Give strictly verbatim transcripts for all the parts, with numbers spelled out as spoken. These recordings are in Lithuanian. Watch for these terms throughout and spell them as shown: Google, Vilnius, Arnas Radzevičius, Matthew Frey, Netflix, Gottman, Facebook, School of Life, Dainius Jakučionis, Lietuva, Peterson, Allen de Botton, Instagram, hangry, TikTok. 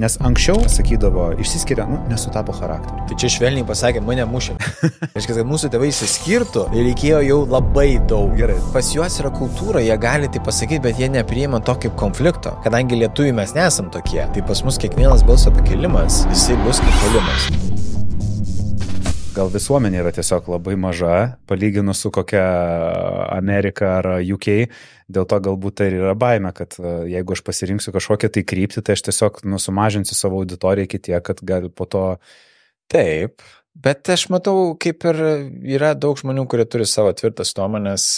Nes anksčiau sakydavo, išsiskiria, nu, nesutapo charakteriu. Tai čia švelniai pasakė, mane mušė. Reiškia, kad mūsų tėvai išsiskirtų, reikėjo jau labai daug. Gerai. Pas juos yra kultūra, jie gali tai pasakyti, bet jie nepriima to kaip konflikto. Kadangi lietuviai mes nesam tokie, tai pas mus kiekvienas balso pakelimas, jisai bus kaip kelimas. Gal visuomenė yra tiesiog labai maža, palyginus su kokia Amerika ar U K, dėl to galbūt tai yra baime, kad jeigu aš pasirinksiu kažkokią tai kryptį, tai aš tiesiog nu, sumažinsiu savo auditoriją iki tiek, kad gal po to... Taip, bet aš matau, kaip ir yra daug žmonių, kurie turi savo tvirtas nuomonės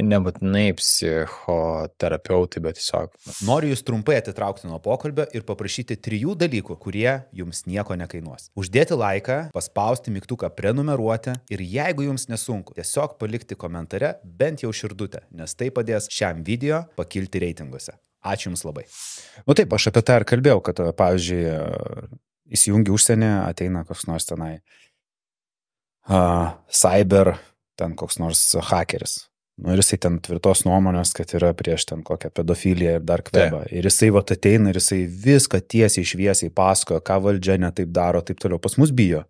ir nebūtinai psichoterapeutai, bet tiesiog... Noriu jūs trumpai atitraukti nuo pokalbio ir paprašyti trijų dalykų, kurie jums nieko nekainuos. Uždėti laiką, paspausti mygtuką prenumeruoti ir jeigu jums nesunku, tiesiog palikti komentare bent jau širdutę, nes tai padės šiam video pakilti reitinguose. Ačiū jums labai. Nu taip, aš apie tai ir kalbėjau, kad pavyzdžiui, įsijungi užsienį, ateina koks nors tenai uh, cyber, ten koks nors hakeris. Nu, ir jisai ten tvirtos nuomonės, kad yra prieš ten kokią pedofiliją ir dar kvebą. Tai. Ir jisai vat ateina ir jisai viską tiesiai šviesiai pasakoja, ką valdžia netaip daro, taip toliau. Pas mus bijo,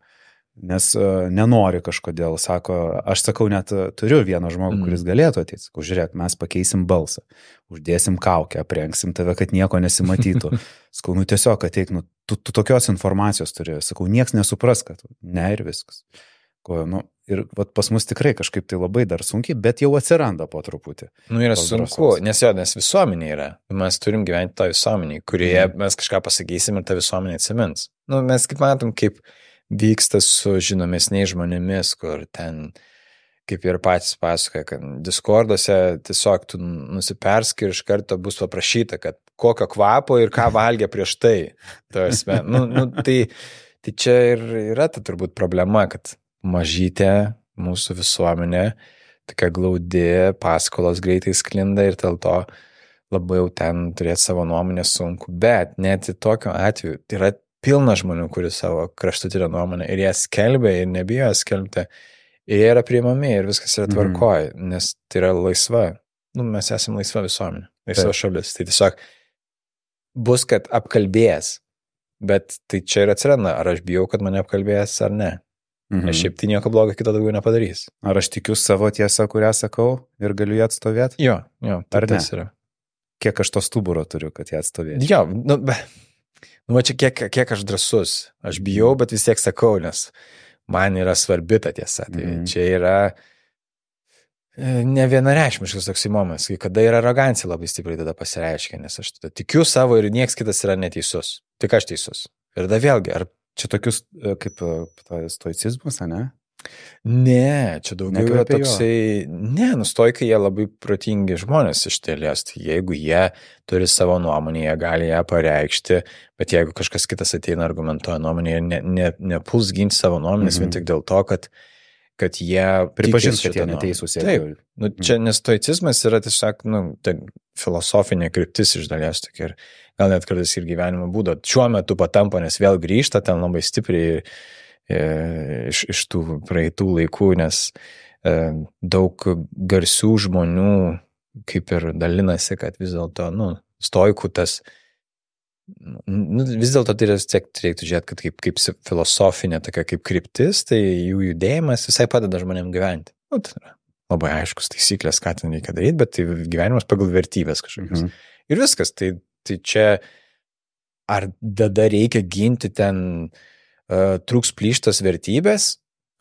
nes uh, nenori kažkodėl. Sako, aš sakau, net uh, turiu vieną žmogų, mm. kuris galėtų ateiti. Sakau, žiūrėk, mes pakeisim balsą, uždėsim kaukę, aprengsim tave, kad nieko nesimatytų. Sakau, nu tiesiog ateik, nu, tu, tu tokios informacijos turi. Sakau, nieks nesupras, kad ne ir viskas. Ko, nu, ir vat, pas mus tikrai kažkaip tai labai dar sunkiai, bet jau atsiranda po truputį. Nu yra sunku, nes jo, nes visuomenė yra. Mes turim gyventi tą visuomenį, kurioje mm. mes kažką pasakysim ir tą visuomenį atsimins. Nu, mes kaip matom, kaip vyksta su žinomesniais žmonėmis, kur ten, kaip ir patys pasakoja, kad Discordose tiesiog tu nusiperski ir iš karto bus paprašyta, kad kokio kvapo ir ką valgė prieš tai. Nu, nu, tai, tai čia ir yra ta turbūt problema, kad mažytė mūsų visuomenė, tokia glaudi, paskolos greitai sklinda ir dėl to labai jau ten turėti savo nuomonę sunku. Bet net į tokiu atveju yra pilna žmonių, kuri savo kraštutinę nuomonę ir ją skelbia ir nebijo skelbti. Ir yra priimami ir viskas yra tvarkoj, mm. nes tai yra laisva. Nu, mes esame laisva visuomenė, laisva tai. Šalis. Tai tiesiog bus, kad apkalbėjęs, bet tai čia ir atsiranda, ar aš bijau, kad mane apkalbėjęs ar ne. Mhm. Nes šiaip tai nieko blogo kito daugiau nepadarys. Ar aš tikiu savo tiesą, kurią sakau ir galiu ją atstovėti? Jo, jo, ar ne? Yra. Kiek aš to stuburo turiu, kad ją atstovėti? Jo, nu, be, nu čia kiek, kiek aš drąsus. Aš bijau, bet vis tiek sakau, nes man yra svarbi ta tiesa. Tai mm. čia yra ne vienareikšmiškas toks įmomas, kai kada yra arogancija labai stipriai tada pasireiškia, nes aš tada tikiu savo ir nieks kitas yra neteisus. Tik aš teisus. Ir tada vėlgi, ar čia tokius kaip stoicizmas, ne? Ne, čia daugiau yra toksai... Ne, nustoikai jie labai protingi žmonės iš tėlės. Jeigu jie turi savo nuomonę, jie gali ją pareikšti, bet jeigu kažkas kitas ateina argumentuoja nuomonę, jie ne, ne, nepuls ginti savo nuomonės, mm-hmm. vien tik dėl to, kad, kad jie... Pripažins, kad jie neteisūs. Taip, nu, mm-hmm. čia nestoicizmas yra tiesiog nu, tai filosofinė kryptis iš dalies tokia ir gal net kartais ir gyvenimo būdo. Šiuo metu patampa, nes vėl grįžta ten labai stipriai iš, iš tų praeitų laikų, nes e, daug garsių žmonių kaip ir dalinasi, kad vis dėlto, nu, stoikų tas, nu, vis dėlto tai tiek reiktų žiūrėti, kad kaip, kaip filosofinė, tokia kaip kryptis, tai jų judėjimas visai padeda žmonėm gyventi. Nu, tai yra labai aiškus taisyklės, ką ten reikia daryti, bet tai gyvenimas pagal vertybės kažkokios. Mhm. Ir viskas, tai Tai čia, ar tada reikia ginti ten uh, trūks plyštas vertybės?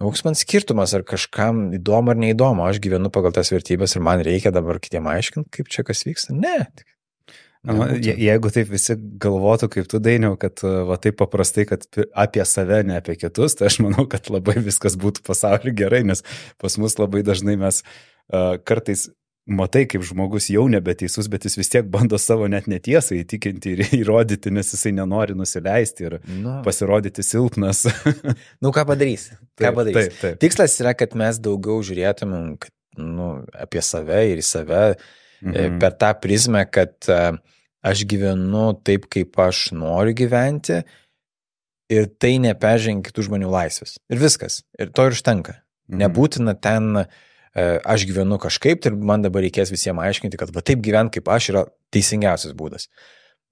Koks man skirtumas, ar kažkam įdomu ar neįdomu? Aš gyvenu pagal tas vertybės ir man reikia dabar kitiem aiškinti, kaip čia kas vyksta? Ne. Je, jeigu taip visi galvotų, kaip tu, Dainiau, kad va taip paprastai, kad apie save, ne apie kitus, tai aš manau, kad labai viskas būtų pasauliu gerai, nes pas mus labai dažnai mes uh, kartais... Matai, kaip žmogus jau nebeteisus, bet jis vis tiek bando savo net netiesą įtikinti ir įrodyti, nes jisai nenori nusileisti ir no. pasirodyti silpnas. Nu, ką padarys? Ką taip, padarys? Taip, taip. Tikslas yra, kad mes daugiau žiūrėtumėm kad, nu, apie save ir į save mhm. per tą prizmę, kad aš gyvenu taip, kaip aš noriu gyventi ir tai neperžengia kitų žmonių laisvės. Ir viskas. Ir to ir užtenka. Mhm. Nebūtina ten... aš gyvenu kažkaip, tai man dabar reikės visiems aiškinti, kad va taip gyventi kaip aš yra teisingiausias būdas.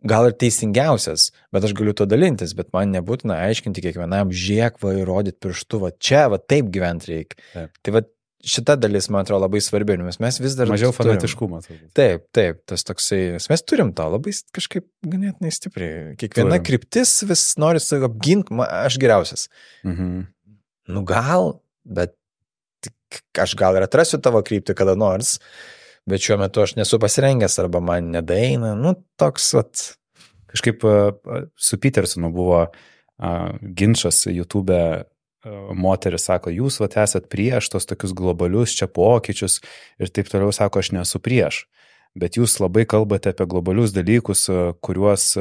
gal ir teisingiausias, bet aš galiu to dalintis, bet man nebūtina aiškinti kiekvienam žiekvą ir rodyti pirštu, va čia, va taip gyventi reikia. Taip. Tai va šita dalis, man atrodo, labai svarbi, nes mes vis dar... Mažiau fanatiškumo. Taip, taip, tas toksai, mes turim tą labai kažkaip ganėtinai stipriai. Kiekviena turim. Kryptis vis nori savo apginti, aš geriausias. Mhm. Nu gal, bet aš gal ir atrasiu tavo kryptį kada nors, bet šiuo metu aš nesu pasirengęs arba man nedaina, nu toks vat. Kažkaip su Petersonu buvo ginčas YouTube'e, moteris sako, jūs vat esat prieš tos tokius globalius čia pokyčius ir taip toliau, sako, aš nesu prieš, bet jūs labai kalbate apie globalius dalykus, kuriuos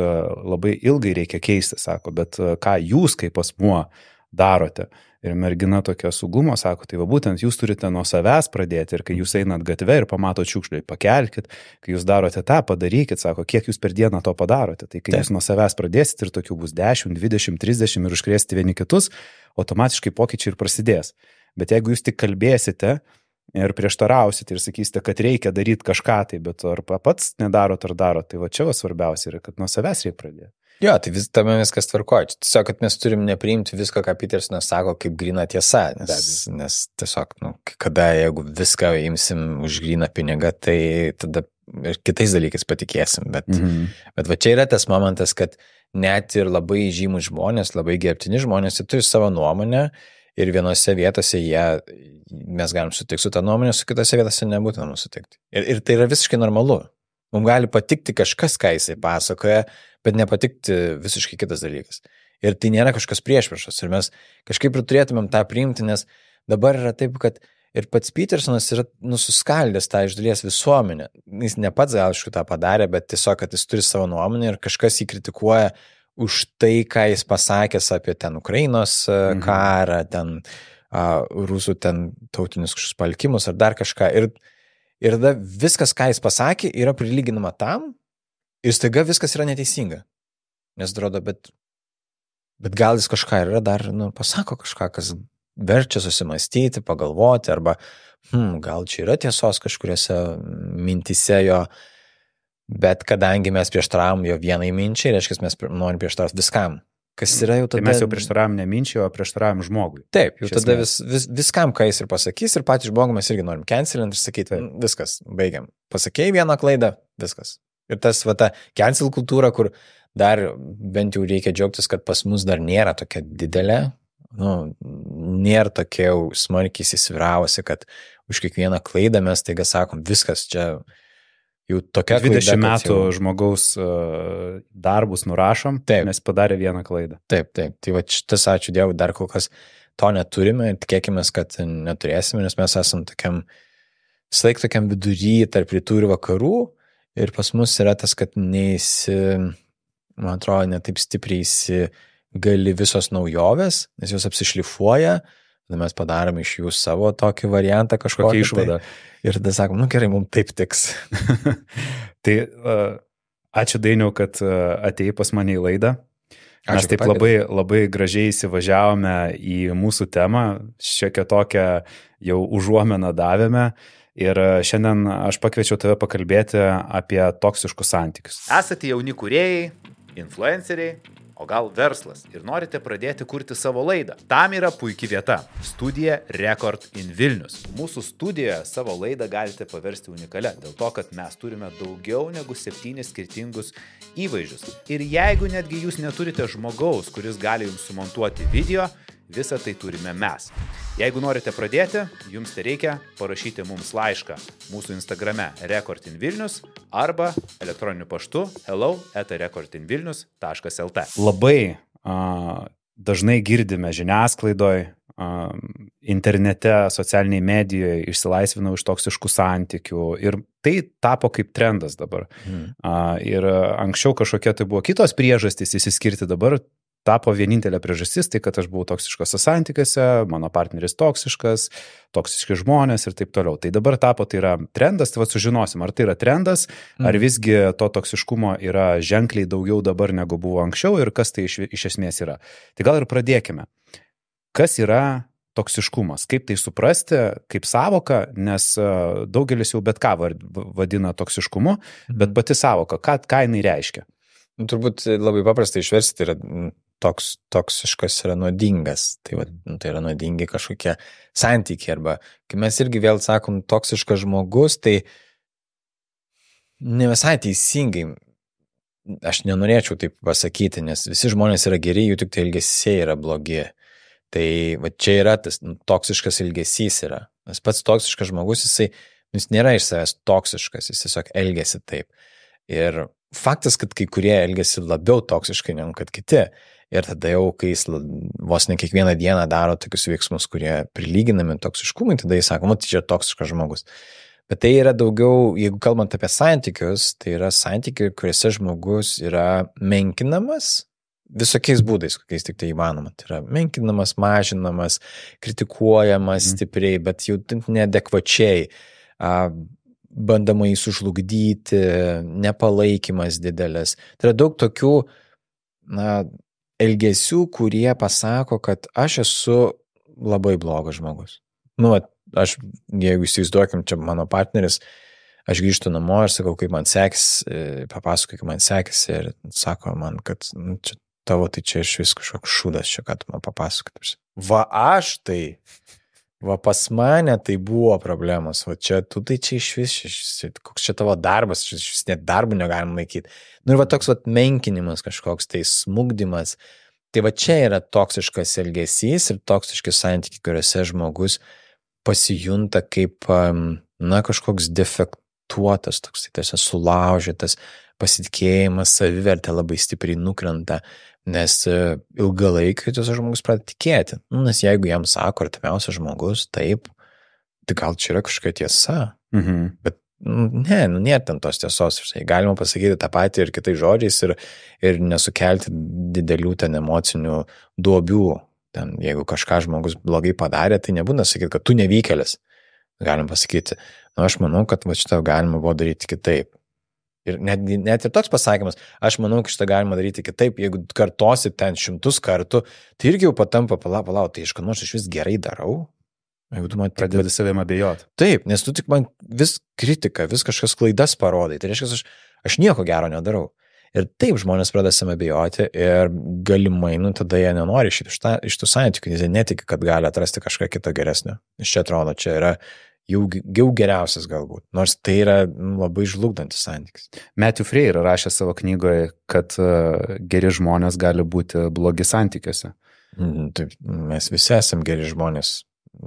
labai ilgai reikia keisti, sako, bet ką jūs kaip asmuo darote? Ir mergina tokia sugumo, sako, tai va būtent jūs turite nuo savęs pradėti ir kai jūs einat gatve ir pamatot šiukšliai, pakelkit, kai jūs darote tą, padarykit, sako, kiek jūs per dieną to padarote, tai kai Taip. Jūs nuo savęs pradėsit ir tokių bus dešimt, dvidešimt, trisdešimt ir užkrėsti vieni kitus, automatiškai pokyčiai ir prasidės. Bet jeigu jūs tik kalbėsite ir prieštarausite ir sakysite, kad reikia daryti kažką, tai bet ar pats nedarot ar darot, tai va čia va svarbiausia yra, kad nuo savęs reikia pradėti. Jo, tai vis, tame viskas tvarkoja. Tiesiog, kad mes turim nepriimti viską, ką Petersonas sako, kaip grina tiesa. Nes, nes tiesiog, nu, kada jeigu viską imsim už gryną pinigą, tai tada ir kitais dalykais patikėsim. Bet, mhm. bet va čia yra tas momentas, kad net ir labai žymūs žmonės, labai gerbtini žmonės, jie turi savo nuomonę ir vienose vietose jie, mes galim sutikti su tą nuomonę, su kitose vietose nebūtina sutikti. Ir, ir tai yra visiškai normalu. Mums gali patikti kažkas, ką jisai pasakoja, bet nepatikti visiškai kitas dalykas. Ir tai nėra kažkas priešpriešos. Ir mes kažkaip ir turėtumėm tą priimti, nes dabar yra taip, kad ir pats Petersonas yra nususkaldęs tą iš dalies visuomenę. Jis ne pats, aišku, tą padarė, bet tiesiog, kad jis turi savo nuomonę ir kažkas jį kritikuoja už tai, ką jis pasakęs apie ten Ukrainos mhm. karą, ten a, rusų ten tautinius kažkokius palikimus ar dar kažką. Ir Ir tada viskas, ką jis pasakė, yra prilyginama tam ir staiga viskas yra neteisinga. Nes atrodo, bet, bet gal jis kažką yra dar, nu, pasako kažką, kas verčia susimastyti, pagalvoti, arba hm, gal čia yra tiesos kažkuriuose mintise jo, bet kadangi mes prieštaravom jo vienai minčiai, reiškia, mes norim prieštarauti viskam. Kas yra jau tada... Tai mes jau prieštaravom ne minčiai, o prieštaravom žmogui. Taip, jau tada vis, vis, viskam, ką jis ir pasakys, ir patį žmogų mes irgi norim cancelinti ir sakyti, viskas, baigiam. Pasakėjai vieną klaidą, viskas. Ir tas, va, ta cancel kultūra, kur dar bent jau reikia džiaugtis, kad pas mus dar nėra tokia didelė, nu, nėra tokia jau smarkiai įsivyravosi, kad už kiekvieną klaidą mes taiga sakom, viskas čia... Jau tokia dvidešimt klaida, metų jau... žmogaus uh, darbus nurašom, taip. Nes padarė vieną klaidą. Taip, taip. Tai va šitas, ačiū Dievui, dar kol kas to neturime ir tikėkimės, kad neturėsime, nes mes esam tokiam, vis laik tokiam vidury tarp rytų ir vakarų ir pas mus yra tas, kad neįsi, man atrodo, netaip stipriai įsigali visos naujovės, nes jos apsišlifuoja. Tada mes padarome iš jų savo tokį variantą kažkokį išvadą. Tai, ir tada sakom, nu gerai, mums taip tiks. Tai uh, ačiū Dainiau, kad uh, atėjai pas mane į laidą. Mes ačiū, taip labai, labai gražiai įsivažiavome į mūsų temą, šiek tiek tokią jau užuomeną davėme. Ir šiandien aš pakviečiau tave pakalbėti apie toksiškus santykius. Esate jauni kūrėjai, influenceriai, o gal verslas ir norite pradėti kurti savo laidą. Tam yra puikia vieta – studija Record in Vilnius. Mūsų studijoje savo laidą galite paversti unikalia, dėl to, kad mes turime daugiau negu septynis skirtingus įvaizdžius. Ir jeigu netgi jūs neturite žmogaus, kuris gali jums sumontuoti video, visą tai turime mes. Jeigu norite pradėti, jums tai reikia parašyti mums laišką mūsų Instagrame recordinvilnius arba elektroniniu paštu hello eta recordinvilnius taškas el tė. Labai a, dažnai girdime žiniasklaidoj, a, internete, socialiniai medijoje išsilaisvinau iš toksiškų santykių ir tai tapo kaip trendas dabar. Hmm. A, ir anksčiau kažkokia tai buvo kitos priežastys įsiskirti, dabar tapo vienintelė priežastis, tai kad aš buvau toksiškose santykiuose, mano partneris toksiškas, toksiški žmonės ir taip toliau. Tai dabar tapo, tai yra trendas, tai va sužinosim, ar tai yra trendas, ar visgi to toksiškumo yra ženkliai daugiau dabar negu buvo anksčiau ir kas tai iš, iš esmės yra. Tai gal ir pradėkime. Kas yra toksiškumas? Kaip tai suprasti, kaip savoka, nes daugelis jau bet ką vadina toksiškumu, bet pati savoka, ką, ką jinai reiškia? Turbūt labai paprastai išversti yra toks, toksiškas yra nuodingas, tai, va, tai yra nuodingi kažkokie santykiai, arba kai mes irgi vėl sakom toksiškas žmogus, tai ne visai teisingai, aš nenorėčiau taip pasakyti, nes visi žmonės yra geri, jų tik tai elgesiai yra blogi, tai va, čia yra tas nu, toksiškas elgesys yra, nes pats toksiškas žmogus, jisai, jis nėra iš savęs toksiškas, jis tiesiog elgesi taip. Ir faktas, kad kai kurie elgiasi labiau toksiškai negu kad kiti. Ir tada jau, kai jis vos ne kiekvieną dieną daro tokius veiksmus, kurie prilyginami toksiškumui, tada jis sako, tai čia toksiškas žmogus. Bet tai yra daugiau, jeigu kalbant apie santykius, tai yra santykiai, kuriuose žmogus yra menkinamas visokiais būdais, kokiais tik tai įmanoma. Tai yra menkinamas, mažinamas, kritikuojamas mm. stipriai, bet jau neadekvačiai. Bandama jį sužlugdyti, nepalaikymas didelis. Tai yra daug tokių na, elgesių, kurie pasako, kad aš esu labai blogas žmogus. Nu, aš, jeigu įsivaizduokim, čia mano partneris, aš grįžtu namo ir sakau, kaip man sekis, papasakoju, kaip man sekis ir sako man, kad nu, čia tavo, tai čia iš vis kažkoks šūdas, čia ką tu man papasakoji. Va aš tai... Va pas mane tai buvo problemos, va čia tu tai čia iš vis, koks čia tavo darbas, iš vis net darbų negalim laikyti. Nu ir va toks va menkinimas kažkoks, tai smugdymas, tai va čia yra toksiškas elgesys ir toksiški santykiai, kuriuose žmogus pasijunta kaip, na, kažkoks defektuotas, toks tai tiesiog sulaužytas, pasitikėjimas, savivertė labai stipriai nukrenta, nes ilgą laiką tas žmogus pradeda tikėti. Nu, nes jeigu jam sako artimiausias žmogus, taip, tai gal čia yra kažkokia tiesa. Mhm. Bet nu, ne, nu, nėra ten tos tiesos. Galima pasakyti tą patį ir kitais žodžiais ir, ir nesukelti didelių ten emocinių duobių. Ten, jeigu kažką žmogus blogai padarė, tai nebūna sakyti, kad tu nevykėlis. Galim pasakyti, nu, aš manau, kad va, šitą galima buvo daryti kitaip. Ir net, net ir toks pasakymas, aš manau, kad šitą galima daryti kitaip, jeigu kartosi ten šimtus kartų, tai irgi jau patampa, palau, palau, tai iš kad nors aš vis gerai darau. Jeigu tu man pradedi savim abejoti. Taip, nes tu tik man vis kritika, vis kažkas klaidas parodai, tai reiškia, aš, aš nieko gero nedarau. Ir taip žmonės pradeda savim abejoti ir galimai, nu, tada jie nenori šiaip iš, ta, iš tų santykių, nes jie netiki, kad gali atrasti kažką kito geresnio. Iš čia atrodo, čia yra Jau, jau geriausias galbūt, nors tai yra labai žlugdantis santykis. Matthew Frey yra rašęs savo knygoje, kad geri žmonės gali būti blogi santykiuose. Taip, mes visi esam geri žmonės.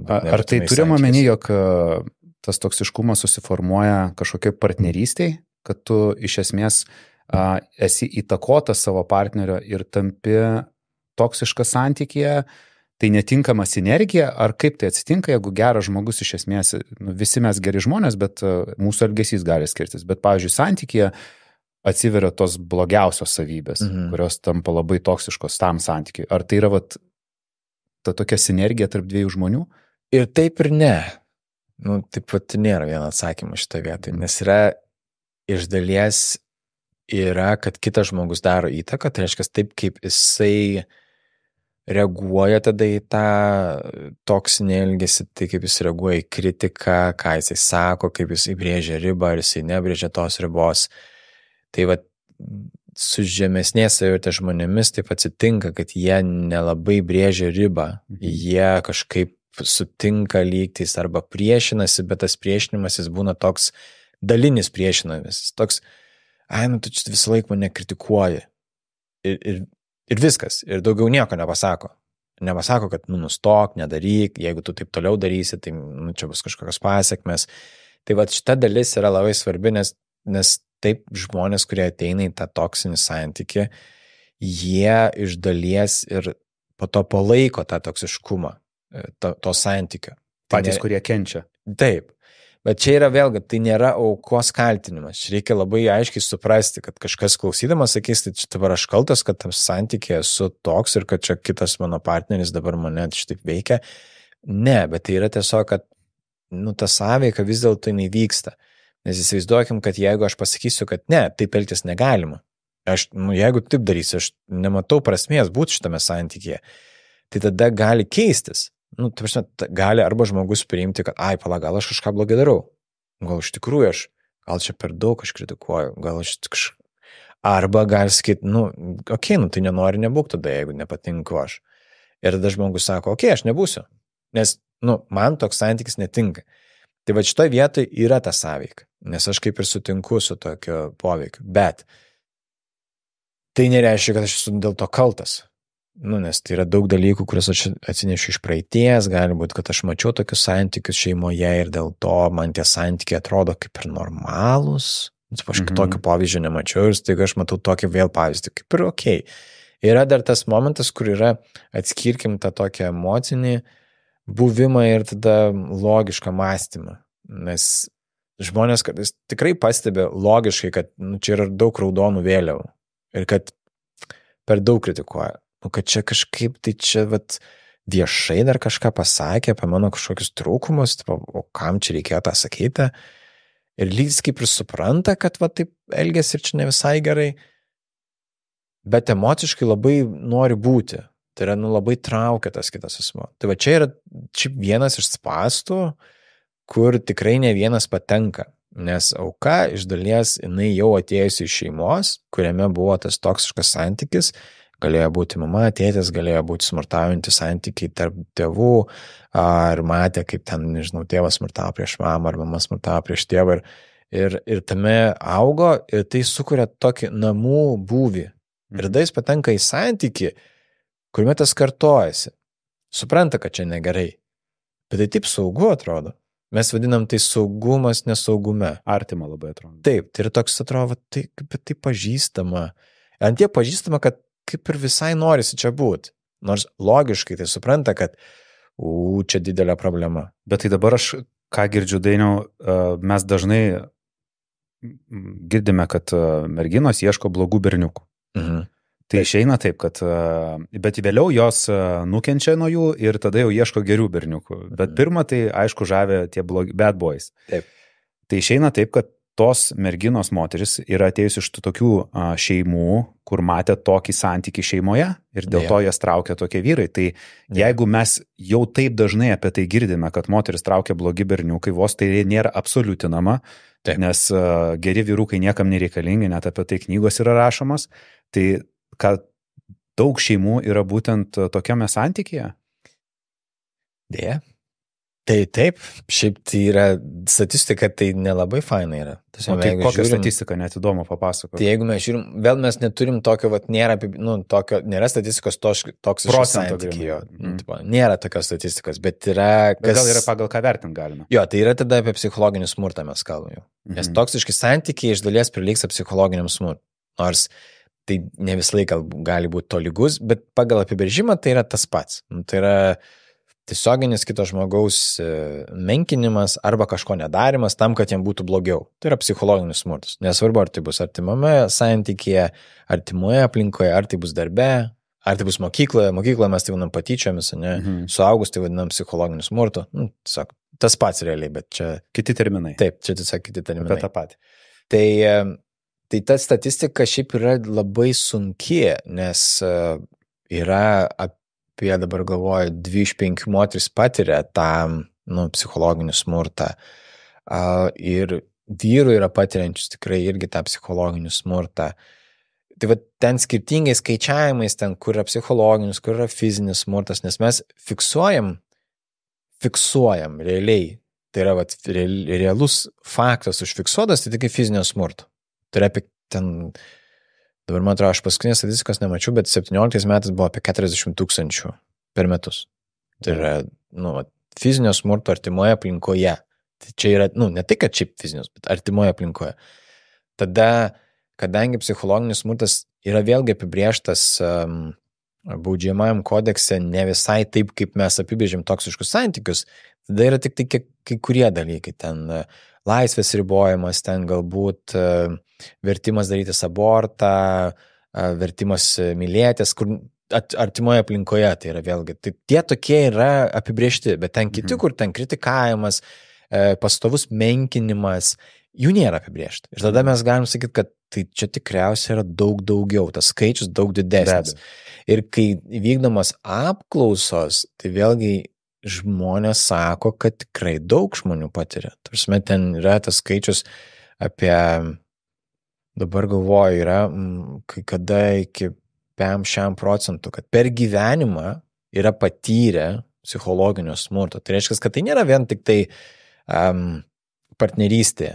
Ar, ar tai turime omeny, jog tas toksiškumas susiformuoja kažkokiai partnerystiai, kad tu iš esmės a, esi įtakotas savo partnerio ir tampi toksišką santykyje? Tai netinkama sinergija, ar kaip tai atsitinka, jeigu geras žmogus iš esmės, nu, visi mes geri žmonės, bet mūsų elgesys gali skirtis. Bet, pavyzdžiui, santykyje atsiveria tos blogiausios savybės, mhm. kurios tampa labai toksiškos tam santykiui. Ar tai yra vat, ta tokia sinergija tarp dviejų žmonių? Ir taip ir ne. Nu, taip pat nėra vieno atsakymo šitoje vietoje, nes yra iš dalies yra, kad kitas žmogus daro įtaką, tai reiškia taip, kaip jisai reaguoja tada į tą toksinį elgesį, tai kaip jis reaguoja į kritiką, ką jisai sako, kaip jis įbrėžia ribą, ar jisai nebrėžia tos ribos. Tai va, su žemesnės savivertės žmonėmis taip atsitinka, kad jie nelabai brėžia ribą, jie kažkaip sutinka lygtis arba priešinasi, bet tas priešinimas jis būna toks dalinis priešinamis, toks, ai, nu, tu visą laiką mane kritikuoji. Ir, ir Ir viskas. Ir daugiau nieko nepasako. Nepasako, kad nu, nustok, nedaryk, jeigu tu taip toliau darysi, tai nu, čia bus kažkokios pasekmes. Tai va šita dalis yra labai svarbi, nes, nes taip žmonės, kurie ateina į tą toksinį santykį, jie iš dalies ir po to palaiko tą toksiškumą, to, to santykio. Tai patys, nėra, kurie kenčia. Taip. Bet čia yra vėlgi, tai nėra aukos kaltinimas. Čia reikia labai aiškiai suprasti, kad kažkas klausydamas sakys, tai čia dabar aš kaltas, kad tam santykėje esu toks ir kad čia kitas mano partneris dabar mane šitaip veikia. Ne, bet tai yra tiesiog, kad nu, ta sąveika vis dėlto jinai vyksta. Nes įsivaizduokim, kad jeigu aš pasakysiu, kad ne, taip elgtis negalima. Aš, nu, jeigu taip darysiu, aš nematau prasmės būti šitame santykėje. Tai tada gali keistis. Nu, taip prasme, gali arba žmogus priimti, kad, ai, pala, gal aš kažką blogai darau. Gal iš tikrųjų aš, gal čia per daug aš kritikuoju, gal aš kažką... Arba gali sakyti, nu, okei, nu, tai nenori, nebūk tada, jeigu nepatinku aš. Ir tada žmogus sako, okei, aš nebūsiu, nes, nu, man toks santykis netinka. Tai va šitoj vietoj yra ta sąveika, nes aš kaip ir sutinku su tokiu poveikiu, bet tai nereiškia, kad aš esu dėl to kaltas. Nu, nes tai yra daug dalykų, kurias aš atsinešiu iš praeities, gali būti, kad aš mačiau tokius santykius šeimoje ir dėl to man tie santykiai atrodo kaip ir normalūs. Aš mm-hmm. tokio pavyzdžio nemačiau ir staiga aš matau tokį vėl pavyzdį, kaip ir okei. Okay. Yra dar tas momentas, kur yra, atskirkim tą tokią emocinį buvimą ir tada logišką mąstymą. Nes žmonės kartais tikrai pastebė logiškai, kad nu, čia yra daug raudonų vėliavų ir kad per daug kritikuoja. Nu, kad čia kažkaip, tai čia vat, viešai dar kažką pasakė apie mano kažkokius trūkumus, tipo, o kam čia reikėjo tą sakyti. Ir lygis kaip ir supranta, kad vat, taip elgiasi ir čia ne visai gerai, bet emociškai labai nori būti. Tai yra, nu, labai traukia tas kitas asmo. Tai va čia yra čia vienas iš spastų, kur tikrai ne vienas patenka. Nes auka iš dalies, jinai jau atėjusi iš šeimos, kuriame buvo tas toksiškas santykis, galėjo būti mama, tėtis, galėjo būti smurtaujantys santykiai tarp tėvų, ar matė, kaip ten, nežinau, tėvas smurtavo prieš mamą, ar mama smurtavo prieš tėvą. Ir, ir, ir tame augo, ir tai sukuria tokį namų būvį. Ir tada jis patenka į santykį, kuriuo tas kartojasi. Supranta, kad čia negerai. Bet tai taip saugu atrodo. Mes vadinam tai saugumas nesaugume. Artima labai atrodo. Taip, tai yra toks atrodo, tai, bet tai pažįstama. Ant tie pažįstama, kad kaip ir visai norisi čia būti. Nors logiškai tai supranta, kad u, čia didelė problema. Bet tai dabar aš, ką girdžiu, Dainiau, mes dažnai girdime, kad merginos ieško blogų berniukų. Mhm. Tai išeina taip, kad bet vėliau jos nukenčia nuo jų ir tada jau ieško gerių berniukų. Bet pirma, tai aišku, žavė tie blogi, bad boys. Taip. Tai išeina taip, kad tos merginos moteris yra atėjusi iš tokių šeimų, kur matė tokį santykį šeimoje ir dėl to jas traukia tokie vyrai. Tai jeigu mes jau taip dažnai apie tai girdime, kad moteris traukia blogi berniukai, vos tai nėra absoliutinama, taip. Nes geri vyrukai niekam nereikalingi, net apie tai knygos yra rašomas, tai kad daug šeimų yra būtent tokiame santykyje? Dėja. Tai taip, šiaip tai yra statistika, tai nelabai faina yra. Tiesiog, o tai kokia žiūrim, statistika, net įdomu papasakoti. Tai jeigu mes žiūrim, vėl mes neturim tokio, vat, nėra, nu, tokio, nėra statistikos toks iš santykijo. Mm. Nėra tokios statistikos, bet yra... Kas, bet gal yra pagal ką vertint galima. Jo, tai yra tada apie psichologinį smurtą mes kalbame. Mm. Nes toksiški santykiai iš dalies prilygs psichologiniam smurtui. Nors tai ne vis laiką gali būti tolygus, bet pagal apibrėžimą tai yra tas pats. Tai yra tiesioginis kito žmogaus menkinimas arba kažko nedarimas tam, kad jam būtų blogiau. Tai yra psichologinis smurtas. Nesvarbu, ar tai bus artimame santykyje, artimoje aplinkoje, ar tai bus darbe, ar tai bus mokykloje. Mokykloje mes tai vadinam patyčiomis, ne? Mhm. Suaugus tai vadinam psichologiniu smurtu. Nu, tiesiog tas pats realiai, bet čia... Kiti terminai. Taip, čia tiesiog kiti terminai. Apie tą patį. Tai... Tai ta statistika šiaip yra labai sunki, nes yra apie, dabar galvoju, dvi iš penkių moteris patiria tą nu, psichologinį smurtą. Ir vyrų yra patiriančius tikrai irgi tą psichologinį smurtą. Tai va ten skirtingai skaičiavimais, ten kur yra psichologinis, kur yra fizinis smurtas, nes mes fiksuojam, fiksuojam realiai. Tai yra va, realus faktas užfiksuotas, tai tik fizinio smurto. Tai yra apie ten, dabar man atrodo, aš paskutinės statistikos nemačiau, bet septynioliktais metais buvo apie keturiasdešimt tūkstančių per metus. Tai yra, nu, fizinio smurto artimoje aplinkoje. Tai čia yra, nu, ne tai, kad šiaip fizinius, bet artimoje aplinkoje. Tada, kadangi psichologinis smurtas yra vėlgi apibrėžtas um, baudžiamajam kodekse ne visai taip, kaip mes apibrėžėm toksiškus santykius, tada yra tik tai kai, kai kurie dalykai ten... Uh, Laisvės ribojimas, ten galbūt vertimas darytis abortą, vertimas mylėtis, kur artimoje aplinkoje tai yra vėlgi. Tai tie tokie yra apibriežti, bet ten kiti, mhm. kur ten kritikavimas, pastovus menkinimas, jų nėra apibriežti. Ir tada mes galim sakyti, kad tai čia tikriausiai yra daug daugiau, tas skaičius daug didesnis. Ir kai vykdomas apklausos, tai vėlgi... Žmonės sako, kad tikrai daug žmonių patiria. Tarsi, ten yra tas skaičius apie dabar galvoju, yra kai kada iki penkiasdešimt procentų, kad per gyvenimą yra patyrę psichologinio smurto. Tai reiškia, kad tai nėra vien tik tai um, partnerystė,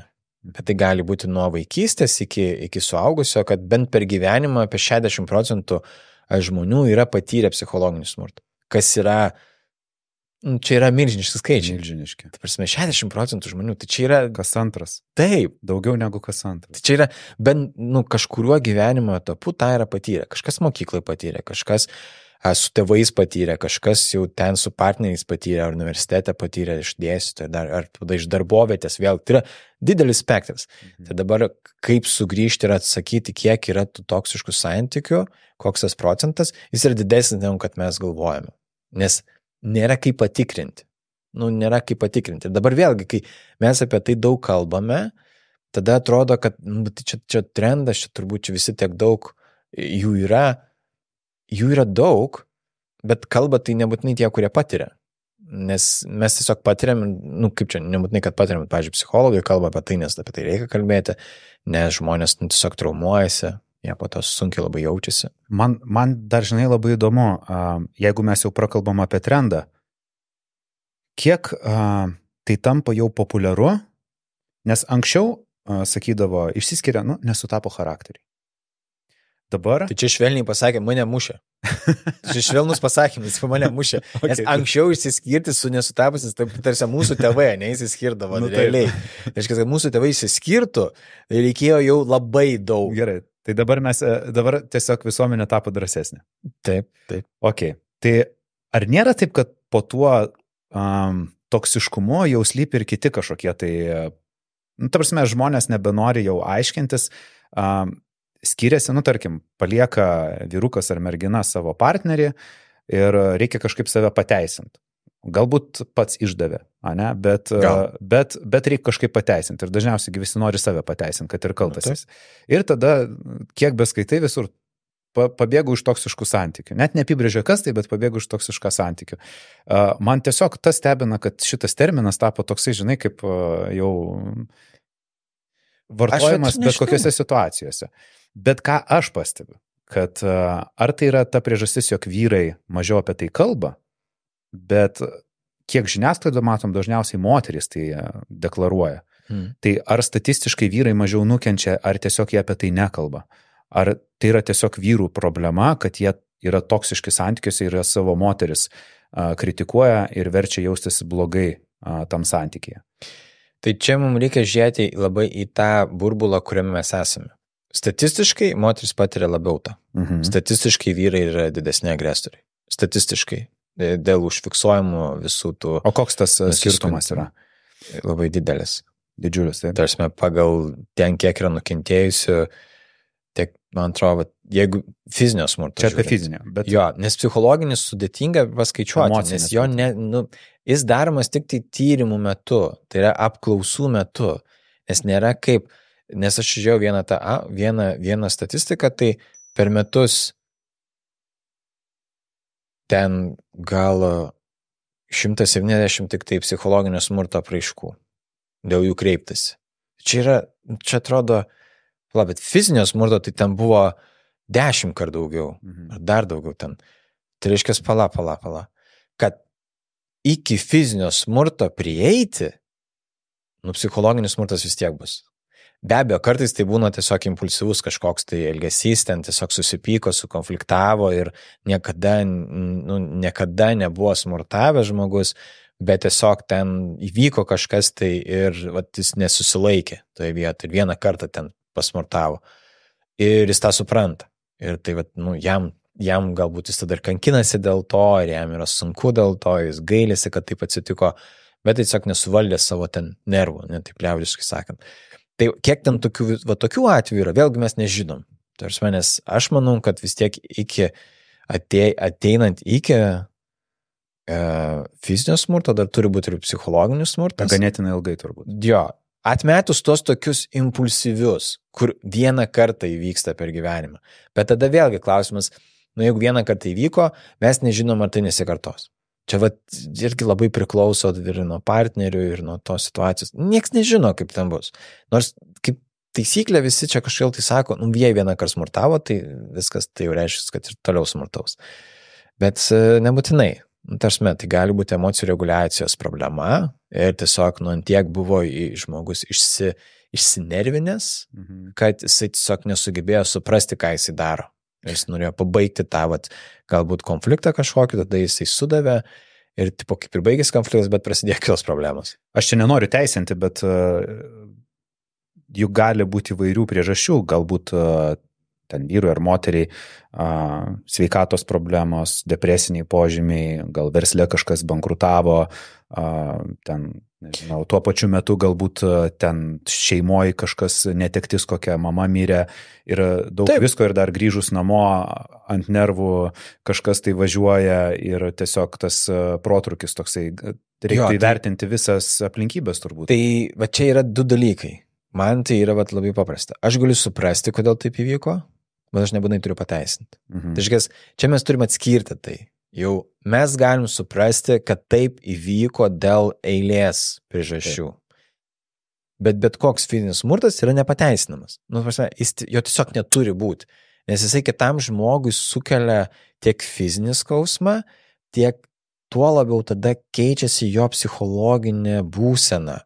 bet tai gali būti nuo vaikystės iki, iki suaugusio, kad bent per gyvenimą apie šešiasdešimt procentų žmonių yra patyrę psichologinį smurtą. Kas yra, čia yra milžiniški skaičiai. Milžiniški. Tai prasme, šešiasdešimt procentų žmonių, tai čia yra... Kas antras. Taip. Daugiau negu kas antras. Tai čia yra, bent nu, kažkuriuo gyvenimo etapu tą yra patyrę. Kažkas mokykloje patyrė, kažkas su tėvais patyrė, kažkas jau ten su partneriais patyrė, ar universitete patyrė iš dėstytojų, dar, ar tada iš darbovietės vėl. Tai yra didelis spektras. Mhm. Tai dabar kaip sugrįžti ir atsakyti, kiek yra tų toksiškų santykių, koks tas procentas, jis yra didesnis negu kad mes galvojame. Nes nėra kaip patikrinti. Nu, nėra kaip patikrinti. Ir dabar vėlgi, kai mes apie tai daug kalbame, tada atrodo, kad nu, čia, čia trendas, čia turbūt čia visi tiek daug jų yra, Jų yra daug, bet kalba tai nebūtinai tie, kurie patiria. Nes mes tiesiog patiriam, nu kaip čia, nebūtinai, kad patiriam, bet, pavyzdžiui, psichologai kalba apie tai, nes apie tai reikia kalbėti, nes žmonės nu, tiesiog traumuojasi, jie po to sunkiai labai jaučiasi. Man, man dar, žinai, labai įdomu, jeigu mes jau prakalbam apie trendą, kiek tai tampa jau populiaru, nes anksčiau, sakydavo, išsiskiria, nu, nesutapo charakteriai. Dabar? Tai čia švelniai pasakė, mane mušė. Čia švelnus pasakymas, mane mušė. Nes okay. Anksčiau išsiskirti su nesutapusiais, tai tarsi mūsų tėvai neįsiskirdavo nu, realiai. Tai reiškia, kad mūsų tėvai išsiskirtų, tai reikėjo jau labai daug. Gerai, tai dabar mes, dabar tiesiog visuomenė tapo drąsesnė. Taip, taip. Ok, tai ar nėra taip, kad po tuo um, toksiškumu jau slypi ir kiti kažkokie, tai, nu, ta prasme, žmonės nebenori jau aiškintis, um, skiriasi, nu, tarkim, palieka vyrukas ar mergina savo partnerį ir reikia kažkaip save pateisinti. Galbūt pats išdavė, ane? Bet, bet, bet reikia kažkaip pateisinti. Ir dažniausiai visi nori save pateisinti, kad ir kaltasis. Ir tada, kiek beskaitai visur, pabėgu iš toksiškų santykių. Net neapibrėžia kas tai, bet pabėgu iš toksišką santykių. Man tiesiog tas stebina, kad šitas terminas tapo toksai, žinai, kaip jau vartojimas bet kokiose situacijose. Bet ką aš pastebiu, kad ar tai yra ta priežastis, jog vyrai mažiau apie tai kalba, bet kiek žiniasklaidą matom, dažniausiai moterys tai deklaruoja. Hmm. Tai ar statistiškai vyrai mažiau nukenčia, ar tiesiog jie apie tai nekalba? Ar tai yra tiesiog vyrų problema, kad jie yra toksiški santykiuose ir savo moteris kritikuoja ir verčia jaustis blogai tam santykyje? Tai čia mums reikia žiūrėti labai į tą burbulą, kuriame mes esame. Statistiškai moteris patiria labiau tą. Mhm. Statistiškai vyrai yra didesni agresoriai. Statistiškai. Dėl užfiksuojimų visų tų... O koks tas skirtumas yra? Labai didelis. Didžiulis, taip. Tarsime, pagal ten, kiek yra nukentėjusių, tiek, man atrodo, jeigu fizinio smurto... Čia apie fizinio, bet... Jo, nes psichologinis sudėtinga paskaičiuoti, nes jo ne, nu, jis daromas tik tai tyrimų metu, tai yra apklausų metu, nes nėra kaip... Nes aš žiūrėjau vieną, tą, vieną, vieną statistiką, tai per metus ten gal šimtas septyniasdešimt tik tai psichologinio smurto apraiškų, dėl jų kreiptasi. Čia yra, čia atrodo, bet fizinio smurto tai ten buvo dešimt kart daugiau, mhm. ar dar daugiau ten. Tai reiškia, pala, pala, pala. Kad iki fizinio smurto prieiti, nu, psichologinis smurtas vis tiek bus. Be abejo, kartais tai būna tiesiog impulsyvus kažkoks tai elgesys, ten tiesiog susipyko, sukonfliktavo ir niekada, nu, niekada nebuvo smurtavęs žmogus, bet tiesiog ten įvyko kažkas tai ir vat, jis nesusilaikė toje vietoje ir vieną kartą ten pasmurtavo. Ir jis tą supranta. Ir tai vat, nu, jam, jam galbūt jis tada ir kankinasi dėl to, ir jam yra sunku dėl to, jis gailisi, kad taip atsitiko, bet tiesiog nesuvaldė savo ten nervų, ne, taip liaudiškai sakant. Tai kiek ten tokių, va, tokių atvejų yra, vėlgi mes nežinom. Tarsi, nes aš manau, kad vis tiek iki atei, ateinant iki e, fizinio smurto, dar turi būti ir psichologinis smurtas. Ganėtinai ilgai turbūt. Jo, atmetus tos tokius impulsyvius, kur vieną kartą įvyksta per gyvenimą. Bet tada vėlgi klausimas, nu jeigu vieną kartą įvyko, mes nežinom, ar tai nesikartos. Čia vat, irgi labai priklauso ir nuo partnerių, ir nuo tos situacijos. Niekas nežino, kaip ten bus. Nors kaip taisyklė visi čia kažkaip tai sako, nu, jei vieną kartą smurtavo, tai viskas tai jau reiškia, kad ir toliau smurtaus. Bet nebūtinai. Tarsme, tai gali būti emocijų reguliacijos problema ir tiesiog nu ant tiek buvo žmogus išsi, išsinervinęs, mhm. kad jisai tiesiog nesugebėjo suprasti, ką jisai daro. Jis norėjo pabaigti tą vat, galbūt konfliktą kažkokį, tada jisai sudavė ir tipo, kaip ir baigėsi konfliktas, bet prasidėjo kitos problemos. Aš čia nenoriu teisinti, bet juk gali būti įvairių priežasčių, galbūt ten vyrui ar moteriai, sveikatos problemos, depresiniai požymiai, gal versle kažkas bankrutavo, ten, nežinau, tuo pačiu metu galbūt ten šeimoje kažkas netektis, kokia mama mirė ir daug Taip. Visko ir dar grįžus namo ant nervų kažkas tai važiuoja ir tiesiog tas protrūkis toksai, reikia įvertinti visas aplinkybės turbūt. Tai va čia yra du dalykai. Man tai yra vat, labai paprasta. Aš galiu suprasti, kodėl taip įvyko, bet aš nebūtinai turiu pateisinti. Mhm. Taškas, čia mes turime atskirti tai. Jau mes galim suprasti, kad taip įvyko dėl eilės priežasčių. Taip. Bet bet koks fizinis smurtas yra nepateisinamas. Nu, prasme, jis, jo tiesiog neturi būti, nes jisai kitam žmogui sukelia tiek fizinį skausmą, tiek tuo labiau tada keičiasi jo psichologinė būsena.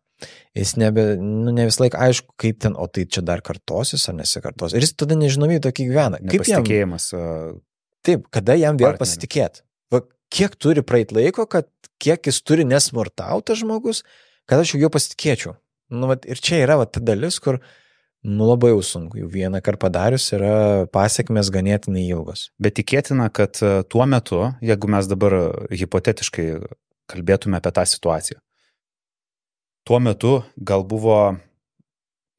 Jis nebe, nu, ne vis laik aišku, kaip ten, o tai čia dar kartosis ar nesikartosis. Ir jis tada nežinomybė tokį gyvena. Nepasitikėjimas. Jam, taip, kada jam vėl pasitikėti? Va, kiek turi praeit laiko, kad kiek jis turi nesmurtautas žmogus, kad aš jau jo pasitikėčiau. Nu, va, ir čia yra va, ta dalis, kur nu, labai jau sunku. Jau vieną kartą padarius yra pasekmės ganėtinai ilgos. Bet tikėtina, kad tuo metu, jeigu mes dabar hipotetiškai kalbėtume apie tą situaciją, tuo metu gal buvo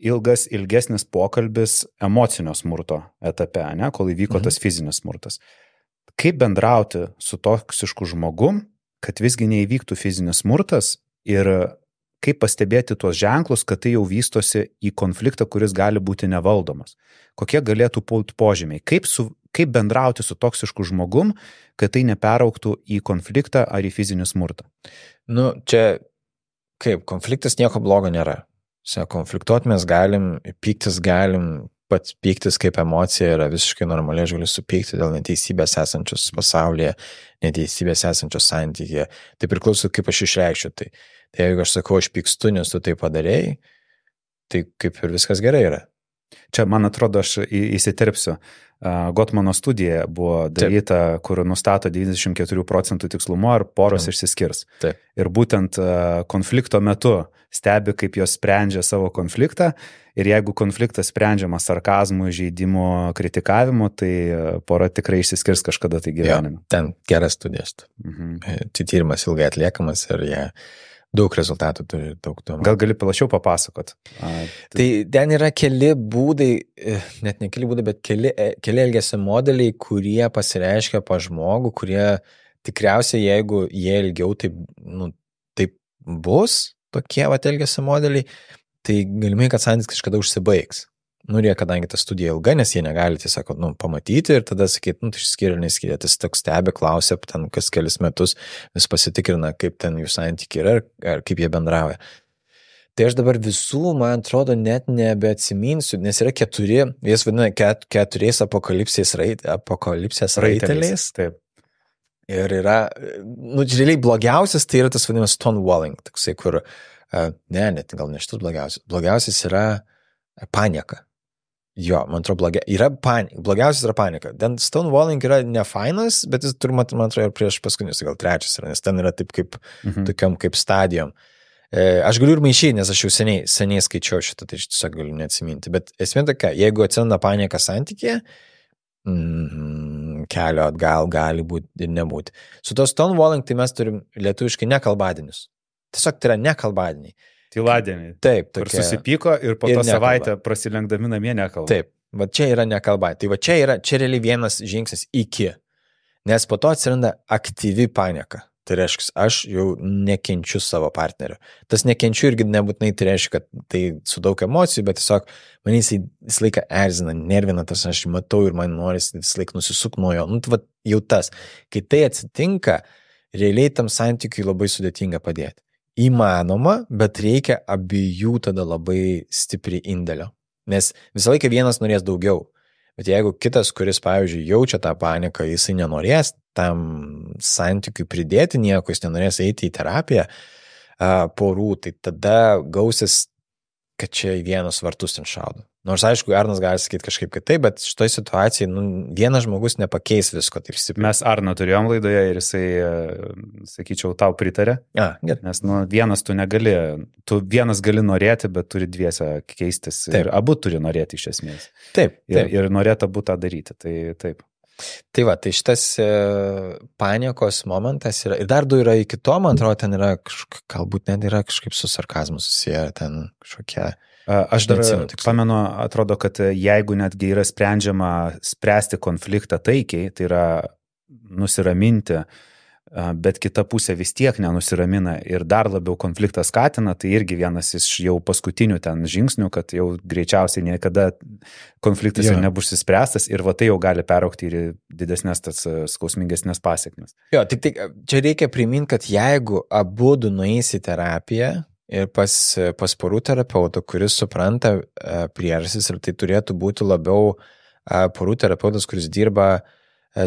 ilgas, ilgesnis pokalbis emocinio smurto etape, ne, kol įvyko mhm. tas fizinis smurtas. Kaip bendrauti su toksišku žmogum, kad visgi neįvyktų fizinis smurtas ir kaip pastebėti tuos ženklus, kad tai jau vystosi į konfliktą, kuris gali būti nevaldomas. Kokie galėtų būti požymiai? Kaip, su, kaip bendrauti su toksišku žmogum, kad tai neperauktų į konfliktą ar į fizinį smurtą? Nu, čia... Kaip, konfliktas nieko blogo nėra. Konfliktuoti mes galim, pyktis galim, pats pyktis kaip emocija yra visiškai normaliai, aš galiu supykti dėl neteisybės esančios pasaulyje, neteisybės esančios santykyje. Tai priklauso, kaip aš išreikščiu tai. Tai jeigu aš sakau, aš pykstu, nes tu tai padarėjai, tai kaip ir viskas gerai yra. Čia, man atrodo, aš įsiterpsiu. Gottmano studija buvo daryta, Taip. Kur nustato devyniasdešimt keturių procentų tikslumo, ar poros Taip. Išsiskirs. Taip. Ir būtent konflikto metu stebi, kaip jos sprendžia savo konfliktą. Ir jeigu konfliktas sprendžiamas sarkazmu, žaidimu, kritikavimu, tai pora tikrai išsiskirs kažkada tai gyvenime. Jo, ten geras studijas. Mhm. Tyrimas ilgai atliekamas ir jie... Daug rezultatų turi, daug duomenų. Gal gali plačiau papasakot? A, tai... tai ten yra keli būdai, net ne keli būdai, bet keli, keli elgesio modeliai, kurie pasireiškia pa žmogų, kurie tikriausiai, jeigu jie ilgiau taip, nu, taip bus, tokie vat elgesio modeliai, tai galimai, kad santykis kažkada užsibaigs. Nu, jie, kadangi ta studija ilga, nes jie negali tiesiog nu, pamatyti ir tada sakyti, nu, tai išskiria, neskiria, tas toks stebi, klausia, ten kas kelis metus vis pasitikrina, kaip ten jų santykiai yra, ar kaip jie bendrauja. Tai aš dabar visų, man atrodo, net nebeatsiminsiu, nes yra keturi, jis vadina ket, keturiais apokalipsės rait, raiteliais. Taip. Ir yra, nu, realiai blogiausias, tai yra tas vadinamas stonewalling, toksai, kur, ne, net gal ne šitus blogiausias, blogiausias yra panieka. Jo, man atrodo, blogia, yra panika, blogiausias yra panika. Ten stonewalling yra ne fainas, bet jis turi, man atrodo, ir prieš paskutinius, gal trečias yra, nes ten yra taip kaip, mhm. tokiam kaip stadijom. E, aš galiu ir maišyti, nes aš jau seniai, seniai skaičiau šitą, tai aš tiesiog galiu neatsiminti. Bet esmė tokia, jeigu atsiranda panika santykyje, mm, kelio atgal gali būti ir nebūti. Su to stonewalling, tai mes turim lietuviškai nekalbadinius. Tiesiog tai yra nekalbadiniai. Tyladienį. Taip. Tokia... Ir susipyko ir po ir to nekalba. Savaitę prasilenkdami namie nekalba. Taip. Va čia yra nekalba. Tai va čia yra, čia realiai vienas žingsnis iki. Nes po to atsiranda aktyvi panika. Tai reiškia, aš jau nekenčiu savo partnerio. Tas nekenčiu irgi nebūtinai tai reiškia, kad tai su daug emocijų, bet tiesiog man jis visą laiką erzina, nervina, tas aš matau ir man norisi visą laiką nusisuk nuo jo. Nu, va jau tas. Kai tai atsitinka, realiai tam santykiui labai sudėtinga padėti. Įmanoma, bet reikia abiejų tada labai stipriai indėlio. Nes visą laiką vienas norės daugiau. Bet jeigu kitas, kuris, pavyzdžiui, jaučia tą paniką, jisai nenorės tam santykiui pridėti nieko, jis nenorės eiti į terapiją porų, tai tada gausis, kad čia į vienus vartus ten šaudo. Nors, aišku, Arnas gali sakyti kažkaip kitaip, bet šitoj situacijai nu, vienas žmogus nepakeis visko. Taip stipriai. Mes Arną turėjom laidoje ir jisai, sakyčiau, tau pritarė. A, gerai. Nes nu, vienas tu negali, tu vienas gali norėti, bet turi dviese keistis. Taip. Ir abu turi norėti iš esmės. Taip. taip. Ir, ir norėti abu tą daryti. Tai taip. Tai va, tai šitas panikos momentas yra, ir dar du yra iki to, man atrodo, ten yra, kažk, galbūt net yra kažkaip su sarkazmu susiję, ten kažkokia. Aš dar pamenu, atrodo, kad jeigu netgi yra sprendžiama spręsti konfliktą taikiai, tai yra nusiraminti, bet kita pusė vis tiek nenusiramina ir dar labiau konfliktą skatina, tai irgi vienas iš jau paskutinių ten žingsnių, kad jau greičiausiai niekada konfliktas jo. Ir nebus išspręstas ir va tai jau gali peraugti ir didesnės tas skausmingesnės pasiekmes. Jo, tik, tik čia reikia priminti, kad jeigu abudu nueis į terapiją, ir pas, pas porų terapeutų, kuris supranta priežastis, ir tai turėtų būti labiau porų terapeutas, kuris dirba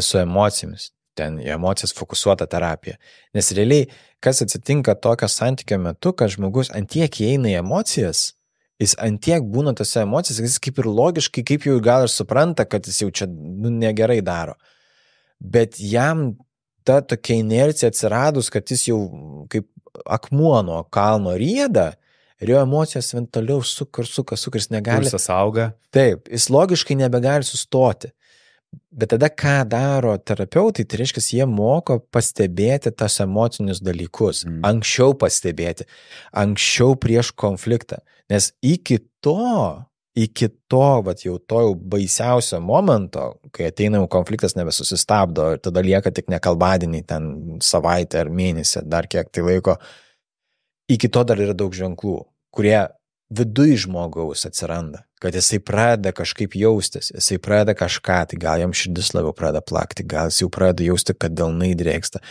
su emocijomis, ten emocijas fokusuota terapija. Nes realiai, kas atsitinka tokio santykio metu, kad žmogus antiek įeina į emocijas, jis antiek būna tose emocijose, jis kaip ir logiškai, kaip jau gal ir supranta, kad jis jau čia nu, negerai daro. Bet jam ta tokia inercija atsiradus, kad jis jau kaip akmuo nuo kalno rieda ir jo emocijos vien toliau suka ir suka, suka, jis negali. Pulsas auga. Taip, jis logiškai nebegali sustoti. Bet tada ką daro terapeutai, tai reiškia, jie moko pastebėti tas emocinius dalykus, mm. anksčiau pastebėti, anksčiau prieš konfliktą. Nes iki to, iki to, vat, jau to jau baisiausio momento, kai ateina jau konfliktas nebesusistabdo ir tada lieka tik nekalbadienį ten savaitę ar mėnesį, dar kiek tai laiko, iki to dar yra daug ženklų, kurie viduj žmogaus atsiranda, kad jisai pradeda kažkaip jaustis, jisai pradeda kažką, tai gal jam širdis labiau pradeda plakti, gal jis jau pradeda jausti, kad delnai drėksta,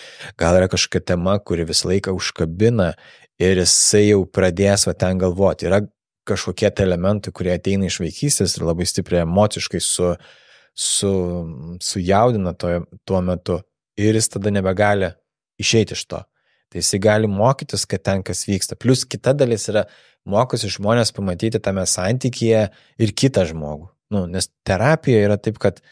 gal yra kažkokia tema, kuri visą laiką užkabina ir jisai jau pradės va ten galvoti. Yra kažkokie elementai, kurie ateina iš vaikystės ir labai stipriai emociškai su, su, sujaudina to, tuo metu ir jis tada nebegali išeiti iš to. Tai jisai gali mokytis, kad ten kas vyksta. Plus kita dalis yra mokosi žmonės pamatyti tame santykyje ir kitą žmogų. Nu, nes terapija yra taip, kad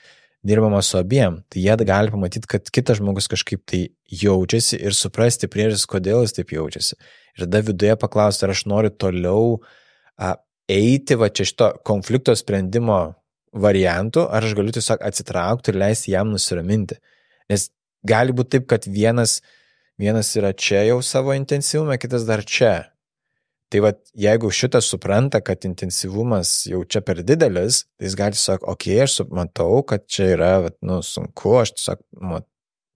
dirbama su abiem, tai jie gali pamatyti, kad kitas žmogus kažkaip tai jaučiasi ir suprasti priežastis, kodėl jis taip jaučiasi. Ir tada viduje paklausti, ar aš noriu toliau a, eiti va čia šito konflikto sprendimo variantu, ar aš galiu tiesiog atsitraukti ir leisti jam nusiraminti. Nes gali būti taip, kad vienas, vienas yra čia jau savo intensyvume, kitas dar čia. Tai va, jeigu šitas supranta, kad intensyvumas jau čia per didelis, tai jis gali tiesiog, ok, aš matau, kad čia yra vat, nu, sunku, aš tiesiog mat,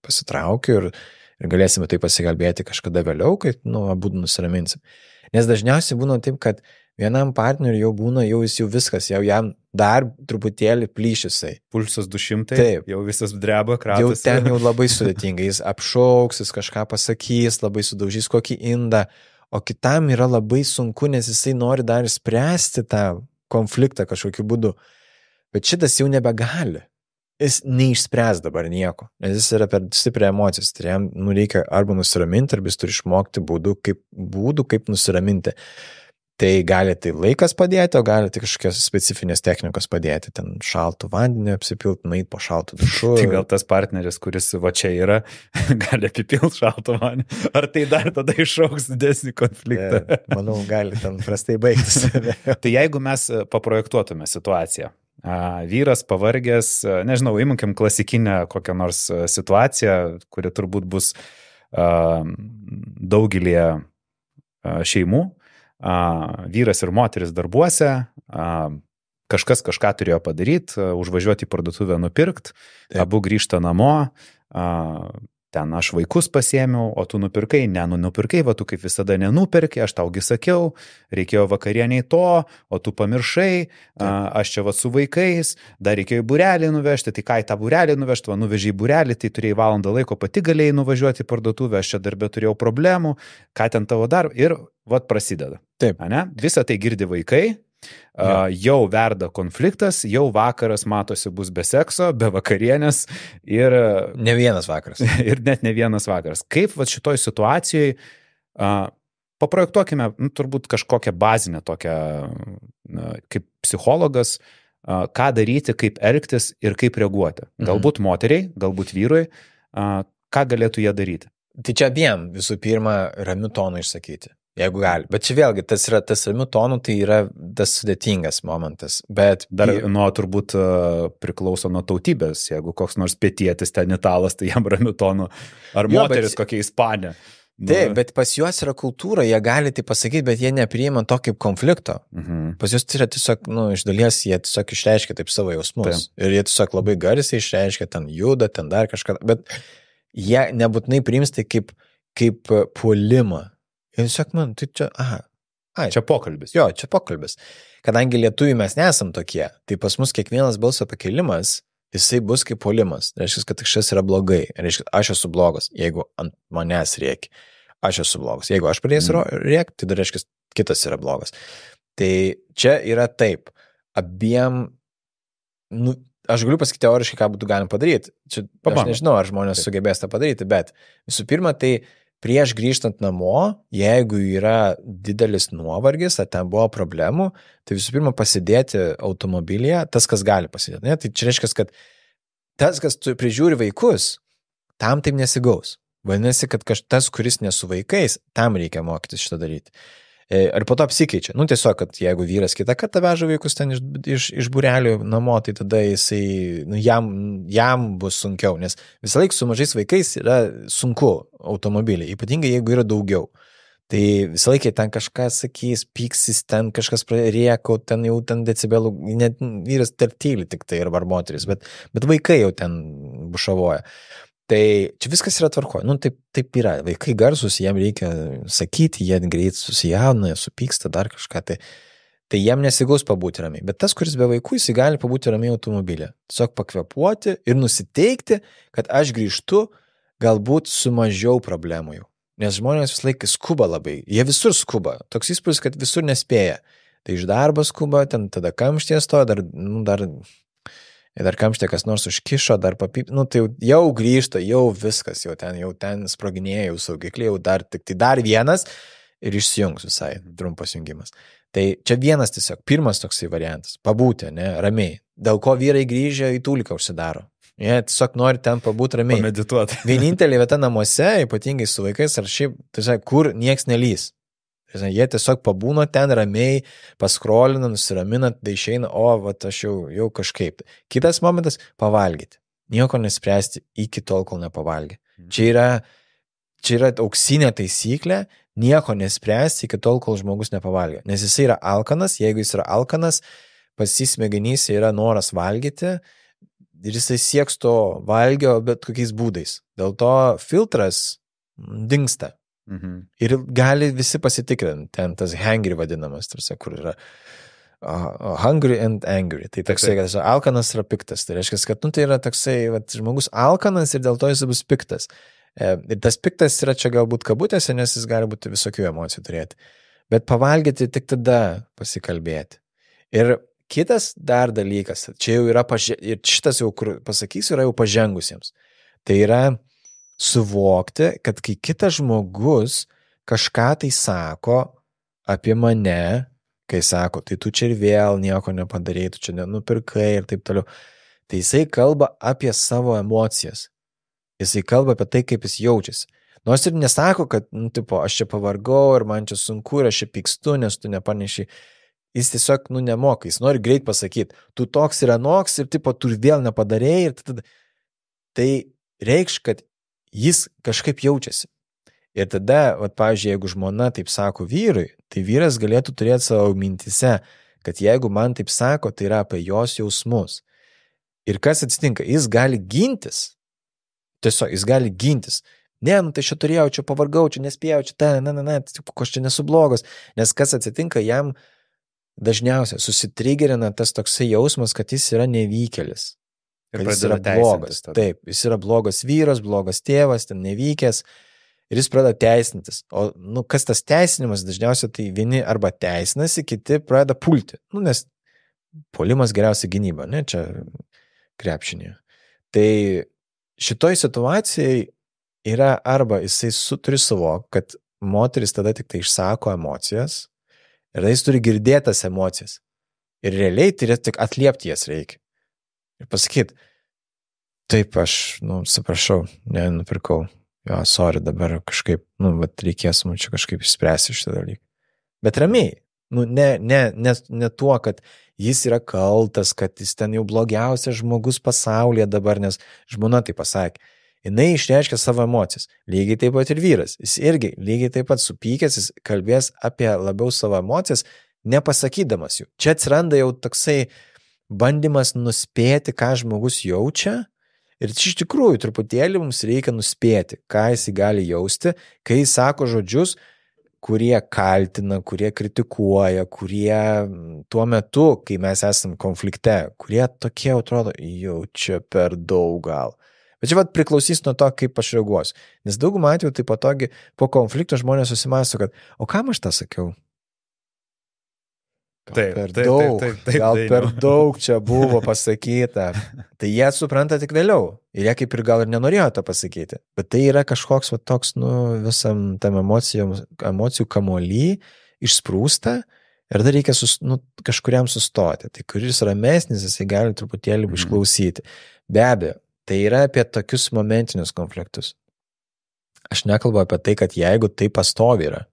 pasitraukiu ir, ir galėsime tai pasikalbėti kažkada vėliau, kai nu, abu nusiraminsim. Nes dažniausiai būna taip, kad vienam partneriui jau būna, jau jis jau viskas, jau jam dar truputėlį plyšisai. Pulsas du šimtai, taip, jau visas dreba, kratas. Jau ten jau labai sudėtingai, jis apšauks, jis kažką pasakys, labai sudaužys kokį indą. O kitam yra labai sunku, nes jisai nori dar spręsti tą konfliktą kažkokiu būdu. Bet šitas jau nebegali. Jis neišspręs dabar nieko, nes jis yra per stiprią emocijas. Tai jam nu, reikia arba nusiraminti, arba jis turi išmokti būdų, kaip, būdų, kaip nusiraminti. Tai gali tai laikas padėti, o gali tai kažkokios specifinės technikos padėti. Ten šaltų vandenį apsipilti, nueiti po šaltų dušų. Tai gal tas partneris, kuris va čia yra, gali apipilti šaltų vandenį. Ar tai dar tada išauks didesnį konfliktą? Ja, manau, gali ten prastai baigtis. Tai jeigu mes paprojektuotume situaciją, vyras pavargęs, nežinau, įmunkim klasikinę kokią nors situaciją, kuri turbūt bus daugelį šeimų, Uh, vyras ir moteris darbuose, uh, kažkas kažką turėjo padaryti, uh, užvažiuoti į parduotuvę nupirkt, taip. Abu grįžta namo, uh, ten aš vaikus pasiėmiau, o tu nupirkai, ne, nu, nupirkai, va tu kaip visada nenupirkai, aš taugi sakiau, reikėjo vakarieniai to, o tu pamiršai, uh, aš čia va su vaikais, dar reikėjo į būrelį nuvežti, tai ką į tą būrelį nuvežti, va nuvežė į būrelį, tai turėjai valandą laiko, pati galėjai nuvažiuoti į parduotuvę, aš čia darbe turėjau problemų, ką ten tavo dar ir vat prasideda. Taip. Ane? Visą tai girdi vaikai, Ja. Jau verda konfliktas, jau vakaras matosi bus be sekso, be vakarienės ir... Ne vienas vakaras. Ir net ne vienas vakaras. Kaip vat, šitoj situacijoj, paprojektuokime nu, turbūt kažkokią bazinę tokią, kaip psichologas, ką daryti, kaip elgtis ir kaip reaguoti. Galbūt mhm. moteriai, galbūt vyrui, ką galėtų jie daryti. Tai čia abiem visų pirma ramiu tonu išsakyti. Jeigu gali. Bet čia vėlgi, tas yra tas ramių tonų, tai yra tas sudėtingas momentas. Bet dar nuo turbūt priklauso nuo tautybės. Jeigu koks nors pietietis ten italas, tai jam ramių tonų. Ar jo, moteris bet... kokia ispanė. Taip, bet pas juos yra kultūra, jie gali tai pasakyti, bet jie nepriima to kaip konflikto. Mhm. Pas juos tai yra tiesiog, nu, iš dalies jie tiesiog išreiškia taip savo jausmus. Taip. Ir jie tiesiog labai garsiai išreiškia, ten juda, ten dar kažką. Bet jie nebūtinai priims tai kaip, kaip puolimą. Ir tiesiog, man, tai čia, aha, ai, čia pokalbis. Jo, čia pokalbis. Kadangi lietuvių mes nesam tokie, tai pas mus kiekvienas balso pakelimas, jisai bus kaip puolimas. Reiškia, kad kažkas yra blogai. Reiškia, aš esu blogas, jeigu ant manęs rėki. Aš esu blogas. Jeigu aš pradėsiu mm. rėkti, tai dar reiškia, kitas yra blogas. Tai čia yra taip. Abiem, nu, aš galiu pasakyti teoriškai, ką būtų galima padaryti. Čia, aš nežinau, ar žmonės taip sugebės tą padaryti, bet visų pirma, tai prieš grįžtant namo, jeigu yra didelis nuovargis, ar ten buvo problemų, tai visų pirma pasidėti automobilyje, tas, kas gali pasidėti. Ne? Tai čia reiškia, kad tas, kas prižiūri vaikus, tam taip nesigaus. Vadinasi, kad kažtas, kuris nesu vaikais, tam reikia mokytis šitą daryti. Ar po to apsikeičia. Nu, tiesiog, kad jeigu vyras kitą kartą veža vaikus ten iš, iš, iš būrelių namo, tai tada jisai, nu, jam, jam bus sunkiau, nes visą laiką su mažais vaikais yra sunku automobiliai, ypatingai jeigu yra daugiau. Tai visą laiką ten kažkas sakys, pyksis ten, kažkas rėkau, ten jau ten decibelų, net vyras tartyli tik tai, arba moteris, bet, bet vaikai jau ten bušavoja. Tai čia viskas yra tvarkoje. Nu, taip, taip yra. Vaikai garsus, jiem reikia sakyti, jie greit susijauna, supyksta, dar kažką. Tai, tai jiem nesigaus pabūti ramiai. Bet tas, kuris be vaikų, jis gali pabūti ramiai automobilį. Tiesiog pakvepuoti ir nusiteikti, kad aš grįžtu galbūt su mažiau problemų jau. Nes žmonės vis laikai skuba labai. Jie visur skuba. Toks įspūdis, kad visur nespėja. Tai iš darbo skuba, ten tada kamšties to, dar... Nu, dar dar kamštė kas nors užkišo, dar papip, nu tai jau, jau grįžta, jau viskas, jau ten, jau ten sproginėjo, jau saugikliai, jau dar tik, tai dar vienas ir išsijungs visai, trumpas jungimas. Tai čia vienas tiesiog, pirmas toksai variantas, pabūti, ne, ramiai, dėl ko vyrai grįžę į tūliką užsidaro. Jie tiesiog nori ten pabūti ramiai. Pamedituoti. Vienintelė vieta namuose, ypatingai su vaikais, ar šiaip, tiesiog, kur nieks nelys. Jie tiesiog pabūna ten ramiai, paskrolina, nusiramina, tai išeina, o, vat, aš jau, jau kažkaip. Kitas momentas – pavalgyti. Nieko nespręsti iki tol, kol nepavalgė. Čia yra, čia yra auksinė taisyklė – nieko nespręsti iki tol, kol žmogus nepavalgė. Nes jis yra alkanas, jeigu jis yra alkanas, pas jį smegenyse yra noras valgyti ir jisai sieks to valgio bet kokiais būdais. Dėl to filtras dingsta. Mhm. Ir gali visi pasitikrinti, ten tas hangry vadinamas, tarsi, kur yra uh, hungry and angry, tai toksai, kad alkanas yra piktas, tai reiškia, kad nu, tai yra toksai, vat, žmogus alkanas ir dėl to jis bus piktas. E, ir tas piktas yra čia galbūt kabutėse, nes jis gali būti visokių emocijų turėti, bet pavalgyti tik tada pasikalbėti. Ir kitas dar dalykas, čia jau yra, paž... ir šitas jau, kur pasakysiu, yra jau pažengusiems, tai yra suvokti, kad kai kitas žmogus kažką tai sako apie mane, kai sako, tai tu čia ir vėl nieko nepadarei, tu čia nenupirkai ir taip toliau, tai jisai kalba apie savo emocijas. Jisai kalba apie tai, kaip jis jaučiasi. Nors ir nesako, kad, nu, tipo, aš čia pavargau ir man čia sunku ir aš čia pykstu, nes tu nepanešiai. Jis tiesiog, nu, nemoka, jis nori greit pasakyti, tu toks ir anoks ir, tipo, tu ir vėl nepadarei ir tada. Tai reikš, kad jis kažkaip jaučiasi. Ir tada, vat, pavyzdžiui, jeigu žmona taip sako vyrui, tai vyras galėtų turėti savo mintise, kad jeigu man taip sako, tai yra apie jos jausmus. Ir kas atsitinka? Jis gali gintis. Tiesiog, jis gali gintis. Ne, nu tai čia turėjau, čia pavargau, čia nespėjau, čia ta, na, na, na, aš čia nesu blogas. Nes kas atsitinka, jam dažniausiai susitrigerina tas toksai jausmas, kad jis yra nevykėlis. Jis yra blogas, taip, jis yra blogas vyras, blogas tėvas, ten nevykęs ir jis pradeda teisintis. O nu, kas tas teisinimas, dažniausiai tai vieni arba teisinasi, kiti pradeda pulti. Nu, nes puolimas geriausia gynyba, ne, čia krepšinėje. Tai šitoj situacijai yra arba jisai su, turi suvokti, kad moteris tada tik tai išsako emocijas ir tada jis turi girdėti tas emocijas. Ir realiai tai tik atliepti jas reikia. Ir pasakyti, taip aš, nu, suprašau, nenupirkau. Jo, sorry, dabar kažkaip, nu, vat reikės mums čia kažkaip išspręsti šitą dalyką. Bet ramiai, nu, ne, ne, ne, ne tuo, kad jis yra kaltas, kad jis ten jau blogiausias žmogus pasaulyje dabar, nes žmona tai pasakė. Jinai išreiškia savo emocijas. Lygiai taip pat ir vyras. Jis irgi lygiai taip pat supykęs, jis kalbės apie labiau savo emocijas, nepasakydamas jų. Čia atsiranda jau toksai bandymas nuspėti, ką žmogus jaučia. Ir iš tikrųjų, truputėlį mums reikia nuspėti, ką jis gali jausti, kai jis sako žodžius, kurie kaltina, kurie kritikuoja, kurie tuo metu, kai mes esame konflikte, kurie tokie atrodo, jau čia per daug gal. Bet čia vat priklausys nuo to, kaip aš reaguosiu. Nes daugumą atveju tai patogi po konflikto žmonės susimąsto, kad o kam aš tą sakiau? Gal taip, per taip, daug, taip, taip, taip, gal taip, per daug čia buvo pasakyta. Tai jie supranta tik vėliau. Ir jie kaip ir gal ir nenorėjo to pasakyti. Bet tai yra kažkoks va, toks, nu, visam tam emocijom, emocijų kamuoly išsprūsta ir dar reikia sus, nu, kažkuriam sustoti. Tai kuris ramesnis, jisai gali truputėlį išklausyti. Be abejo, tai yra apie tokius momentinius konfliktus. Aš nekalbu apie tai, kad jeigu tai pastovi yra,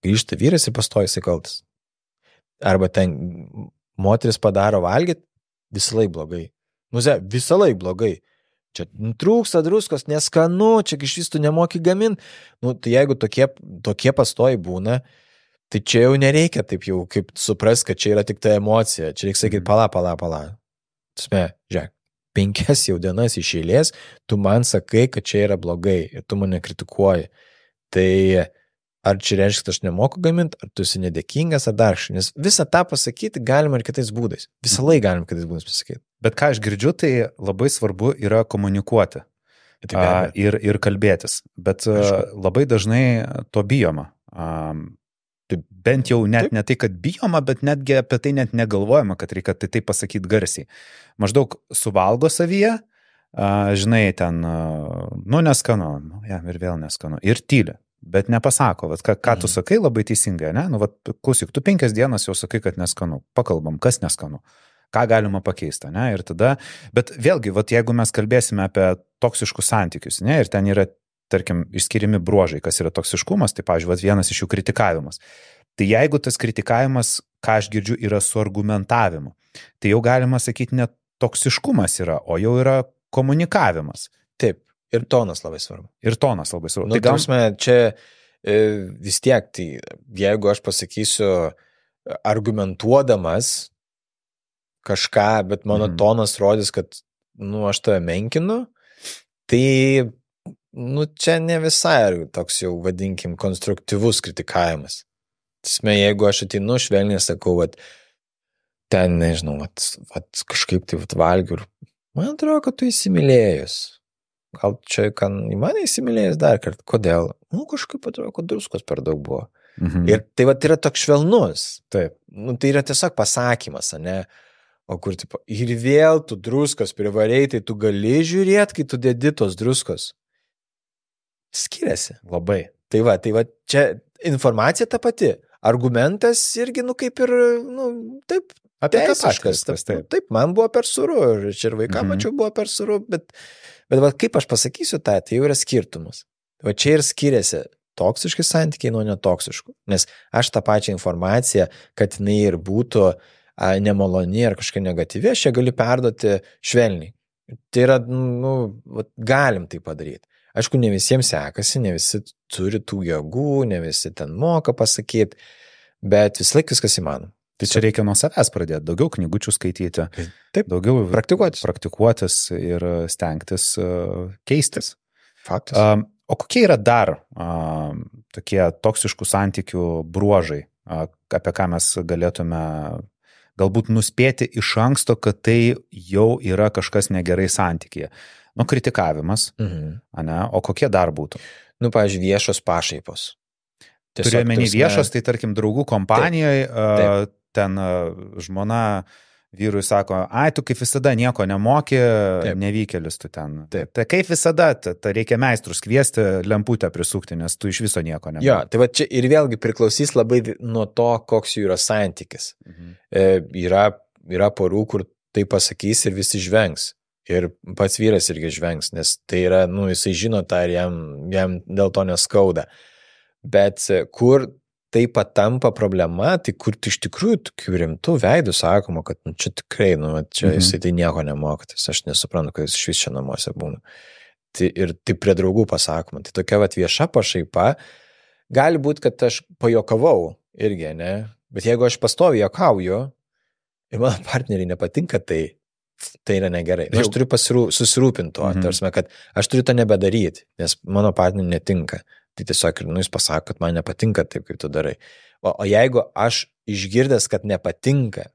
grįžta vyras ir pastovi jisai kaltas. Arba ten moteris padaro valgyti, visą laik blogai. Nu, ze, visą laik blogai. Čia trūksta druskos, neskanu, čia iš vis tu nemoki gamin. Nu, tai jeigu tokie, tokie pastoji būna, tai čia jau nereikia taip jau, kaip supras, kad čia yra tik ta emocija. Čia reikia sakyti, pala, pala, pala. Sme, žiūrėk, penkias jau dienas iš eilės, tu man sakai, kad čia yra blogai ir tu mane kritikuoji. Tai... Ar čia reiškia, kad aš nemoku gaminti, ar tu esi nedėkingas, ar dar šiandien. Nes visą tą pasakyti galima ir kitais būdais. Visą laiką galima kitais būdais pasakyti. Bet ką aš girdžiu, tai labai svarbu yra komunikuoti a, ir, ir kalbėtis. Bet aišku, labai dažnai to bijoma. A, bent jau net taip, ne tai, kad bijoma, bet netgi apie tai net negalvojama, kad reikia tai, tai pasakyti garsiai. Maždaug suvalgo savyje, a, žinai, ten, a, nu neskanu, nu, ja, ir vėl neskanu, ir tyli. Bet nepasako, vat, ką, ką tu sakai labai teisingai, ne? Nu, vat, klausyk, tu penkias dienas jau sakai, kad neskanu. Pakalbam, kas neskanu. Ką galima pakeisti, ne? Ir tada, bet vėlgi, vat, jeigu mes kalbėsime apie toksiškus santykius, ne? Ir ten yra, tarkim, išskirimi bruožai, kas yra toksiškumas, tai, pavyzdžiui, vat, vienas iš jų kritikavimas. Tai jeigu tas kritikavimas, ką aš girdžiu, yra su argumentavimu, tai jau galima sakyti, ne toksiškumas yra, o jau yra komunikavimas. Taip. Ir tonas labai svarbu. Ir tonas labai svarbu. Nu, tai tausme, čia e, vis tiek, tai jeigu aš pasakysiu argumentuodamas kažką, bet mano mm. tonas rodys, kad, nu, aš tave menkinu, tai, nu, čia ne visai toks jau, vadinkim, konstruktyvus kritikavimas. Tausme, jeigu aš atinu švelniai, sakau, vat, ten, nežinau, vat, vat kažkaip tai vat valgiu ir man atrodo, kad tu įsimylėjus. Gal čia kan į mane įsimylėjęs dar kartą. Kodėl? Nu, kažkaip atrodo, kad druskos per daug buvo. Mhm. Ir tai vat yra toks švelnus. Taip. Nu, tai yra tiesiog pasakymas, ane? O kur tipo, ir vėl tu druskos privarei, tai tu gali žiūrėti, kai tu dedi tos druskos. Skiriasi. Labai. Tai va, tai va, čia informacija ta pati. Argumentas irgi, nu, kaip ir, nu, taip. Apie teisiškas. Taip, taip. Taip, man buvo per suru, ir čia ir vaikam, mhm. mačiau, buvo per suru, bet... Bet va, kaip aš pasakysiu tą, tai jau yra skirtumas. Va čia ir skiriasi toksiški santykiai nuo netoksiškų. Nes aš tą pačią informaciją, kad jinai ir būtų a, nemaloni ar kažkokia negatyvi, aš ją galiu perduoti švelniai. Tai yra, nu, va, galim tai padaryti. Aišku, ne visiems sekasi, ne visi turi tų jėgų, ne visi ten moka pasakyti, bet vis laik viskas įmanoma. Tai čia reikia nuo savęs pradėti, daugiau knygučių skaityti, taip, daugiau praktikuotis. praktikuotis ir stengtis keistis. Faktas. O kokie yra dar tokie toksiškų santykių bruožai, apie ką mes galėtume galbūt nuspėti iš anksto, kad tai jau yra kažkas negerai santykyje? Nu, kritikavimas, mhm. ane, o kokie dar būtų? Nu, pavyzdžiui, viešos pašaipos. Turiu menį viešos, tai tarkim, draugų kompanijoje, uh, ten uh, žmona vyrui sako, ai, tu kaip visada nieko nemoki, taip. Nevykėlis tu ten. Taip. Tai kaip visada, ta, ta reikia meistrus kviesti, lemputę prisukti, nes tu iš viso nieko nemoki. Jo, tai va čia ir vėlgi priklausys labai nuo to, koks jų yra santykis. Mhm. E, yra, yra porų, kur tai pasakys ir visi žvengs. Ir pats vyras irgi žvengs, nes tai yra, nu, jisai žino tą ir jam, jam dėl to neskauda. Bet kur tai patampa problema, tai kur iš tikrųjų tokių rimtų veidų sakoma, kad nu, čia tikrai, nu, čia mhm. jisai tai nieko nemokytis, aš nesuprantu, kad jis iš vis čia namuose būna. Tai, ir tai prie draugų pasakoma. Tai tokia vat, vieša pašaipa, gali būti, kad aš pajokavau irgi, ne? Bet jeigu aš pastoviu jokauju ir mano partneriai nepatinka, tai tai yra negerai. Nu, aš turiu pasirū, susirūpinti to, mm-hmm. tarsime, kad aš turiu to nebedaryti, nes mano partneriui netinka. Tai tiesiog, nu, jis pasako, kad man nepatinka taip, kaip tu darai. O, o jeigu aš išgirdęs, kad nepatinka,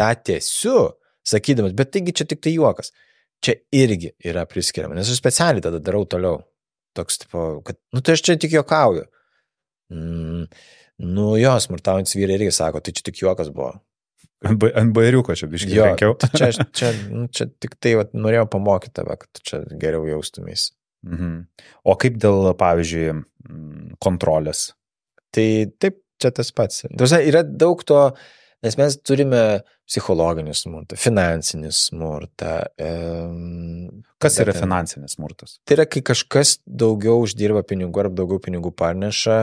tą tiesiu, sakydamas, bet taigi čia tik tai juokas. Čia irgi yra priskiriama, nes aš specialiai tada darau toliau. Toks, tipo, kad, nu, tai aš čia tik juokauju. Mm, nu, jo, smurtaujantis vyrai irgi sako, tai čia tik juokas buvo. Ant bairiuko čia biškai renkiau. Čia, čia, čia tik tai vat, norėjau pamokyti tave, kad čia geriau jaustumės. Mhm. O kaip dėl, pavyzdžiui, kontrolės? Tai taip, čia tas pats. Tausia, yra daug to, nes mes turime psichologinį smurtą, finansinį smurtą. E, Kas yra ten, finansinis smurtas? Tai yra, kai kažkas daugiau uždirba pinigų arba daugiau pinigų parneša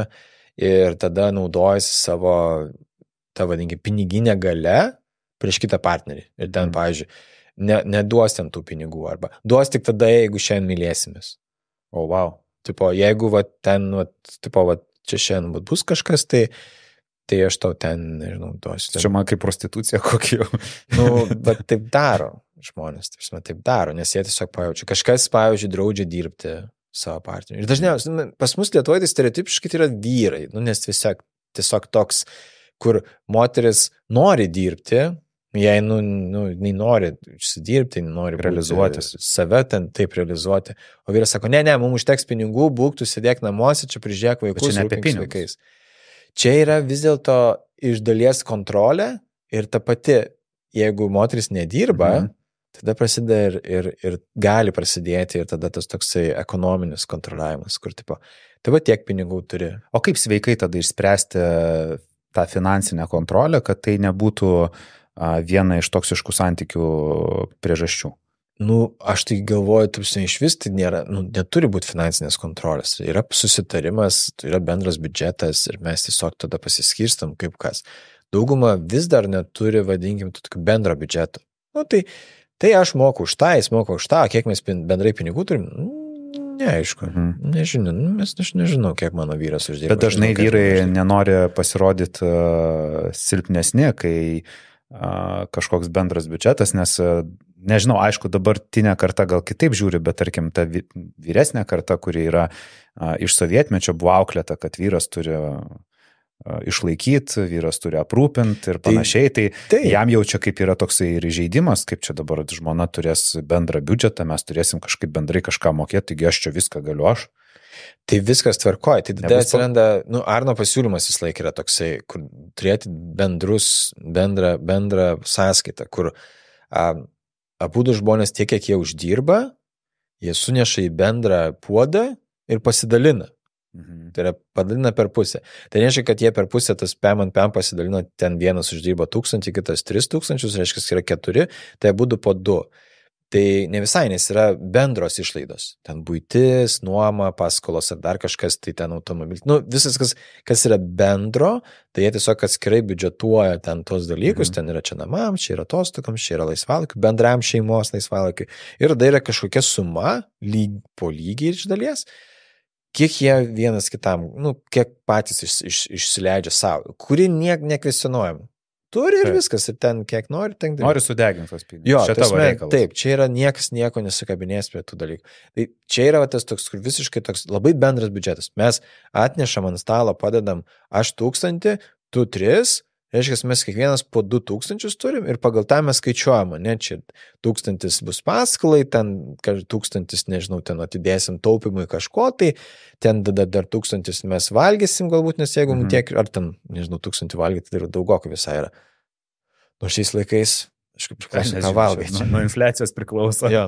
ir tada naudojasi savo ta, vadinkim, piniginė galia prieš kitą partnerį. Ir ten, pavyzdžiui, ne, neduos ten tų pinigų arba duos tik tada, jeigu šiandien mylėsimės. O, oh, wow. Tipo, jeigu va, ten, va, tipo, va, čia šiandien va, bus kažkas, tai, tai aš tau ten, nežinau, duosiu. Ten. Čia man kaip prostitucija kokia. Nu, bet taip daro žmonės, taip, taip daro, nes jie tiesiog pajaučia. Kažkas, pavyzdžiui, draudžia dirbti savo partneriui. Ir dažniausiai, pas mus Lietuvoje tai stereotipiškai tai yra vyrai, nu, nes tiesiog, tiesiog toks kur moteris nori dirbti, jei nu, nu, nori išsidirbti, nori realizuoti save ten, taip realizuoti. O vyras sako, ne, ne, mums užteks pinigų, būk, tu sėdėk namuose, čia prižiūrėk vaikus, čia rūpinks vaikais. Čia yra vis dėlto iš dalies kontrolė ir ta pati, jeigu moteris nedirba, mhm. tada prasideda ir, ir, ir gali prasidėti ir tada tas toksai ekonominis kontroliavimas, kur tipo, taip pat tiek pinigų turi. O kaip sveikai tada išspręsti tą finansinę kontrolę, kad tai nebūtų viena iš toksiškų santykių priežasčių? Nu, aš tai galvoju, taip, iš vis tai nėra, nu, neturi būti finansinės kontrolės. Yra susitarimas, yra bendras biudžetas ir mes tiesiog tada pasiskirstam kaip kas. Dauguma vis dar neturi, vadinkim, bendro biudžeto. Nu, tai, tai aš moku už tą, jis moku už tą, kiek mes bendrai pinigų turim, neaišku, mhm. nežinau, mes aš nežinau, kiek mano vyras uždirba. Bet dažnai žinau, vyrai uždirba. Nenori pasirodyti uh, silpnesni, kai uh, kažkoks bendras biudžetas, nes, uh, nežinau, aišku, dabartinė karta gal kitaip žiūri, bet tarkim, ta vyresnė karta, kuri yra uh, iš sovietmečio buvo auklėta, kad vyras turi išlaikyti, vyras turi aprūpinti ir panašiai, tai, tai jam jau čia kaip yra toksai ir įžeidimas, kaip čia dabar žmona turės bendrą biudžetą, mes turėsim kažkaip bendrai kažką mokėti, taigi aš čia viską galiu aš. Tai viskas tvarkoja, tai tada atsiranda, nu, Arno pasiūlymas vis laik yra toksai, kur turėti bendrus, bendrą, bendrą sąskaitą, kur abudu žmonės tiek, kiek jie uždirba, jie suneša į bendrą puodą ir pasidalina. Mhm. Tai yra padalina per pusę. Tai reiškia, kad jie per pusę tas pem ant pem pasidalino, ten vienas uždirba tūkstantį, kitas tris tūkstančius, reiškia, yra keturi, tai būtų po du. Tai ne visai, nes yra bendros išlaidos. Ten buitis, nuoma, paskolos ar dar kažkas, tai ten automobilis. Nu, visas, kas, kas yra bendro, tai jie tiesiog atskirai biudžetuoja ten tos dalykus, mhm. ten yra čia namam, čia yra atostokams, čia yra laisvalaikiui, bendram šeimos laisvalaikiui. Ir tai yra kažkokia suma, lyg, po lygiai iš dalies, kiek jie vienas kitam, nu, kiek patys iš, iš, išsileidžia savo, kuri niek nekvestionuojama. Turi ir taip. Viskas, ir ten kiek nori, ten... Nori sudeginti tos pinigus. Jo, čia tavo reikalas. Taip, čia yra niekas nieko nesukabinės prie tų dalykų. Tai čia yra tas toks, kur visiškai toks labai bendras biudžetas. Mes atnešam ant stalo, padedam aš tūkstantį, tu tris, Reiškia, mes kiekvienas po du tūkstančius turim ir pagal tą mes skaičiuojama, ne, čia tūkstantis bus paskalai, ten tūkstantis, nežinau, ten atidėsim taupimui kažko, tai ten dar tūkstantis mes valgysim galbūt, nes jeigu mums tiek, ar ten, nežinau, tūkstantį valgyti, tai yra daugok visai yra. Nu, šiais laikais, aišku, priklauso, ką valgai. Nuo infliacijos priklauso. Jo.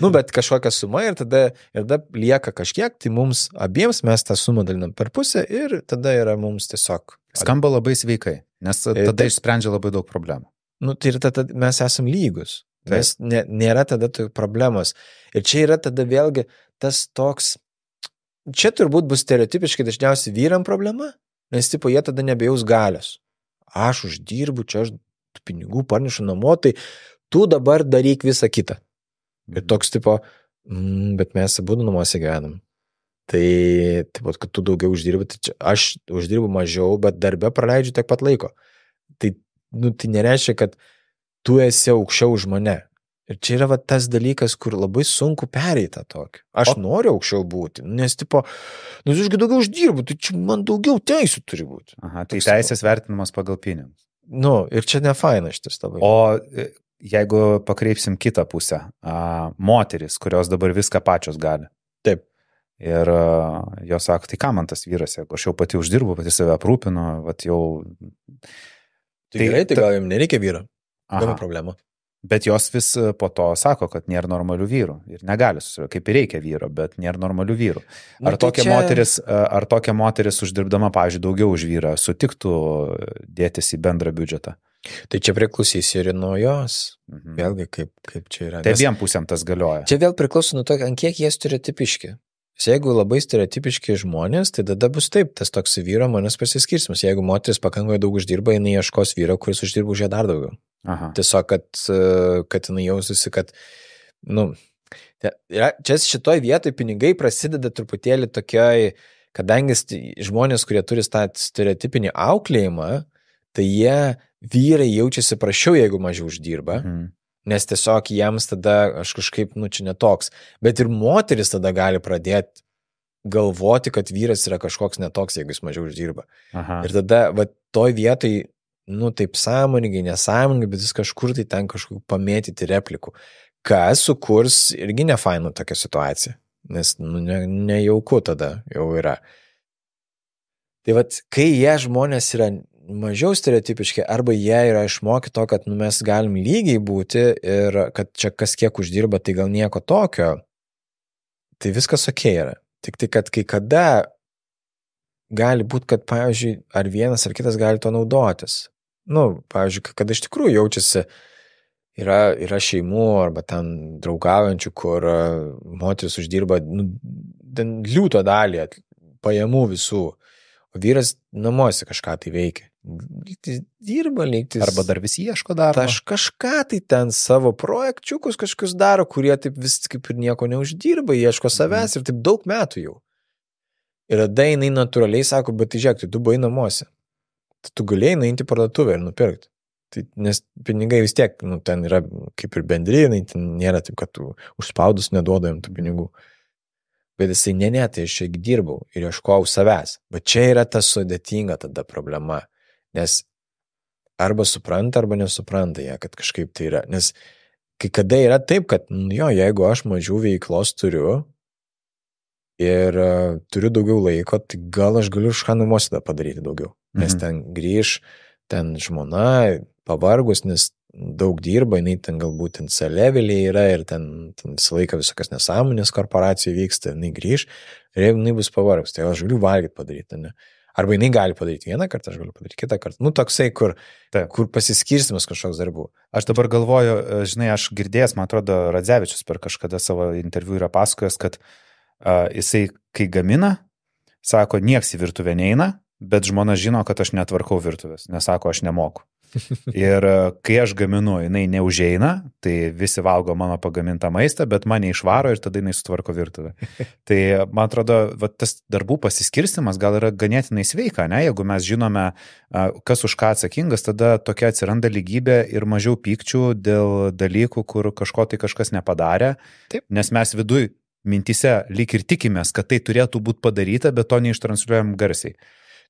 Nu, bet kažkokia suma ir tada, ir tada lieka kažkiek, tai mums abiems mes tą sumą dalinam per pusę ir tada yra mums tiesiog... Skamba labai sveikai, nes tada tai, išsprendžia labai daug problemų. Nu, tai ir tada mes esam lygus. Mes ne, nėra tada tų problemos. Ir čia yra tada vėlgi tas toks... Čia turbūt bus stereotipiškai dažniausiai vyram problema, nes tipo jie tada nebejaus galios. Aš uždirbu, čia aš pinigų parnešu namo, tai tu dabar daryk visą kitą. Ir toks tipo, mm, bet mes abudu namuose gyvenam. Tai taip pat, kad tu daugiau uždirbi, tai čia, aš uždirbu mažiau, bet darbe praleidžiu tiek pat laiko. Tai, nu, tai nereiškia, kad tu esi aukščiau už mane. Ir čia yra va, tas dalykas, kur labai sunku pereitą tokį. Aš o... noriu aukščiau būti, nes tipo, nu, aš daugiau uždirbu, tai čia man daugiau teisų turi būti. Aha, tai toks teisės vertinamas pagal pinigus. Nu, ir čia ne faina šitas labai. O jeigu pakreipsim kitą pusę, a, moteris, kurios dabar viską pačios gali. Taip. Ir jos sako, tai ką man tas vyras, jeigu aš jau pati uždirbu, pati save aprūpinu, vat jau... Tai gerai, tai gal jums nereikia vyro. Dabar problema. Bet jos vis po to sako, kad nėra normalių vyrų ir negali susirūpinti, kaip ir reikia vyro, bet nėra normalių vyrų. Ar, tai tokia čia... moteris, ar tokia moteris uždirbdama, pavyzdžiui, daugiau už vyrą sutiktų dėtis į bendrą biudžetą? Tai čia priklausys ir nuo jos, mhm. Vėlgi kaip, kaip čia yra. Tai abiem pusėm tas galioja. Čia vėl priklauso nuo to, ant kiek jie stereotipiški. Jeigu labai stereotipiški žmonės, tai tada bus taip, tas toks vyro manęs pasiskirsimas. Jeigu moteris pakankamai daug uždirba, jinai ieškos vyro, kuris uždirba už ją dar daugiau. Aha. Tiesiog, kad, kad jinai jaususi, kad, nu, čia šitoj vietoj pinigai prasideda truputėlį tokioj, kadangi žmonės, kurie turi tą stereotipinį auklėjimą, tai jie vyrai jaučiasi prašiau, jeigu mažiau uždirba. Mhm. Nes tiesiog jiems tada aš kažkaip, nu, čia netoks. Bet ir moteris tada gali pradėti galvoti, kad vyras yra kažkoks netoks, jeigu jis mažiau uždirba. Aha. Ir tada, va, toj vietoj, nu, taip sąmoningai, nesąmoningai, bet jis kažkur tai ten kažkur pamėtyti replikų. Kas sukurs irgi nefainu tokią situaciją, nes, nu, ne, nejauku tada jau yra. Tai va, kai jie žmonės yra... mažiau stereotipiški, arba jie yra išmokyti to, kad, nu, mes galim lygiai būti ir kad čia kas kiek uždirba, tai gal nieko tokio, tai viskas ok yra. Tik tai, kad kai kada gali būti, kad, pavyzdžiui, ar vienas ar kitas gali to naudotis. Nu, pavyzdžiui, kad iš tikrųjų jaučiasi, yra, yra šeimų arba ten draugaujančių, kur moteris uždirba, nu, liūto dalį pajamų visų. O vyras namuose kažką tai veikia. Lygtis dirba, lygtis... Arba dar visi ieško darbo. Aš kažką tai ten savo projekčiukus kažkokius daro, kurie taip vis kaip ir nieko neuždirba, ieško savęs ir taip daug metų jau. Ir tada jinai natūraliai sako, bet tai žiūrėk, tai tu buvai namuose. Tai tu galėjai nuimti parduotuvę ir nupirkti. Tai, nes pinigai vis tiek, nu, ten yra kaip ir bendri, ten nėra taip, kad tu užspaudus neduodam tų pinigų. Bet jisai, ne, ne, tai aš čia dirbau ir ieškojau savęs. Bet čia yra ta sudėtinga tada problema, nes arba supranta, arba nesupranta jie, kad kažkaip tai yra. Nes kai kada yra taip, kad, nu, jo, jeigu aš mažiau veiklos turiu ir uh, turiu daugiau laiko, tai gal aš galiu už ką namuose tada padaryti daugiau. Nes mhm. ten grįž, ten žmona, pavargus, nes daug dirba, jinai ten galbūt ten salevelėje yra ir ten, ten visą laiką visokas nesąmonės korporacijai vyksta, jinai grįž ir jeigu jinai bus pavargus, tai aš galiu valgyti padaryti, ne? Arba jinai gali padaryti vieną kartą, aš galiu padaryti kitą kartą. Nu, toksai, kur, kur pasiskirstimas kažkoks darbų. Aš dabar galvoju, žinai, aš girdėjęs, man atrodo, Radzevičius per kažkada savo interviu yra pasakojęs, kad uh, jisai, kai gamina, sako, nieks į virtuvę neina, bet žmona žino, kad aš netvarkau virtuvės, nesako, aš nemoku. Ir kai aš gaminu, jinai neužeina, tai visi valgo mano pagamintą maistą, bet mane išvaro ir tada jinai sutvarko virtuvę. Tai man atrodo, va, tas darbų pasiskirstimas gal yra ganėtinai sveika, ne? Jeigu mes žinome, kas už ką atsakingas, tada tokia atsiranda lygybė ir mažiau pykčių dėl dalykų, kur kažko tai kažkas nepadarė. Taip. Nes mes viduj mintyse lyg ir tikimės, kad tai turėtų būti padaryta, bet to neištransliuojam garsiai.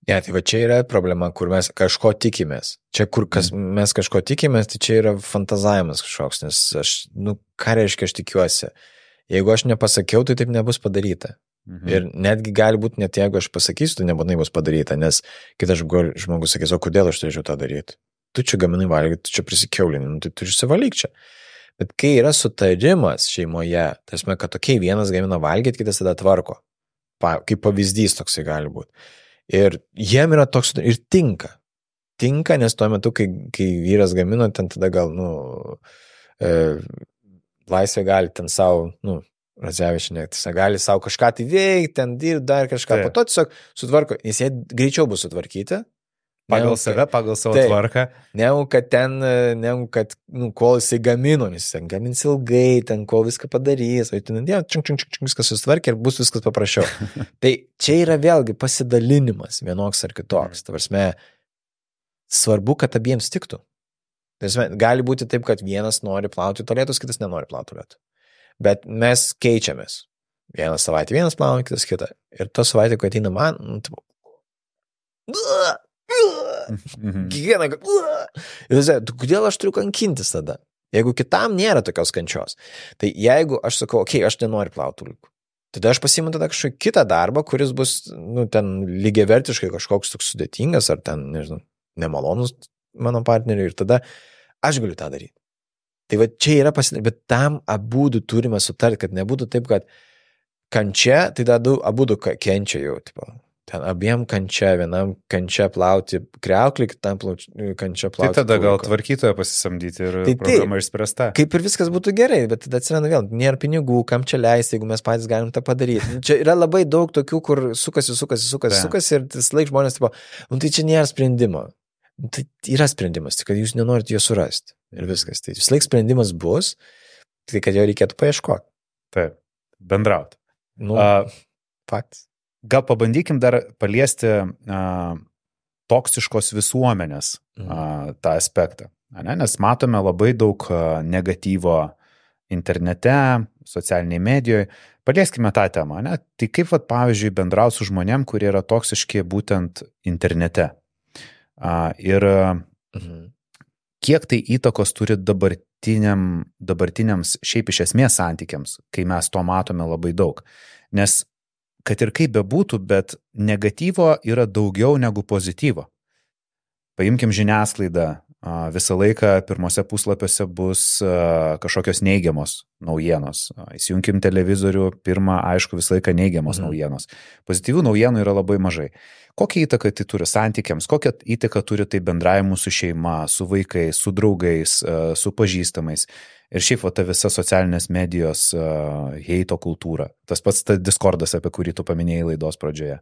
Ne, tai va čia yra problema, kur mes kažko tikimės. Čia, kur kas, mes kažko tikimės, tai čia yra fantazavimas kažkoks, nes aš, nu, ką reiškia, aš tikiuosi. Jeigu aš nepasakiau, tai taip nebus padaryta. Mhm. Ir netgi gali būti, net jeigu aš pasakysiu, tai nebūtinai bus padaryta, nes kitas žmogus sakys, o kodėl aš turėčiau tą daryti? Tu čia gaminai valgyti, tu čia prisikiaulini, nu, tai tu išsivalyk čia. Bet kai yra sutarimas šeimoje, tai kad tokiai vienas gamina valgyti, kitas tada tvarko. Pa, kaip pavyzdys toksai gali būti. Ir jiem yra toks, ir tinka. Tinka, nes tuo metu, kai, kai vyras gamino, ten tada gal, nu, e, laisvė gali ten savo, nu, Radzevičienė, gali savo kažką tai veikti, ten dirbti, dar kažką, tai. Po to tiesiog sutvarko, nes jie greičiau bus sutvarkyti. Pagal save, pagal savo tai, tvarką. Negu, kad ten, negu, kad, nu, kol jisai gamino, jis ten gamins ilgai, ten, kol viską padarys, o ten, ja, čink, čink, čink, viskas sustvarkė ir bus viskas paprasčiau. Tai čia yra vėlgi pasidalinimas vienoks ar kitoks. Ta prasme, svarbu, kad abiems tiktų. Ta prasme, gali būti taip, kad vienas nori plauti tualetus, kitas nenori plauti tualetų. Bet mes keičiamės. Vieną savaitę vienas plauti, kitas kitą. Ir to savaitę, kai ateina man, nu, taip, kiekvieną, ir kodėl aš turiu kankintis tada, jeigu kitam nėra tokios kančios. Tai jeigu aš sakau, okei, okay, aš nenoriu plauti tulikų, tada aš pasiimu tada kažkokį kitą darbą, kuris bus, nu, ten lygiavertiškai kažkoks toks sudėtingas ar ten, nežinau, nemalonus mano partneriui, ir tada aš galiu tą daryti. Tai va čia yra pasidalinimas, bet tam abudu turime sutarti, kad nebūtų taip, kad kančia, tai tada abudu kenčia jau, tipo. Ten abiem kančia, vienam kančia plauti kriauklį, kitam kančia plauti. Tai tada pulką. Gal tvarkytoje pasisamdyti ir tai, problema tai, išspręsta. Kaip ir viskas būtų gerai, bet tada atsiranda vėl, nėra pinigų, kam čia leisti, jeigu mes patys galim tą padaryti. Čia yra labai daug tokių, kur sukasi, sukasi, sukasi, sukasi ir vis laik žmonės, tipo, nu tai čia nėra sprendimo. Tai yra sprendimas, tik kad jūs nenorite jo surasti. Ir viskas. Tai vis laik sprendimas bus, tai kad jo reikėtų paieškoti. Taip, bendrauti. Nu, uh, faktas. Gal pabandykim dar paliesti a, toksiškos visuomenės a, tą aspektą, ane? Nes matome labai daug negatyvo internete, socialiniai medijoje. Palieskime tą temą, ane? Tai kaip, vat, pavyzdžiui, bendrau su žmonėm, kurie yra toksiški būtent internete. A, ir mhm. kiek tai įtakos turi dabartiniam, dabartiniams šiaip iš esmės santykiams, kai mes to matome labai daug. Nes kad ir kaip bebūtų, bet negatyvo yra daugiau negu pozityvo. Paimkim žiniasklaidą, visą laiką pirmose puslapiuose bus kažkokios neigiamos naujienos. Įsijunkim televizorių, pirmą, aišku, visą laiką neigiamos mhm. naujienos. Pozityvių naujienų yra labai mažai. Kokią įtaką tai turi santykiams, kokią įtaką turi tai bendravimu su šeima, su vaikais, su draugais, su pažįstamais. Ir šiaip va, ta visa socialinės medijos uh, heito kultūra. Tas pats ta diskordas, apie kurį tu paminėjai laidos pradžioje.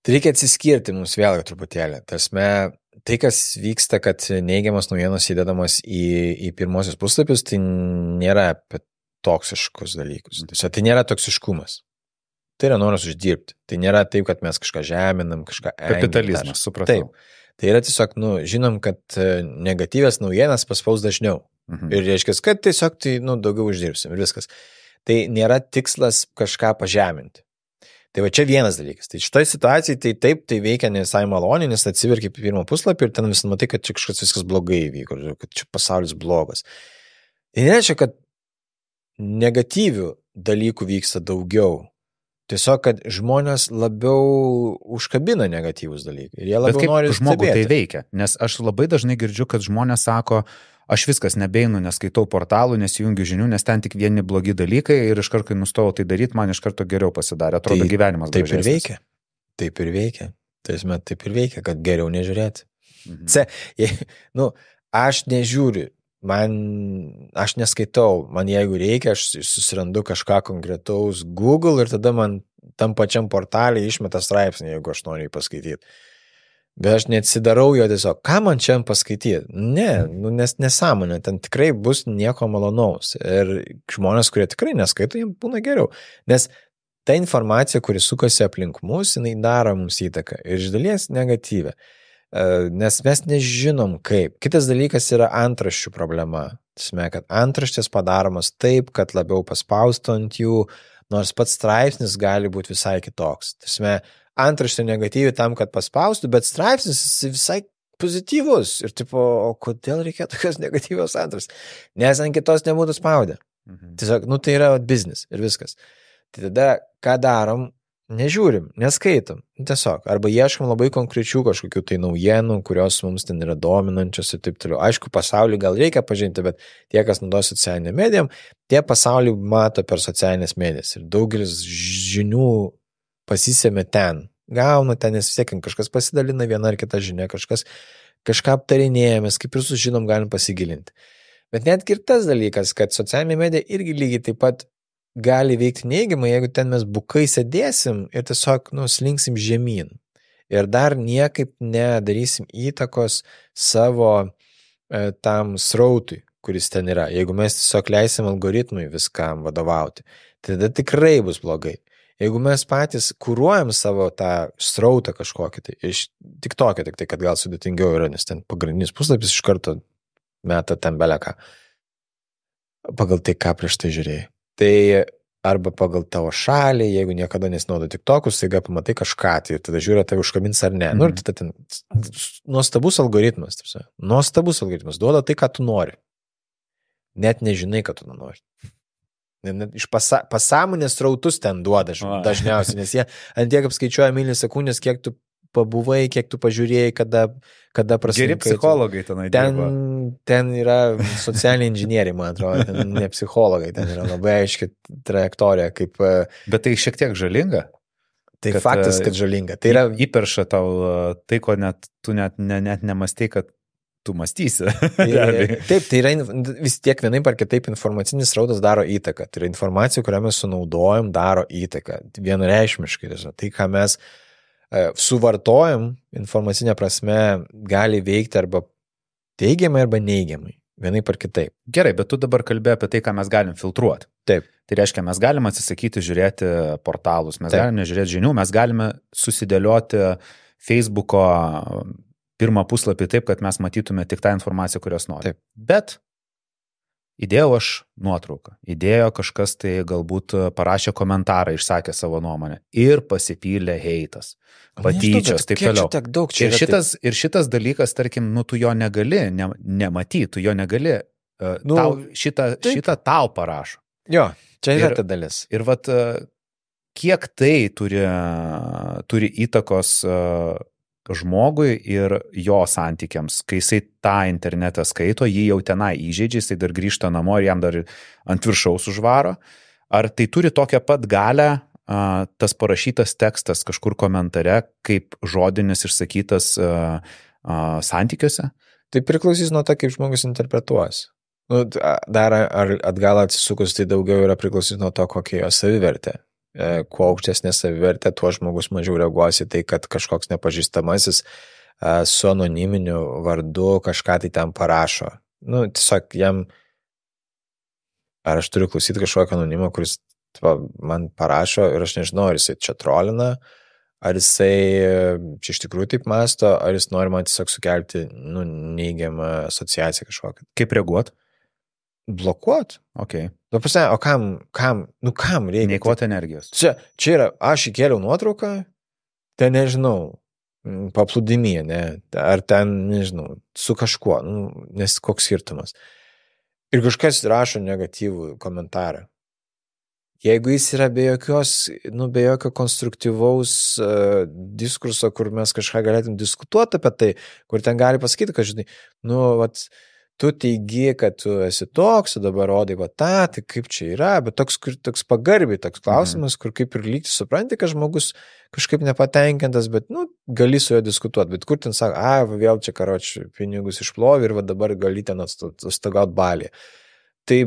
Tai reikia atsiskirti mums vėlgi truputėlį. Tasme, tai, kas vyksta, kad neigiamas naujienos įdedamas į, į pirmosius puslapius, tai nėra apie toksiškus dalykus. Tasme, tai nėra toksiškumas. Tai yra noras uždirbti. Tai nėra taip, kad mes kažką žeminam, kažką engim. Kapitalizmas, supratau. Taip. Tai yra tiesiog, nu, žinom, kad negatyvės naujienas paspaus dažniau. Mhm. Ir reiškia, kad tiesiog tai, nu, daugiau uždirbsim ir viskas. Tai nėra tikslas kažką pažeminti. Tai va čia vienas dalykas. Tai šitoj situacijai tai taip, tai veikia nesai maloniai, nes atsiverki pirmą puslapį ir ten vis matai, kad čia kažkas viskas blogai vyko, kad čia pasaulis blogas. Tai nereiškia, kad negatyvių dalykų vyksta daugiau. Tiesiog, kad žmonės labiau užkabina negatyvus dalykai. Ir jie labiau nori žmogų stebėti. Tai veikia? Nes aš labai dažnai girdžiu, kad žmonės sako, aš viskas nebeinu, neskaitau portalų, nesijungiu žinių, nes ten tik vieni blogi dalykai ir iš karto nustojau tai daryti, man iš karto geriau pasidarė. Atrodo, tai, gyvenimas taip gražesnis. Ir veikia. Taip ir veikia. Tiesme, taip ir veikia, kad geriau nežiūrėti. Mhm. C, je, nu, aš nežiūriu. Man, aš neskaitau, man jeigu reikia, aš susirandu kažką konkretaus Google ir tada man tam pačiam portalį išmeta straipsnį, jeigu aš noriu jį paskaityti. Bet aš neatsidarau jo tiesiog, ką man čia paskaityti? Ne, nu, nes nesąmonė, ten tikrai bus nieko malonaus. Ir žmonės, kurie tikrai neskaito, jiems būna geriau. Nes ta informacija, kuri sukasi aplink mus, jinai daro mums įtaką ir iš dalies negatyvę. Nes mes nežinom kaip. Kitas dalykas yra antraščių problema. Tiesiog, kad antraštės padaromas taip, kad labiau paspausto ant jų, nors pats straipsnis gali būti visai kitoks. Tiesiog, antraštė negatyvi tam, kad paspaustų, bet straipsnis visai pozityvus. Ir tipo, o kodėl reikia tokios negatyvios antras? Nes ant kitos nebūtų spaudę. Mhm. Tiesiog, nu tai yra biznis ir viskas. Tai tada, ką darom, nežiūrim, neskaitom. Tiesiog. Arba ieškom labai konkrečių kažkokių tai naujienų, kurios mums ten yra dominančios ir taip toliau. Aišku, pasaulį gal reikia pažinti, bet tie, kas naudos socialinėm medijom, tie pasaulį mato per socialinės medijas. Ir daugelis žinių pasisėmė ten. Gauna ten, nes vis tiek kažkas pasidalina vieną ar kitą žinią, kažkas kažką aptarinėjomės, kaip ir sužinom, galim pasigilinti. Bet netgi ir tas dalykas, kad socialinė medija irgi lygiai taip pat gali veikti neigiamai, jeigu ten mes bukai sėdėsim ir tiesiog nu, slinksim žemyn. Ir dar niekaip nedarysim įtakos savo e, tam srautui, kuris ten yra. Jeigu mes tiesiog leisim algoritmui viskam vadovauti, tada tikrai bus blogai. Jeigu mes patys kūruojam savo tą srautą kažkokį, tai iš tik tokio, tik tai, kad gal sudėtingiau yra, nes ten pagrindinis puslapis iš karto meta ten beleką. Pagal tai, ką prieš tai žiūrėjai. Tai arba pagal tavo šalį, jeigu niekada nesinaudo tik tokus, tai gal pamatai kažką, tai tada žiūrė, tai užkabins ar ne. Mm. Nu ir tada ten nuostabus algoritmas, tarsi. Nuostabus algoritmas duoda tai, ką tu nori. Net nežinai, ką tu nori. Net iš pasa, pasąmonės rautus ten duoda dažniausiai, nes jie ant tiek apskaičiuoja milisekundės, kiek tu pabuvai, kiek tu pažiūrėjai, kada, kada prasidėjo. Geri psichologai tenai dirba. Ten, ten yra socialiniai inžinieriai, man atrodo, ten ne psichologai, ten yra labai aiški trajektorija. Kaip, bet tai šiek tiek žalinga? Tai kad, faktas, kad žalinga. Tai yra įperša tau tai, ko net, tu net, ne, net nemastei, kad tu mąstysi. Taip, tai yra vis tiek vienaip ar kitaip informacinis srautas daro įtaką. Tai yra informacija, kurią mes sunaudojam, daro įtaką. Vienareišmiškai. Tai, ką mes suvartojam, informacinė prasme, gali veikti arba teigiamai, arba neigiamai. Vienaip ar kitaip. Gerai, bet tu dabar kalbėjai apie tai, ką mes galim filtruoti. Taip. Tai reiškia, mes galim atsisakyti žiūrėti portalus, mes taip. Galim nežiūrėti žinių, mes galime susidėlioti Facebook'o pirmą puslapį taip, kad mes matytume tik tą informaciją, kurios nori. Taip. Bet įdėjau aš nuotrauką, įdėjo kažkas tai galbūt parašė komentarą, išsakė savo nuomonę ir pasipylė heitas, patyčios, taip toliau. Ir šitas, ir šitas dalykas, tarkim, nu tu jo negali, ne, nematy, tu jo negali, nu, tau, šitą, šitą tau parašo. Jo, čia yra ta dalis. Ir vat, kiek tai turi, turi įtakos žmogui ir jo santykiams, kai jisai tą internetą skaito, jį jau tenai įžeidžia, jisai dar grįžta namo ir jam dar ant viršaus užvaro. Ar tai turi tokią pat galę tas parašytas tekstas kažkur komentare, kaip žodinis išsakytas santykiuose? Tai priklausys nuo to, kaip žmogus interpretuos. Nu, dar ar atgal atsisukus, tai daugiau yra priklausys nuo to, kokia jo savivertė. Kuo aukštesnė savivertė, tuo žmogus mažiau reaguosi tai, kad kažkoks nepažįstamasis su anoniminiu vardu kažką tai ten parašo. Nu, tiesiog jam, ar aš turiu klausyti kažkokio anonimo, kuris tva, man parašo ir aš nežinau, ar jisai čia trolina, ar jisai čia iš tikrųjų taip masto, ar jis nori man tiesiog sukelti nu, neigiamą asociaciją kažkokią. Kaip reaguot? Blokuot. Okay. O, pasne, o kam, kam, nu kam reikia? Neikvoti energijos. Čia, čia yra, aš įkėliau nuotrauką, ten nežinau, paplūdimyje, ne, ar ten, nežinau, su kažkuo, nu, nes koks skirtumas. Ir kažkas rašo negatyvų komentarą. Jeigu jis yra be jokios, nu, be jokio konstruktyvaus uh, diskurso, kur mes kažką galėtum diskutuoti apie tai, kur ten gali pasakyti, kad, žinai, nu, vat, tu teigi, kad tu esi toks, dabar rodai va tą, tai kaip čia yra, bet toks, toks pagarbiai, toks klausimas, kur kaip ir lygti supranti, kad žmogus kažkaip nepatenkintas, bet, nu, gali su juo diskutuoti, bet kur ten sako, a, va, vėl čia karočiui pinigus išplovi ir va dabar gali ten atstogauti balį. Tai,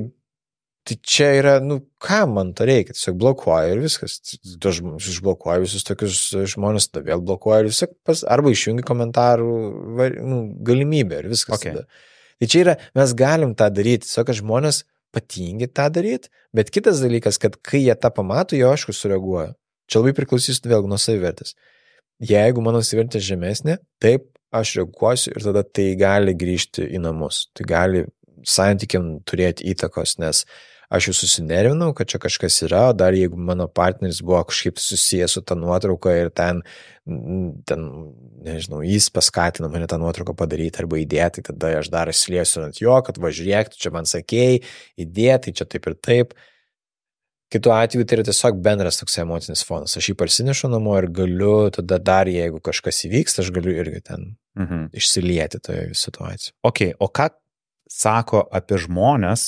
tai čia yra, nu, kam man to reikia, tiesiog blokuoja ir viskas, aš išblokuoju visus tokius žmonės, tada vėl blokuoja ir viskas, arba išjungi komentarų nu, galimybę ir viskas okay. Tada. Tai čia yra, mes galim tą daryti, tiesiog žmonės patingi tą daryti, bet kitas dalykas, kad kai jie tą pamato, jie aišku sureaguoja. Čia labai priklausys vėlgi nuo savivertės. Jeigu mano savivertė žemesnė, taip aš reaguosiu ir tada tai gali grįžti į namus, tai gali santykiam turėti įtakos, nes aš jau susinervinau, kad čia kažkas yra, dar jeigu mano partneris buvo kažkaip susijęs su ta nuotrauka ir ten, ten nežinau, jis paskatino mane tą nuotrauką padaryti arba įdėti, tada aš dar įsiliesiu ant jo, kad važiuok, tu čia man sakėjai, įdėti, čia taip ir taip. Kitu atveju tai yra tiesiog bendras toks emocinis fonas. Aš jį parsinešu namo ir galiu tada dar, jeigu kažkas įvyksta, aš galiu irgi ten mhm. išsilieti toje situacijoje. Ok, o ką sako apie žmonės,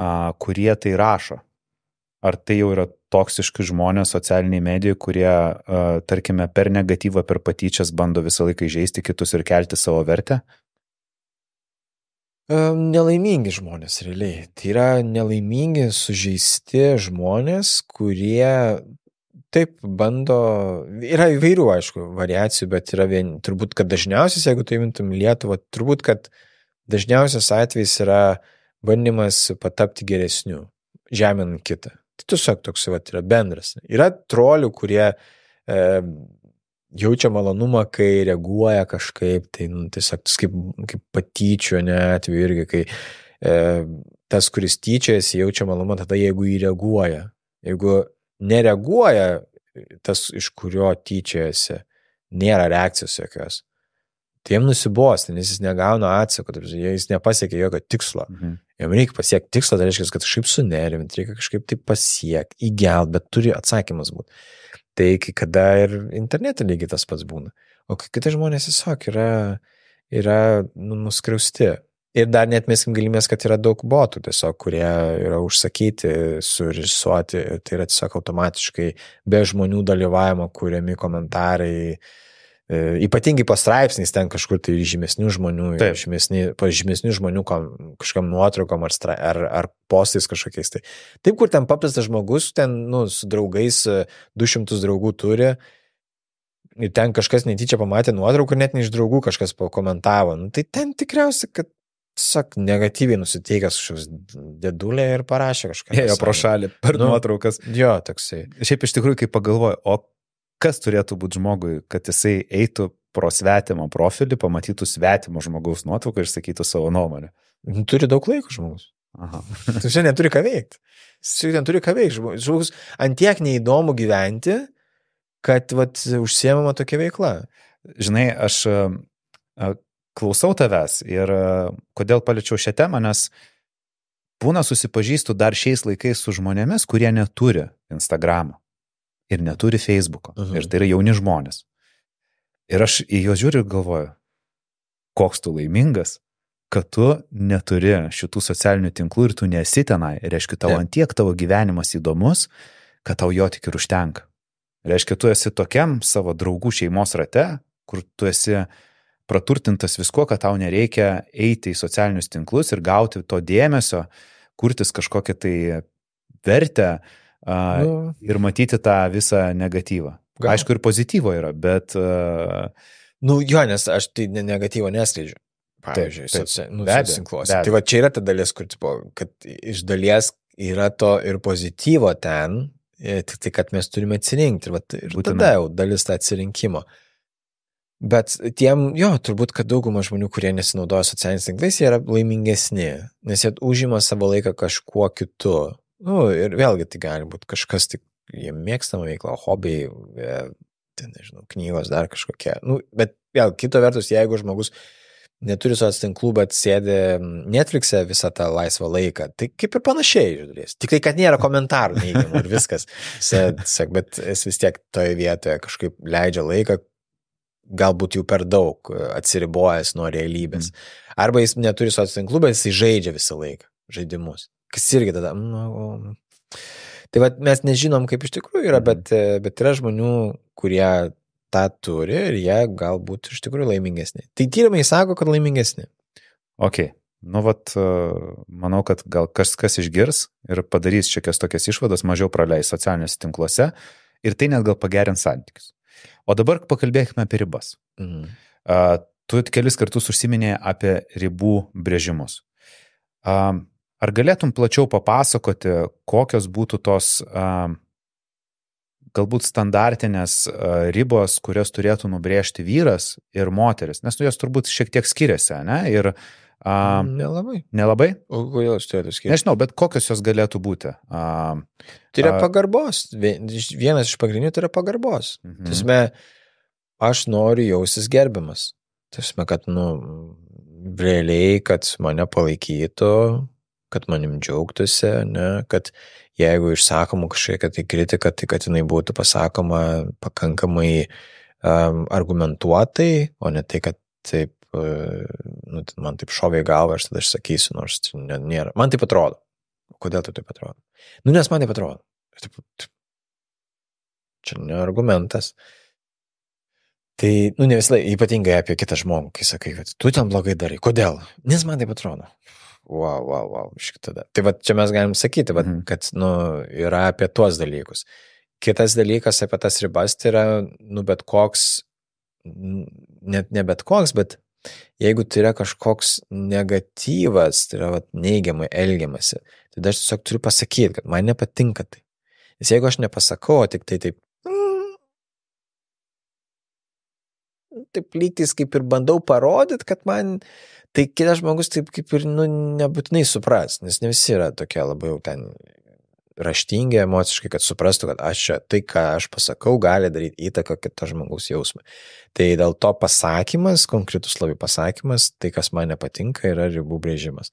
a, kurie tai rašo? Ar tai jau yra toksiški žmonės socialiniai medijai, kurie, a, tarkime, per negatyvą, per patyčias bando visą laiką įžeisti kitus ir kelti savo vertę? Nelaimingi žmonės, realiai. Tai yra nelaimingi, sužeisti žmonės, kurie taip bando, yra įvairių, aišku, variacijų, bet yra vien, turbūt, kad dažniausias, jeigu tai mintum Lietuvą, turbūt, kad dažniausias atvejs yra bandymas patapti geresniu, žeminant kitą. Tai tiesiog toks, vat, yra bendras. Yra trolių, kurie e, jaučia malonumą, kai reaguoja kažkaip, tai nu, tiesiog kaip, kaip patyčių, ne, atveju irgi, kai e, tas, kuris tyčiasi, jaučia malonumą tada, jeigu jį reaguoja. Jeigu nereaguoja tas, iš kurio tyčiasi, nėra reakcijos jokios, tai jam nusibosti, nes jis negauna atsako, jis nepasiekia jokio tikslo. Mhm. Jam reikia pasiekti tikslą, tai reiškia, kad kažkaip sunervinti, reikia kažkaip tai pasiekti, įgelt, bet turi atsakymas būti. Tai kai kada ir internete lygiai tas pats būna. O kai kitai žmonės tiesiog yra, yra nu, nuskriausti. Ir dar net meskim galimės, kad yra daug botų tiesiog, kurie yra užsakyti, surežisuoti. Tai yra tiesiog automatiškai be žmonių dalyvavimo kuriami komentarai. E, ypatingai pastraipsnis ten kažkur tai žymesnių žmonių, žymesni, pažymesnių žmonių kom, kažkam nuotraukom ar, stra, ar, ar postais kažkokiais. Tai. Taip, kur ten paprastas žmogus, ten nu, su draugais du šimtus draugų turi ir ten kažkas netyčia pamatė nuotrauką, net ne iš draugų kažkas pakomentavo. Nu, tai ten tikriausiai, kad sak, negatyviai nusiteikęs šios dėdulė ir parašė kažką. Jei, pro šalį per nu, nuotraukas. Jo, toksai. Šiaip iš tikrųjų, kai pagalvoju, o kas turėtų būti žmogui, kad jisai eitų pro svetimą profilį, pamatytų svetimo žmogaus nuotrauką ir sakytų savo nuomonę? Turi daug laiko žmogus. Aha. Tu čia neturi ką veikti. Tu čia neturi ką veikti. Žmogus ant tiek neįdomu gyventi, kad vat, užsiemama tokia veikla. Žinai, aš klausau tavęs ir kodėl paliečiau šią temą, nes būna susipažįstu dar šiais laikais su žmonėmis, kurie neturi Instagramą. Ir neturi Facebook'o. Aha. Ir tai yra jauni žmonės. Ir aš į juos žiūriu ir galvoju, koks tu laimingas, kad tu neturi šitų socialinių tinklų ir tu nesi tenai. Reiškia, tau ant tiek tavo gyvenimas įdomus, kad tau jo tik ir užtenka. Reiškia, tu esi tokiam savo draugų šeimos rate, kur tu esi praturtintas viskuo, kad tau nereikia eiti į socialinius tinklus ir gauti to dėmesio, kurtis kažkokią tai vertę, Uh, nu. Ir matyti tą visą negatyvą. Gal. Aišku, ir pozityvo yra, bet... Uh, nu, jo, nes aš tai negatyvo neskleidžiu. Pavyzdžiui, soci... nu, socinkluosi. Tai va, čia yra ta dalis, kur, tipo, kad iš dalies yra to ir pozityvo ten, tik tai, kad mes turime atsirinkti. Ir, va, ir tada jau dalis tą atsirinkimo. Bet tiem, jo, turbūt, kad dauguma žmonių, kurie nesinaudoja socialiniais tinklais, jie yra laimingesni, nes jie užima savo laiką kažkuo kitu. Nu, ir vėlgi tai gali būti kažkas tik jiem mėgstama veikla, hobiai, tai nežinau, knygos dar kažkokie. Nu, bet vėl, kito vertus, jeigu žmogus neturi socialinių tinklų, bet sėdi Netflix'e visą tą laisvą laiką, tai kaip ir panašiai, žiūrės. Tik tai, kad nėra komentarų neįgimų ir viskas. Bet jis vis tiek toje vietoje kažkaip leidžia laiką, galbūt jau per daug atsiribojęs nuo realybės. Arba jis neturi socialinių tinklų, bet jis žaidžia visą laiką žaidimus. Kas irgi tada, nu, tai va, mes nežinom, kaip iš tikrųjų yra, bet, bet yra žmonių, kurie tą turi ir jie galbūt iš tikrųjų laimingesni. Tai tyrimai sako, kad laimingesni. Ok, nu vat, manau, kad gal kažkas išgirs ir padarys šiokias tokias išvadas, mažiau praleis socialiniuose tinkluose ir tai net gal pagerins santykius. O dabar pakalbėkime apie ribas. Mhm. Uh, tu kelis kartus užsiminėjai apie ribų brėžimus. Uh, Ar galėtum plačiau papasakoti, kokios būtų tos a, galbūt standartinės a, ribos, kurias turėtų nubrėžti vyras ir moteris? Nes nu, jos turbūt šiek tiek skiriasi, ne? Ir A, nelabai. Nelabai? O kodėl aš turėtų skirti? Nežinau, bet kokios jos galėtų būti? A, tai yra a... pagarbos. Vienas iš pagrindinių tai yra pagarbos. Mhm. Tiesme, aš noriu jausis gerbiamas. Tiesme, kad, nu, realiai, kad mane palaikytų, kad manim džiaugtųsi, ne, kad jeigu išsakoma kažkokia tai kritika, tai kad jinai būtų pasakoma pakankamai um, argumentuotai, o ne tai, kad taip, nu, man taip šovė į galvą, aš tada aš sakysiu, nors ne, nėra. Man taip atrodo. Kodėl tai taip atrodo? Nu, nes man taip atrodo. Taip, taip. Čia ne argumentas. Tai, nu, ne visai, ypatingai apie kitą žmogų, kai sakai, kad tu ten blogai darai. Kodėl? Nes man taip atrodo. Wow, wow, wow, šik tada. Tai va, čia mes galim sakyti, va, mm. kad, nu, yra apie tuos dalykus. Kitas dalykas apie tas ribas tai yra, nu, bet koks, net ne bet koks, bet jeigu tai yra kažkoks negatyvas, tai yra, va, neigiamai elgiamasi, tai aš tiesiog turiu pasakyti, kad man nepatinka tai. Nes jeigu aš nepasakau, tik tai taip, taip lygtis kaip ir bandau parodyti, kad man, tai kitas žmogus taip kaip ir, nu, nebūtinai supras, nes ne visi yra tokie labai jau ten raštingi emociškai, kad suprastų, kad aš čia, tai, ką aš pasakau, gali daryti įtaką kito žmogaus jausmą. Tai dėl to pasakymas, konkretus labai pasakymas, tai, kas man nepatinka, yra ribų brėžimas.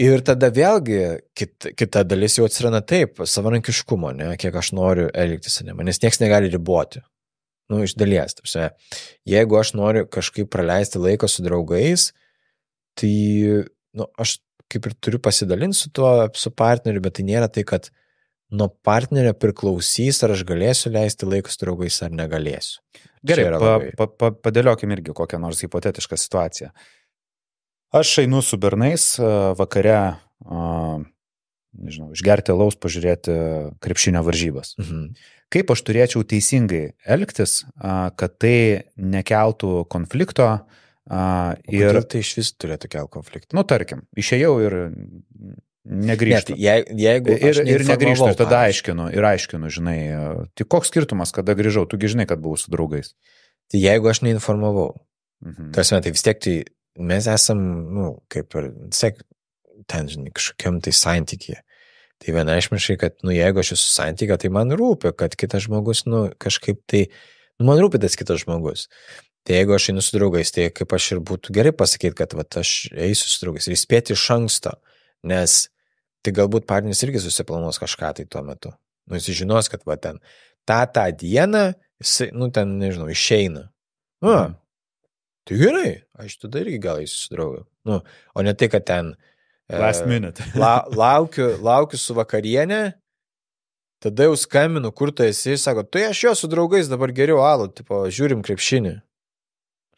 Ir tada vėlgi kita, kita dalis jau atsiranda taip, savarankiškumo, ne, kiek aš noriu elgtis, ne, nes niekas negali riboti. Nu, iš dalies. Jeigu aš noriu kažkaip praleisti laiką su draugais, tai, nu, aš kaip ir turiu pasidalinti su tuo, su partneriu, bet tai nėra tai, kad nuo partnerio priklausys, ar aš galėsiu leisti laiką su draugais, ar negalėsiu. Gerai, pa, pa, pa, padėliokime irgi kokią nors hipotetišką situaciją. Aš einu su bernais vakare, nežinau, išgerti alaus, pažiūrėti krepšinio varžybas. Mhm. Kaip aš turėčiau teisingai elgtis, kad tai nekeltų konflikto? Ir tai iš vis turėtų kelti konfliktą? Nu, tarkim, išėjau ir negrįžtu. Ne, je, jeigu ir, ir negrįžtu, ir tada aiškinu, ir aiškinu, žinai, tai koks skirtumas, kada grįžau, tugi žinai, kad buvau su draugais. Tai jeigu aš neinformavau, mhm. tai, tai vis tiek tai mes esam, nu, kaip ir, sek, ten, žinai, kažkokiam tai santykyje. Tai vienaišmiškai, kad, nu, jeigu aš esu santykė, tai man rūpi, kad kitas žmogus, nu, kažkaip tai, nu, man rūpi tas kitas žmogus. Tai jeigu aš einu su draugais, tai kaip aš ir būtų gerai pasakyti, kad, va, aš eisiu su draugais ir įspėti iš anksto, nes tai galbūt partneris irgi susiplanuos kažką tai tuo metu. Nu, jis žinos, kad, va, ten, tą, tą dieną, jis, nu, ten, nežinau, išeina. Nu, tai gerai, aš tada irgi gal eisiu su draugu. Nu, o ne tai, kad ten last minute. La, laukiu, laukiu su vakarienė, tada jau skambinu, kur tu esi, ir sako, tai aš jo su draugais dabar geriau alų, tipo, žiūrim krepšinį.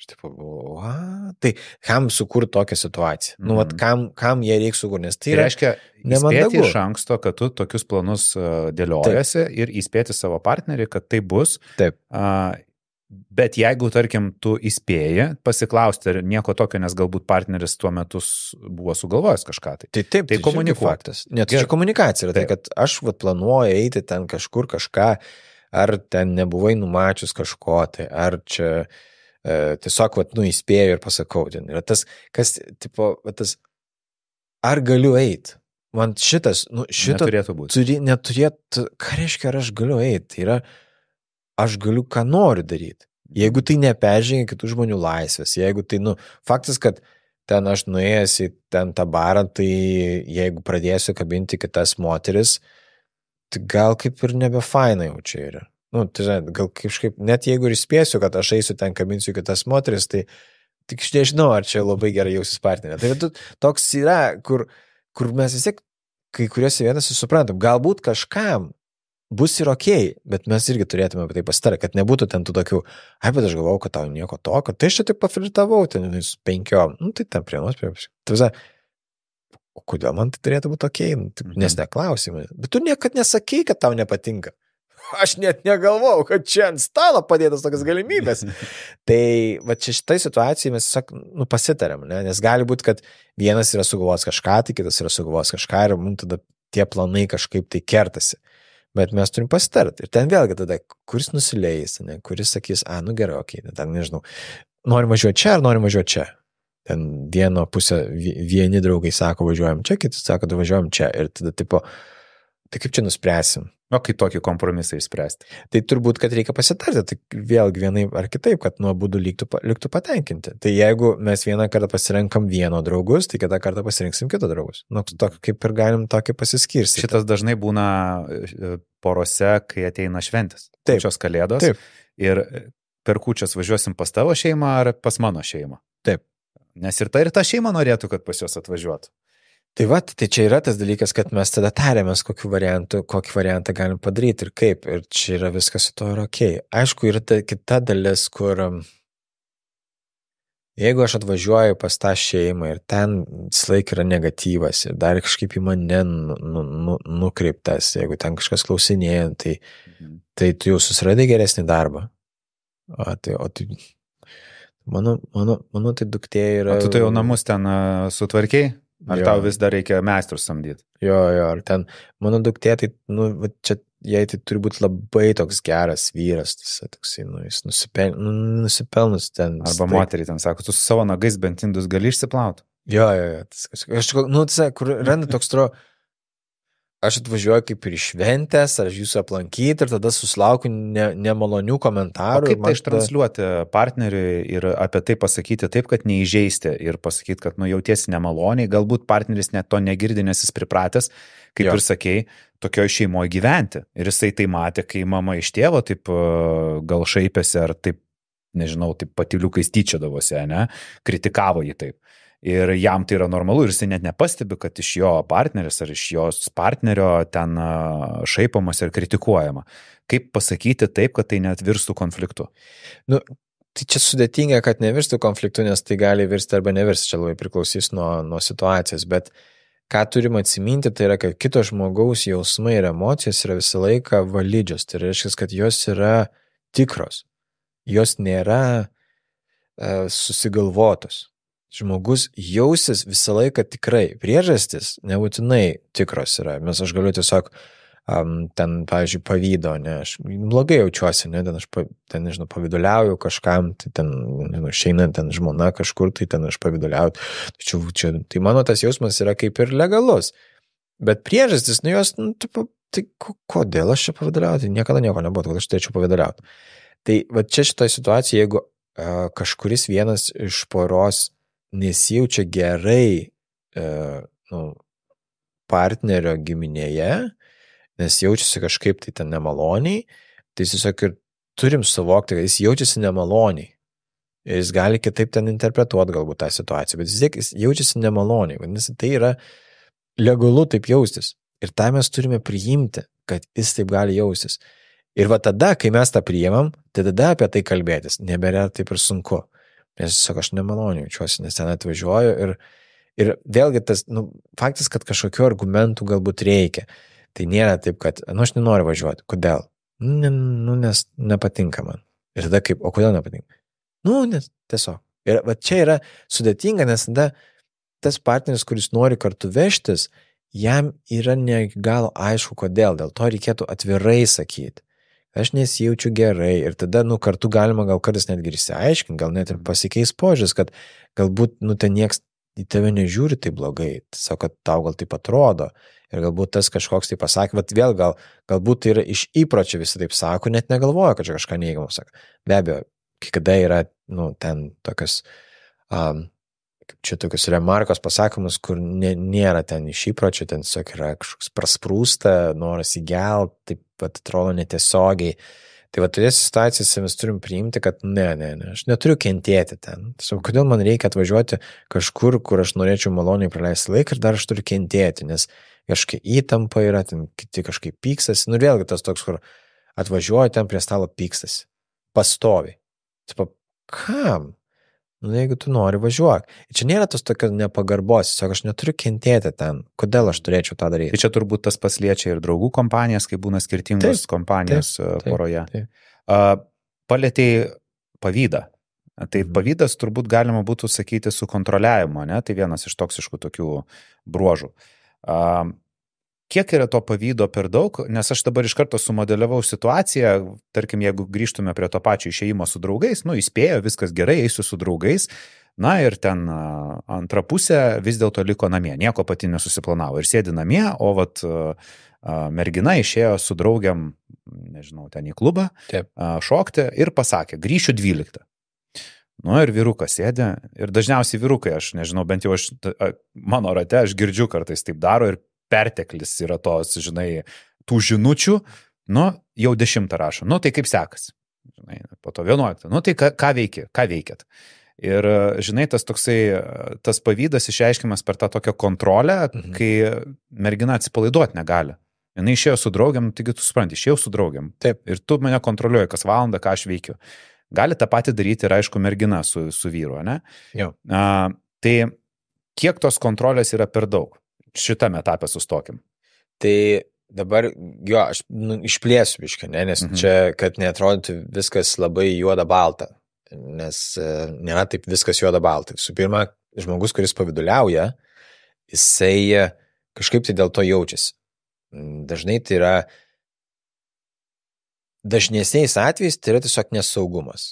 Aš tipo, va, tai kam sukur tokią situaciją? Mm. Nu, vat, kam, kam jie reikia sukur, nes tai, tai reiškia įspėti iš anksto, kad tu tokius planus dėliojasi ir įspėti savo partnerį, kad tai bus. Taip. Uh, Bet jeigu, tarkim, tu įspėji, pasiklausti nieko tokio, nes galbūt partneris tuo metu buvo sugalvojęs kažką. Tai, tai taip, tai komunikuoti. Net čia komunikacija yra, tai, kad aš, vat, planuoju eiti ten kažkur kažką, ar ten nebuvai numačius kažko, tai ar čia e, tiesiog, vat, nu, įspėju ir pasakau. Ten yra tas, kas, tipo, vat, tas, ar galiu eiti? Man šitas, nu, šito neturėtų būti. Turi, neturėtų, ką reiškia, ar aš galiu eiti? Tai yra, aš galiu, ką noriu daryti. Jeigu tai neperžengia kitų žmonių laisvės, jeigu tai, nu, faktas, kad ten aš nuėjęs į ten tą barą, tai jeigu pradėsiu kabinti kitas moteris, tai gal kaip ir nebe faina jau čia yra. Nu, tai žinai, gal kažkaip, net jeigu ir spėsiu, kad aš eisiu ten kabinsiu kitas moteris, tai tik aš nežinau, ar čia labai gerai jausis partnerė. Tai toks yra, kur, kur mes vis tiek kai kuriuose vietose suprantam, galbūt kažkam bus ir okei, okay, bet mes irgi turėtume apie tai pasitarę, kad nebūtų ten tų tokių, ai, bet aš galvau, kad tau nieko to, kad tai aš čia tik pafiltavau, ten su penkiom, nu, tai ten prie nors, prie nors. O kodėl man tai turėtų būti okei? Okay? Nes neklausimai. Bet tu niekad nesakei, kad tau nepatinka. Aš net negalvau, kad čia ant stalo padėtas tokias galimybės. Tai, va, čia šitai situacijai mes tiesiog, nu, pasitarėm, ne? Nes gali būti, kad vienas yra sugalvos kažką, tai kitas yra sugalvos kažką ir mums tada tie planai kažkaip tai kertasi. Bet mes turim pasitarti. Ir ten vėlgi tada, kuris nusileis, ne, kuris sakys, a, nu gerai, okei, ten nežinau, nori važiuoti čia ar nori važiuoti čia? ten dieno pusę vieni draugai sako, važiuojam čia, kiti sako, važiuojam čia ir tada tipo, tai kaip čia nuspręsim? O kaip tokį kompromisą išspręsti? Tai turbūt, kad reikia pasitarti, tai vėlgi vienai ar kitaip, kad nuo būdų liktų patenkinti. Tai jeigu mes vieną kartą pasirenkam vieno draugus, tai kitą kartą pasirinksim kito draugus. Nu, tokį, kaip ir galim tokį pasiskirsti. Šitas dažnai būna porose, kai ateina šventės. Taip. Šios kalėdos. Taip. Ir per kūčias važiuosim pas tavo šeimą ar pas mano šeimą. Taip. Nes ir ta ir ta šeima norėtų, kad pas jos atvažiuotų. Tai vat, tai čia yra tas dalykas, kad mes tada tariamės, kokiu variantu, kokį variantą galim padaryti ir kaip. Ir čia yra viskas su to ir ok. Aišku, yra ta kita dalis, kur jeigu aš atvažiuoju pas tą šeimą ir ten laik yra negatyvas ir dar kažkaip į mane nu, nu, nukreiptas, jeigu ten kažkas klausinėja, tai, tai tu jau susiradai geresnį darbą. O tai... O tai mano, mano, mano tai duktė yra... O tu tai jau namus ten sutvarkiai? Ar jo. Tau vis dar reikia meistrus samdyti? Jo, jo, ar ten, mano duktė, tai, nu, čia, jai tai turi būti labai toks geras vyras, tas, toksai, nu, jis nusipel, nu, nusipelnus ten. Arba moterį ten sako, tu su savo nagais bent indus gali išsiplauti. Jo, jo, jo, tas, aš, nu, tas, kur randa toks tro, aš atvažiuoju kaip ir šventės, ar jūsų aplankyti ir tada susilaukiu ne, nemalonių komentarų. O kaip tai ištransliuoti partneriui ir apie tai pasakyti taip, kad neįžeisti ir pasakyti, kad nu jautiesi nemaloniai, galbūt partneris net to negirdi, nes jis pripratęs, kaip jo. Ir sakei, tokioje šeimoje gyventi. Ir jisai tai matė, kai mama iš tėvo taip gal šaipėsi ar taip, nežinau, taip patiliukais tyčiodavosi, ne, kritikavo jį taip. Ir jam tai yra normalu ir jis net nepastebi, kad iš jo partneris ar iš jos partnerio ten šaipomas ir kritikuojama. Kaip pasakyti taip, kad tai net virstų konfliktu? Nu, tai čia sudėtinga, kad nevirstų konfliktu, nes tai gali virsti arba nevirsti, čia labai priklausys nuo, nuo situacijos, bet ką turim atsiminti, tai yra, kad kito žmogaus jausmai ir emocijos yra visą laiką validžios, tai reiškia, kad jos yra tikros, jos nėra uh, susigalvotos. Žmogus jausis visą laiką tikrai. Priežastis nebūtinai tikros yra. Mes aš galiu tiesiog um, ten, pavyzdžiui, pavydo, ne, aš blogai jaučiuosi, ne, ten aš, ten, nežinau, pavyduliauju kažkam, tai ten, nežinau, šeina ten žmona kažkur, tai ten aš pavyduliauju. Tačiau, čia, tai mano tas jausmas yra kaip ir legalus. Bet priežastis, nu jos, nu, taip, tai kodėl aš čia pavyduliauju? Tai niekada nieko nebuvo, kad aš turėčiau pavyduliauti. Tai va čia šitoje situacijoje, jeigu uh, kažkuris vienas iš poros nesijaučia gerai e, nu, partnerio giminėje, nes jaučiasi kažkaip tai ten nemaloniai, tai jis tiesiog ir turim suvokti, kad jis jaučiasi nemaloniai. Ir jis gali kitaip ten interpretuoti galbūt tą situaciją, bet vis tiek jis jaučiasi nemaloniai, nes tai yra legalu taip jaustis. Ir tą mes turime priimti, kad jis taip gali jaustis. Ir va tada, kai mes tą priimam, tai tada apie tai kalbėtis nebėra taip ir sunku. Nes tiesiog aš nemaloniai jaučiuosi, nes ten atvažiuoju ir, ir vėlgi tas nu, faktas, kad kažkokių argumentų galbūt reikia. Tai nėra taip, kad, nu, aš nenoriu važiuoti. Kodėl? Nu, nes nepatinka man. Ir tada kaip, o kodėl nepatinka? Nu, nes tiesiog. Ir va čia yra sudėtinga, nes tada tas partneris, kuris nori kartu vežtis, jam yra ne gal aišku, kodėl. Dėl to reikėtų atvirai sakyti. Aš nesijaučiu gerai ir tada, nu, kartu galima gal kartais netgi išsiaiškinti, gal net ir pasikeis požiūris, kad galbūt, nu, ten nieks į tave nežiūri taip blogai, tiesiog, kad tau gal taip atrodo ir galbūt tas kažkoks tai pasakė, bet vėl gal, galbūt tai yra iš įpročio visi taip sako, net negalvoja, kad čia kažką neįgimo sako. Be abejo, kai kada yra, nu, ten tokios, um, čia tokios remarkos pasakymus, kur nė, nėra ten iš įpročio, ten tiesiog yra kažkoks prasprūsta, noras įgelt, taip, atrodo netiesiogiai. Tai va, toje situacijose mes turim priimti, kad ne, ne, ne, aš neturiu kentėti ten. Tiesiog, kodėl man reikia atvažiuoti kažkur, kur aš norėčiau maloniai praleisti laiką ir dar aš turiu kentėti, nes kažkaip įtampa yra, ten kiti kažkaip pyksasi. Nu, vėlgi tas toks, kur atvažiuoju ten prie stalo pyksasi. Pastovi. Taip, kam? Nu, jeigu tu nori, važiuok. Ir čia nėra tos tokios nepagarbos, tiesiog aš neturiu kentėti ten, kodėl aš turėčiau tą daryti. Tai čia turbūt tas pasliečia ir draugų kompanijas, kai būna skirtingos taip, kompanijos taip, poroje. Taip, taip. Uh, Palietei pavydą. Tai pavydas turbūt galima būtų sakyti su kontroliavimo, ne? Tai vienas iš toksiškų tokių bruožų. Uh, Kiek yra to pavydo per daug, nes aš dabar iš karto sumodeliavau situaciją, tarkim, jeigu grįžtume prie to pačio išėjimo su draugais, nu, įspėjo, viskas gerai, eisiu su draugais, Na ir ten antra pusė vis dėlto liko namie, nieko pati nesusiplanavo ir sėdi namie, o vat mergina išėjo su draugiam, nežinau, ten į klubą Taip. šokti ir pasakė, grįšiu dvyliktą. Nu ir vyrukas sėdė ir dažniausiai vyrukai, aš nežinau, bent jau aš, mano rate, aš girdžiu kartais taip daro ir perteklis yra tos, žinai, tų žinučių, nu jau dešimtą rašo, nu tai kaip sekasi, žinai, po to vienuoliktą, nu tai ką, ką veikia, ką veikiat. Ir, žinai, tas toksai, tas pavydas išreiškiamas per tą tokią kontrolę, mhm. kai mergina atsipalaiduoti negali. Jis išėjo su draugiam, taigi tu supranti, išėjau su draugiam. Taip. Ir tu mane kontroliuoji kas valandą, ką aš veikiu. Gali tą patį daryti ir, aišku, mergina su, su vyru, ne? Jau. A, tai kiek tos kontrolės yra per daug? Šitame etape sustokim. Tai dabar, jo, aš nu, išplėsiu biškai, ne? Nes mhm. čia, kad neatrodytų viskas labai juoda balta. Nes nėra taip viskas juoda baltai. Su pirma, žmogus, kuris pavyduliauja, jisai kažkaip tai dėl to jaučiasi. Dažnai tai yra, dažnesniais atvejais tai yra tiesiog nesaugumas.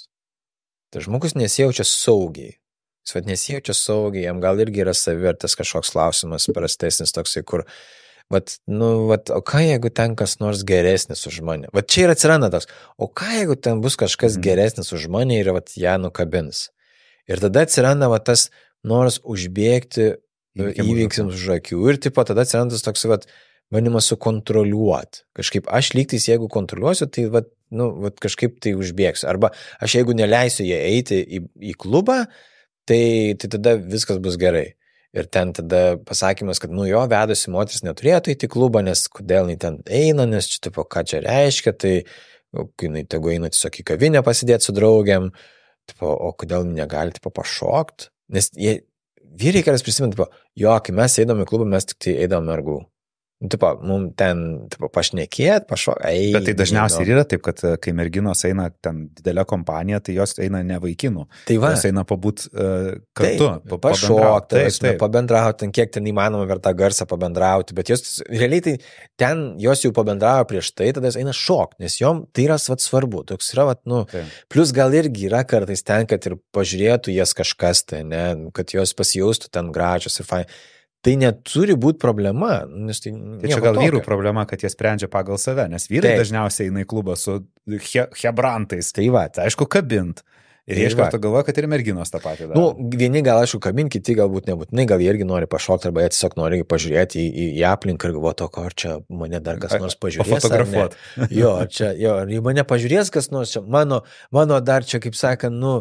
Tai žmogus nesijaučia saugiai. Jis vat nesijaučia saugiai, jam gal irgi yra savivertės kažkoks klausimas prastesnis toksai, kur vat, nu, vat, o ką jeigu ten kas nors geresnis už mane? Vat čia ir atsiranda toks, o ką jeigu ten bus kažkas geresnis už mane ir vat ją nukabins. Ir tada atsiranda vat tas noras užbėgti įvyksiams už akių ir tipo tada atsiranda toks vat manimas sukontroliuoti. Kažkaip aš lygtais jeigu kontroliuosiu, tai vat, nu, vat kažkaip tai užbėgsiu. Arba aš jeigu neleisiu jie eiti į, į klubą, tai, tai tada viskas bus gerai. Ir ten tada pasakymas, kad nu jo, vedusi moteris neturėtų į klubą, nes kodėl jinai ten eina, nes čia tipo, ką čia reiškia, tai jinai tegu eina tiesiog į kavinę pasidėti su draugiam, tipo, o kodėl jinai negali tipo, pašokti, nes jie, vyrai kartais prisimint, tipo, jo, kai mes eidom į klubą, mes tik tai eidom mergų. Tipo, mums ten tipo, pašnekėt, pašokti, ei. Bet tai dažniausiai ir yra taip, kad kai merginos eina ten didelę kompaniją, tai jos eina ne vaikinų. Tai va. Jos eina pabūt uh, kartu. Taip, pašokti, pabendrauti, ten kiek ten įmanoma per tą garsą pabendrauti, bet jos realiai tai ten jos jau pabendravo prieš tai, tada jos eina šokti, nes jom tai yra vat, svarbu. Toks yra, vat, nu, taip. Plus gal irgi yra kartais ten, kad ir pažiūrėtų jas kažkas, tai, ne, kad jos pasijaustų ten gračios ir fain. Tai neturi būti problema. Nes tai tai čia gal tokio. Vyrų problema, kad jie sprendžia pagal save, nes vyrai Taip. Dažniausiai eina į klubą su he, hebrantais. Tai va, tai aišku, kabint. Ir tai iš karto galvoja, kad ir merginos tą patį daro. Nu, vieni gal aišku kabint, kiti galbūt nebūtinai, gal jie irgi nori pašokti, arba jie tiesiog nori pažiūrėti į, į, į aplinką ir galvoja, ar čia mane dar kas nors pažiūrės. Fotografuot. Jo, čia, jo, jei mane pažiūrės kas nors, čia, mano, mano dar čia, kaip sakant, nu...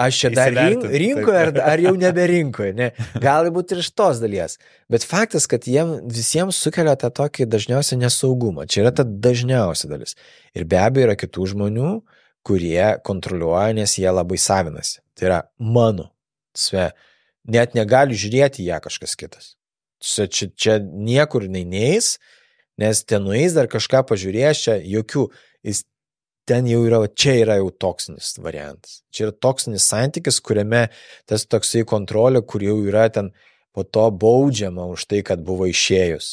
Aš čia dar rink, rinkoje ar, ar jau neberinkoje, ne? Gali būti ir iš tos dalies. Bet faktas, kad jiem, visiems sukelia tą tokį dažniausią nesaugumą. Čia yra ta dažniausia dalis. Ir be abejo yra kitų žmonių, kurie kontroliuoja, nes jie labai savinasi. Tai yra mano. Sve. Net negali žiūrėti ją kažkas kitas. Čia, čia, čia niekur neįeis, nes ten nueis dar kažką pažiūrės, čia jokių... Jis ten jau yra, čia yra jau toksinis variantas. Čia yra toksinis santykis, kuriame tas toksai kontrolė, kur jau yra ten po to baudžiama už tai, kad buvo išėjus.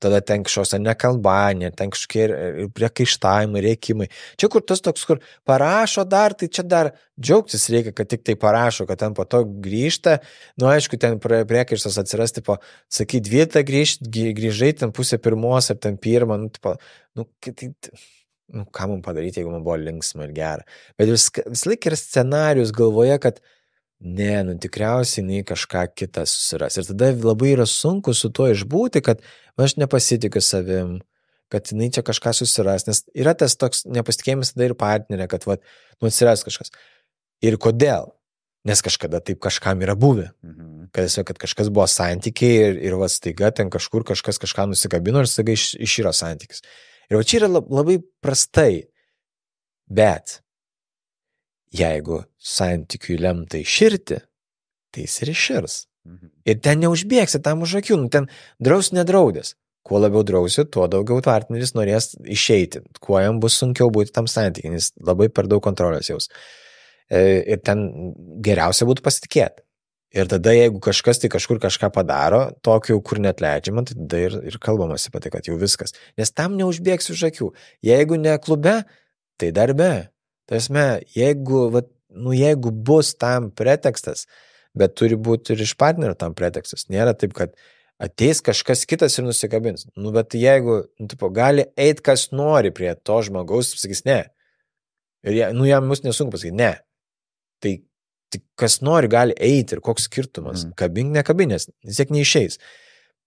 Tada ten kažkoks nekalbanė, ten kažkokie priekaištavimai, rėkimai. Čia kur tas toks, kur parašo dar, tai čia dar džiaugtis reikia, kad tik tai parašo, kad ten po to grįžta. Nu, aišku, ten priekaištas atsirasti po, sakyt, dvietą grįž, grįžai, ten pusę pirmos ar ten pirmą, nu, tipo, nu, tai... Nu, ką mums padaryti, jeigu man buvo linksma ir gera. Bet vis, vis laik ir scenarius galvoje, kad ne, nu tikriausiai nei kažką kitą susiras. Ir tada labai yra sunku su tuo išbūti, kad aš nepasitikiu savim, kad jinai čia kažką susiras. Nes yra tas toks nepasitikėjimas tada ir partnerė, kad vat, nu atsiras kažkas. Ir kodėl? Nes kažkada taip kažkam yra buvę. Mhm. Kad, kad kažkas buvo santykiai ir, ir va staiga ten kažkur kažkas kažką nusikabino ir staiga iš, išyra santykis. Ir va čia yra labai prastai, bet jeigu santykiui lemtai širti, tai jis ir iširs. Mhm. Ir ten neužbėgsi tam už akių, nu ten draus nedraudės. Kuo labiau drausi, tuo daugiau partneris norės išeiti, kuo jam bus sunkiau būti tam santykiui, nes labai per daug kontrolės jaus. Ir ten geriausia būtų pasitikėti. Ir tada, jeigu kažkas tai kažkur kažką padaro, tokio, kur net leidžiama, tai tada ir, ir kalbamasi apie tai, kad jau viskas. Nes tam neužbėgsiu už akių. Jeigu ne klube, tai darbe. Tai esmė, jeigu, vat, nu, jeigu bus tam pretekstas, bet turi būti ir iš partnerio tam pretekstas. Nėra taip, kad ateis kažkas kitas ir nusikabins. Nu, bet jeigu, nu, tipo, gali eiti kas nori prie to žmogaus, sakys, ne. Ir jie, nu, jam mus nesunku pasakyti, ne. Tai, tai kas nori gali eiti ir koks skirtumas. Mm. Kabink, nekabinės, vis tiek neišeis.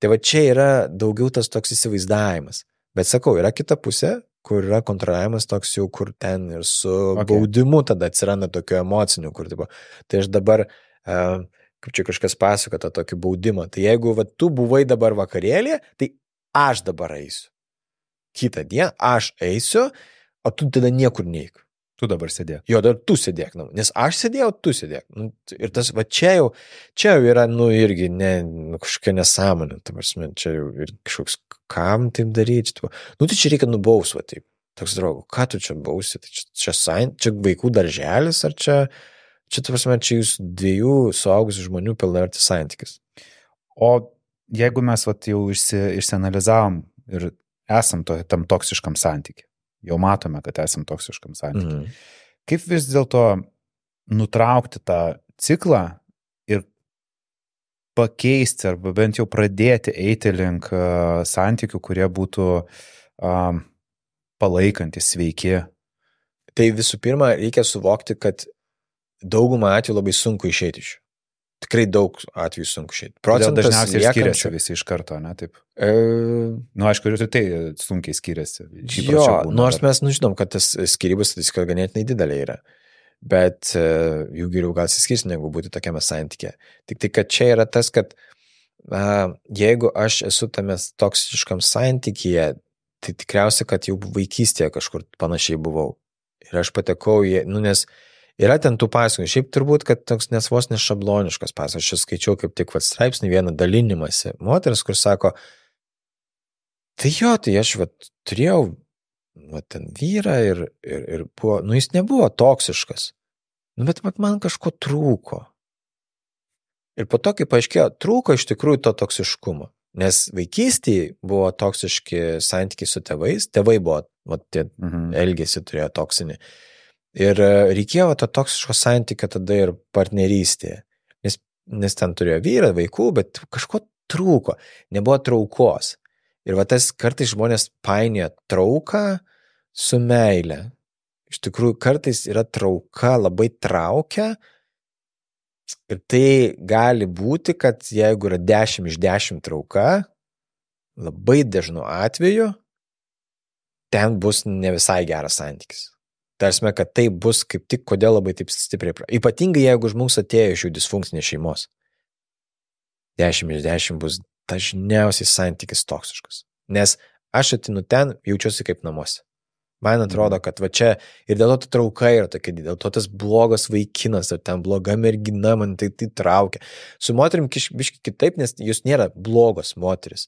Tai va čia yra daugiau tas toks įsivaizdavimas. Bet sakau, yra kita pusė, kur yra kontroliavimas toks jau, kur ten ir su okay. baudimu tada atsiranda tokio emocinių, kur tipo, tai aš dabar... Uh, kaip čia kažkas pasako tą tokį baudimą. Tai jeigu va, tu buvai dabar vakarėlė, tai aš dabar eisiu. Kitą dieną aš eisiu, o tu tada niekur neik. Tu dabar sėdėk. Jo, dar tu sėdėk. Nu, nes aš sėdėjau, tu sėdėk. Nu, ir tas, va čia jau, čia jau yra, nu, irgi ne, nu, kažkokia nesąmonė. Ta prasme, čia jau ir kažkoks, kam taip daryti. Tipo. Nu, tai čia reikia nubaus, va taip. Toks draugu, ką tu čia bausi? Tai čia, čia, sain, čia vaikų darželis, ar čia... Čia, tu prasme, čia jūs dviejų suaugusių žmonių pilnavertis santykis. O jeigu mes vat, jau išsi, išsianalizavom ir esam to, tam toksiškam santykiui, jau matome, kad esam toksiškam santykiui, mm. kaip vis dėlto nutraukti tą ciklą ir pakeisti arba bent jau pradėti eiti link uh, santykių, kurie būtų uh, palaikantys, sveiki? Tai visų pirma, reikia suvokti, kad daugumą atveju labai sunku išeiti iš. Tikrai daug atvejų sunku išeiti. Procentas dažniausiai liekančių... skiriasi visi iš karto, ne, taip? E... Nu, aišku, ir tai sunkiai skiriasi. Jo, nors dar... mes, nu, žinom, kad tas skirybos statistika ganėtinai didelė yra. Bet uh, jų geriau gal įsiskirsi, negu būti tokiame santyke. Tik tai, kad čia yra tas, kad uh, jeigu aš esu tame toksiškam santykyje, tai tikriausiai, kad jau vaikystėje kažkur panašiai buvau. Ir aš patekau į, nu, nes yra ten tų pasakojų. Šiaip turbūt, kad toks nesvos nešabloniškas pasakojus. Aš skaičiau kaip tik vat straipsnį vieną dalinimąsi. Moteris, kur sako, tai jo, tai aš vat turėjau vat ten vyrą ir, ir, ir buvo, nu jis nebuvo toksiškas. Nu bet vat, man kažko trūko. Ir po to, kai paaiškėjo, trūko iš tikrųjų to toksiškumo. Nes vaikystėje buvo toksiški santykiai su tėvais. Tėvai buvo, vat tie mhm. elgesi turėjo toksinį. Ir reikėjo to toksiško santykio tada ir partnerystėje. Nes, nes ten turėjo vyrą, vaikų, bet kažko trūko. Nebuvo traukos. Ir va tas kartais žmonės painioja trauką su meile. Iš tikrųjų, kartais yra trauka, labai traukia. Ir tai gali būti, kad jeigu yra dešimt iš dešimt trauka, labai dažnu atveju, ten bus ne visai geras santykis. Tarsime, kad tai bus kaip tik, kodėl labai taip stipriai. Ypatingai, jeigu žmogus atėjo iš jų disfunkcinės šeimos. dešimt iš dešimt bus dažniausiai santykis toksiškas. Nes aš atinu ten, jaučiuosi kaip namuose. Man atrodo, kad va čia ir dėl to trauka yra tokia, dėl to tas blogas vaikinas ar ten bloga mergina man tai, tai traukia. Su moterim biškai kitaip, nes jūs nėra blogos moteris.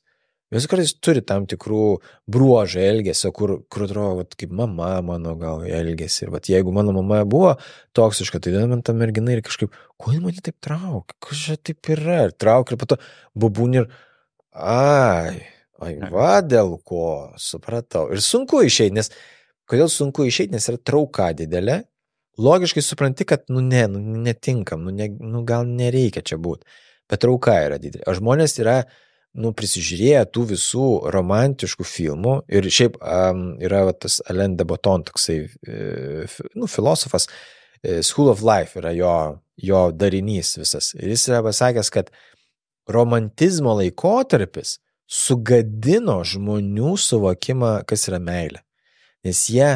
Vis kartais turi tam tikrų bruožų elgesio, kur, kur atrodo, vat, kaip mama mano gal elgesi. Ir vat, jeigu mano mama buvo toksiška, tai man ta mergina ir kažkaip, kodėl mane taip traukia, kažkai taip yra, ir traukia, ir pato babūni ir, ai, ai, va dėl ko, supratau. Ir sunku išeiti, nes, kodėl sunku išeiti, nes yra trauka didelė, logiškai supranti, kad, nu ne, nu, netinkam, nu, ne, nu gal nereikia čia būti, bet trauka yra didelė. O žmonės yra nu, prisižiūrėję tų visų romantiškų filmų ir šiaip um, yra va, tas Allen de Botton toksai, e, nu, filosofas, e, School of Life yra jo, jo darinys visas. Ir jis yra pasakęs, kad romantizmo laikotarpis sugadino žmonių suvokimą, kas yra meilė. Nes jie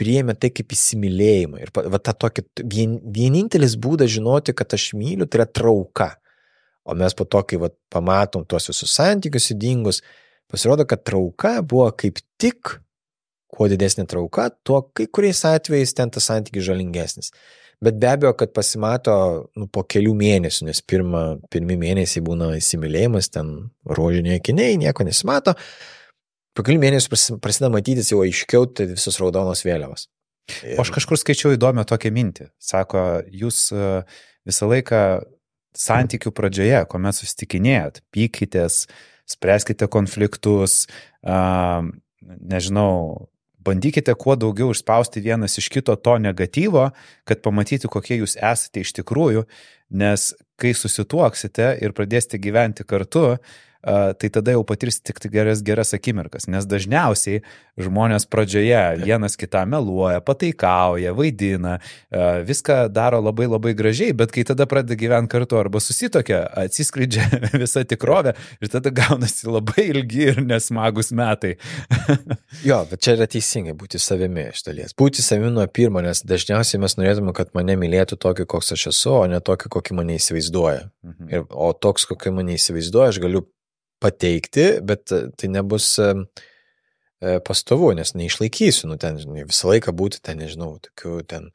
priėmė tai kaip įsimylėjimą. Ir va, ta tokia, vien, vienintelis būdas žinoti, kad aš myliu, tai yra trauka. O mes po to, kai vat, pamatom tuos visus santykius įdingus, pasirodo, kad trauka buvo kaip tik, kuo didesnė trauka, tuo kai kuriais atvejais ten tas santykis žalingesnis. Bet be abejo, kad pasimato nu, po kelių mėnesių, nes pirma, pirmi mėnesiai būna įsimylėjimas, ten rožiniai akiniai, nieko nesimato. Po kelių mėnesių prasideda matytis jau aiškiau tai visos raudonos vėliavos. Ir... Aš kažkur skaičiau įdomią tokią mintį. Sako, jūs visą laiką santykių pradžioje, kuomet susitikinėjat, pykitės, spręskite konfliktus, uh, nežinau, bandykite kuo daugiau išspausti vienas iš kito to negatyvo, kad pamatyti, kokie jūs esate iš tikrųjų, nes kai susituoksite ir pradėsite gyventi kartu, tai tada jau patirsite tik geras, geras akimirkas, nes dažniausiai žmonės pradžioje vienas kitą meluoja, pataikauja, vaidina, viską daro labai labai gražiai, bet kai tada pradeda gyventi kartu arba susitokia, atsiskleidžia visą tikrovę ir tada gaunasi labai ilgi ir nesmagus metai. Jo, bet čia yra teisingai būti savimi iš dalies. Būti savimi nuo pirmo, nes dažniausiai mes norėtume, kad mane mylėtų tokį, koks aš esu, o ne tokį, kokį mane įsivaizduoja. Mhm. Ir, o toks, kokį mane įsivaizduoja, aš galiu pateikti, bet tai nebus pastovu, nes neišlaikysiu, nu ten, žinai, visą laiką būti ten, nežinau, tokiu ten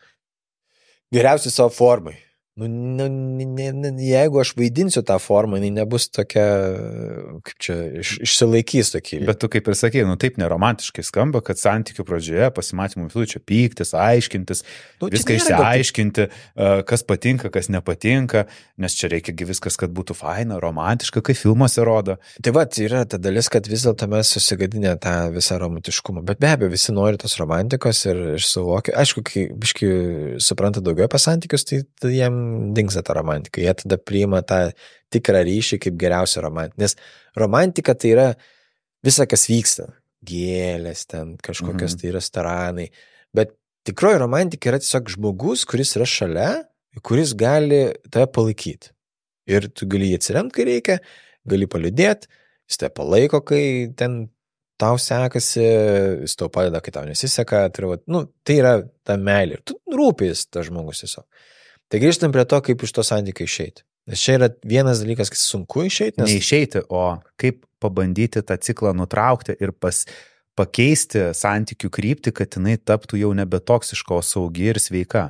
geriausiai savo formai. Nu, nu, ne, ne, jeigu aš vaidinsiu tą formą, jinai nebus tokia, kaip čia, iš, išsilaikys tokį. Bet tu kaip ir sakėjai, nu taip neromantiškai skamba, kad santykių pradžioje, pasimatymų visų čia pyktis, aiškintis, nu, viską išsiaiškinti, kas patinka, kas nepatinka, nes čia reikia viskas, kad būtų faina, romantiška, kai filmuose rodo. Tai va, yra ta dalis, kad vis dėlto mes susigadinę tą visą romantiškumą, bet be abejo, visi nori tos romantikos ir išsuvokia. Aišku, kai biškai supranta daugiau apie santykius, tai, tai jam dingsta tą romantiką. Jie tada priima tą tikrą ryšį kaip geriausią romantiką. Nes romantika tai yra visa, kas vyksta. Gėlės ten, kažkokios mm-hmm. tai restoranai. Bet tikroji romantika yra tiesiog žmogus, kuris yra šalia, kuris gali tave palaikyti. Ir tu gali jį atsiremti, kai reikia, gali paliudėti, jis tave palaiko, kai ten tau sekasi, jis tau padeda, kai tau nesiseka. Tai yra, nu, tai yra ta meilė. Ir tu rūpės tas žmogus tiesiog. Tai grįžtam prie to, kaip iš to santykių išeiti. Nes čia yra vienas dalykas, kas sunku išeiti. Nes... Ne išeiti, o kaip pabandyti tą ciklą nutraukti ir pas, pakeisti santykių kryptį, kad jinai taptų jau nebe toksiška, o saugi ir sveika.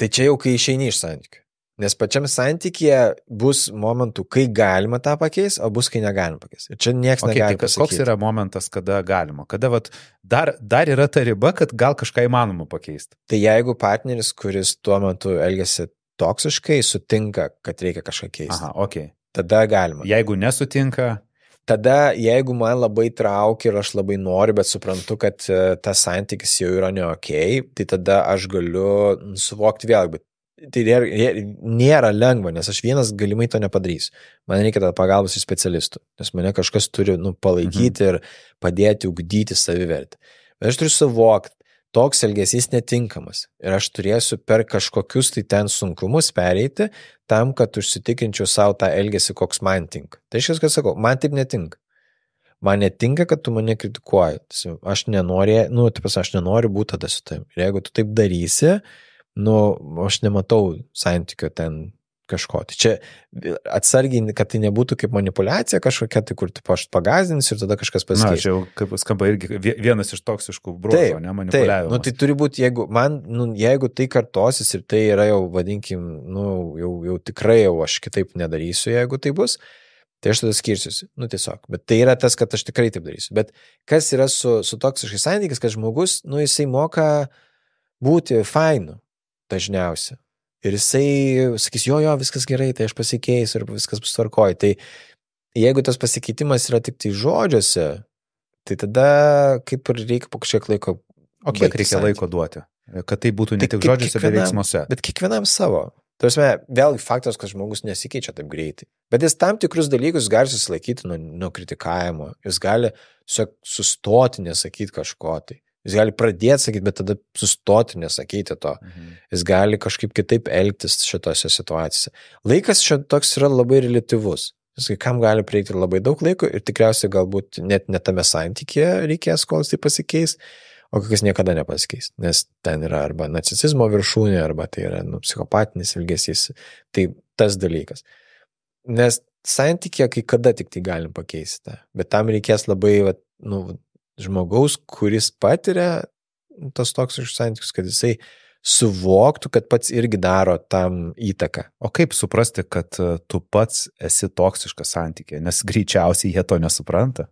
Tai čia jau kai išeini iš santykių. Nes pačiam santykyje bus momentų, kai galima tą pakeis, o bus, kai negalima pakeis. Ir čia niekas okay, negali tai pasakyti. Koks yra momentas, kada galima? Kada vat, dar, dar yra ta riba, kad gal kažką įmanoma pakeisti? Tai jeigu partneris, kuris tuo metu elgiasi toksiškai, sutinka, kad reikia kažką keisti. Aha, okay. Tada galima. Jeigu nesutinka... Tada, jeigu man labai traukia ir aš labai noriu, bet suprantu, kad tas santykis jau yra ne okei, okay, tai tada aš galiu suvokti vėl, bet tai nėra lengva, nes aš vienas galimai to nepadarysiu. Man reikia tada pagalbos iš specialistų, nes mane kažkas turi nu, palaikyti mhm. ir padėti ugdyti savivertę. Bet aš turiu suvokti, toks elgesys netinkamas ir aš turėsiu per kažkokius tai ten sunkumus pereiti tam, kad užsitikinčiau savo tą elgesį, koks man tinka. Tai iš kas sakau, man taip netinka. Man netinka, kad tu mane kritikuoji. Aš nenoriu, nu, taip aš nenoriu būti tada su tavim. Ir jeigu tu taip darysi, nu, aš nematau santykio ten kažko. Tai čia atsargiai, kad tai nebūtų kaip manipuliacija kažkokia, tai kur tipo, aš pagazdinsiu ir tada kažkas pasikeis. Na, čia jau kaip skamba irgi vienas iš toksiškų bruožų, ne, manipuliavimas. Taip, nu, tai turi būti, jeigu man, nu, jeigu tai kartosis ir tai yra jau, vadinkim, nu, jau, jau tikrai jau aš kitaip nedarysiu, jeigu tai bus, tai aš tada skirsiuosi. Nu, tiesiog. Bet tai yra tas, kad aš tikrai taip darysiu. Bet kas yra su, su toksiškai santykis, kad žmogus, nu, jisai moka būti fainu. Dažniausiai. Ir jisai sakys, jo, jo, viskas gerai, tai aš pasikeisiu ir viskas bus tvarkoj. Tai jeigu tas pasikeitimas yra tik tai žodžiuose, tai tada kaip ir reikia po kažkiek laiko... O kiek reikia santykių. Laiko duoti? Kad tai būtų ne tai tik žodžiuose, bet veiksmuose. Bet kiekvienam savo. Tausme, vėlgi faktas, kad žmogus nesikeičia taip greitai. Bet jis tam tikrus dalykus gali susilaikyti nuo, nuo kritikavimo. Jis gali sustoti, nesakyti kažko tai. Jis gali pradėti sakyti, bet tada sustoti, nesakyti to. Mhm. Jis gali kažkaip kitaip elgtis šitose situacijose. Laikas šitoks yra labai reliatyvus. Jis kam gali prieikti labai daug laiko ir tikriausiai galbūt net ne tame santykyje reikės, kol jis tai pasikeis, o kas niekada nepasikeis. Nes ten yra arba narcisizmo viršūnė, arba tai yra nu, psichopatinis elgesys. Tai tas dalykas. Nes santykyje kai kada tik tai galim pakeisti. Bet tam reikės labai... Va, nu, žmogaus, kuris patiria tos toksiškus santykius, kad jisai suvoktų, kad pats irgi daro tam įtaką. O kaip suprasti, kad tu pats esi toksiškas santykiai? Nes greičiausiai jie to nesupranta.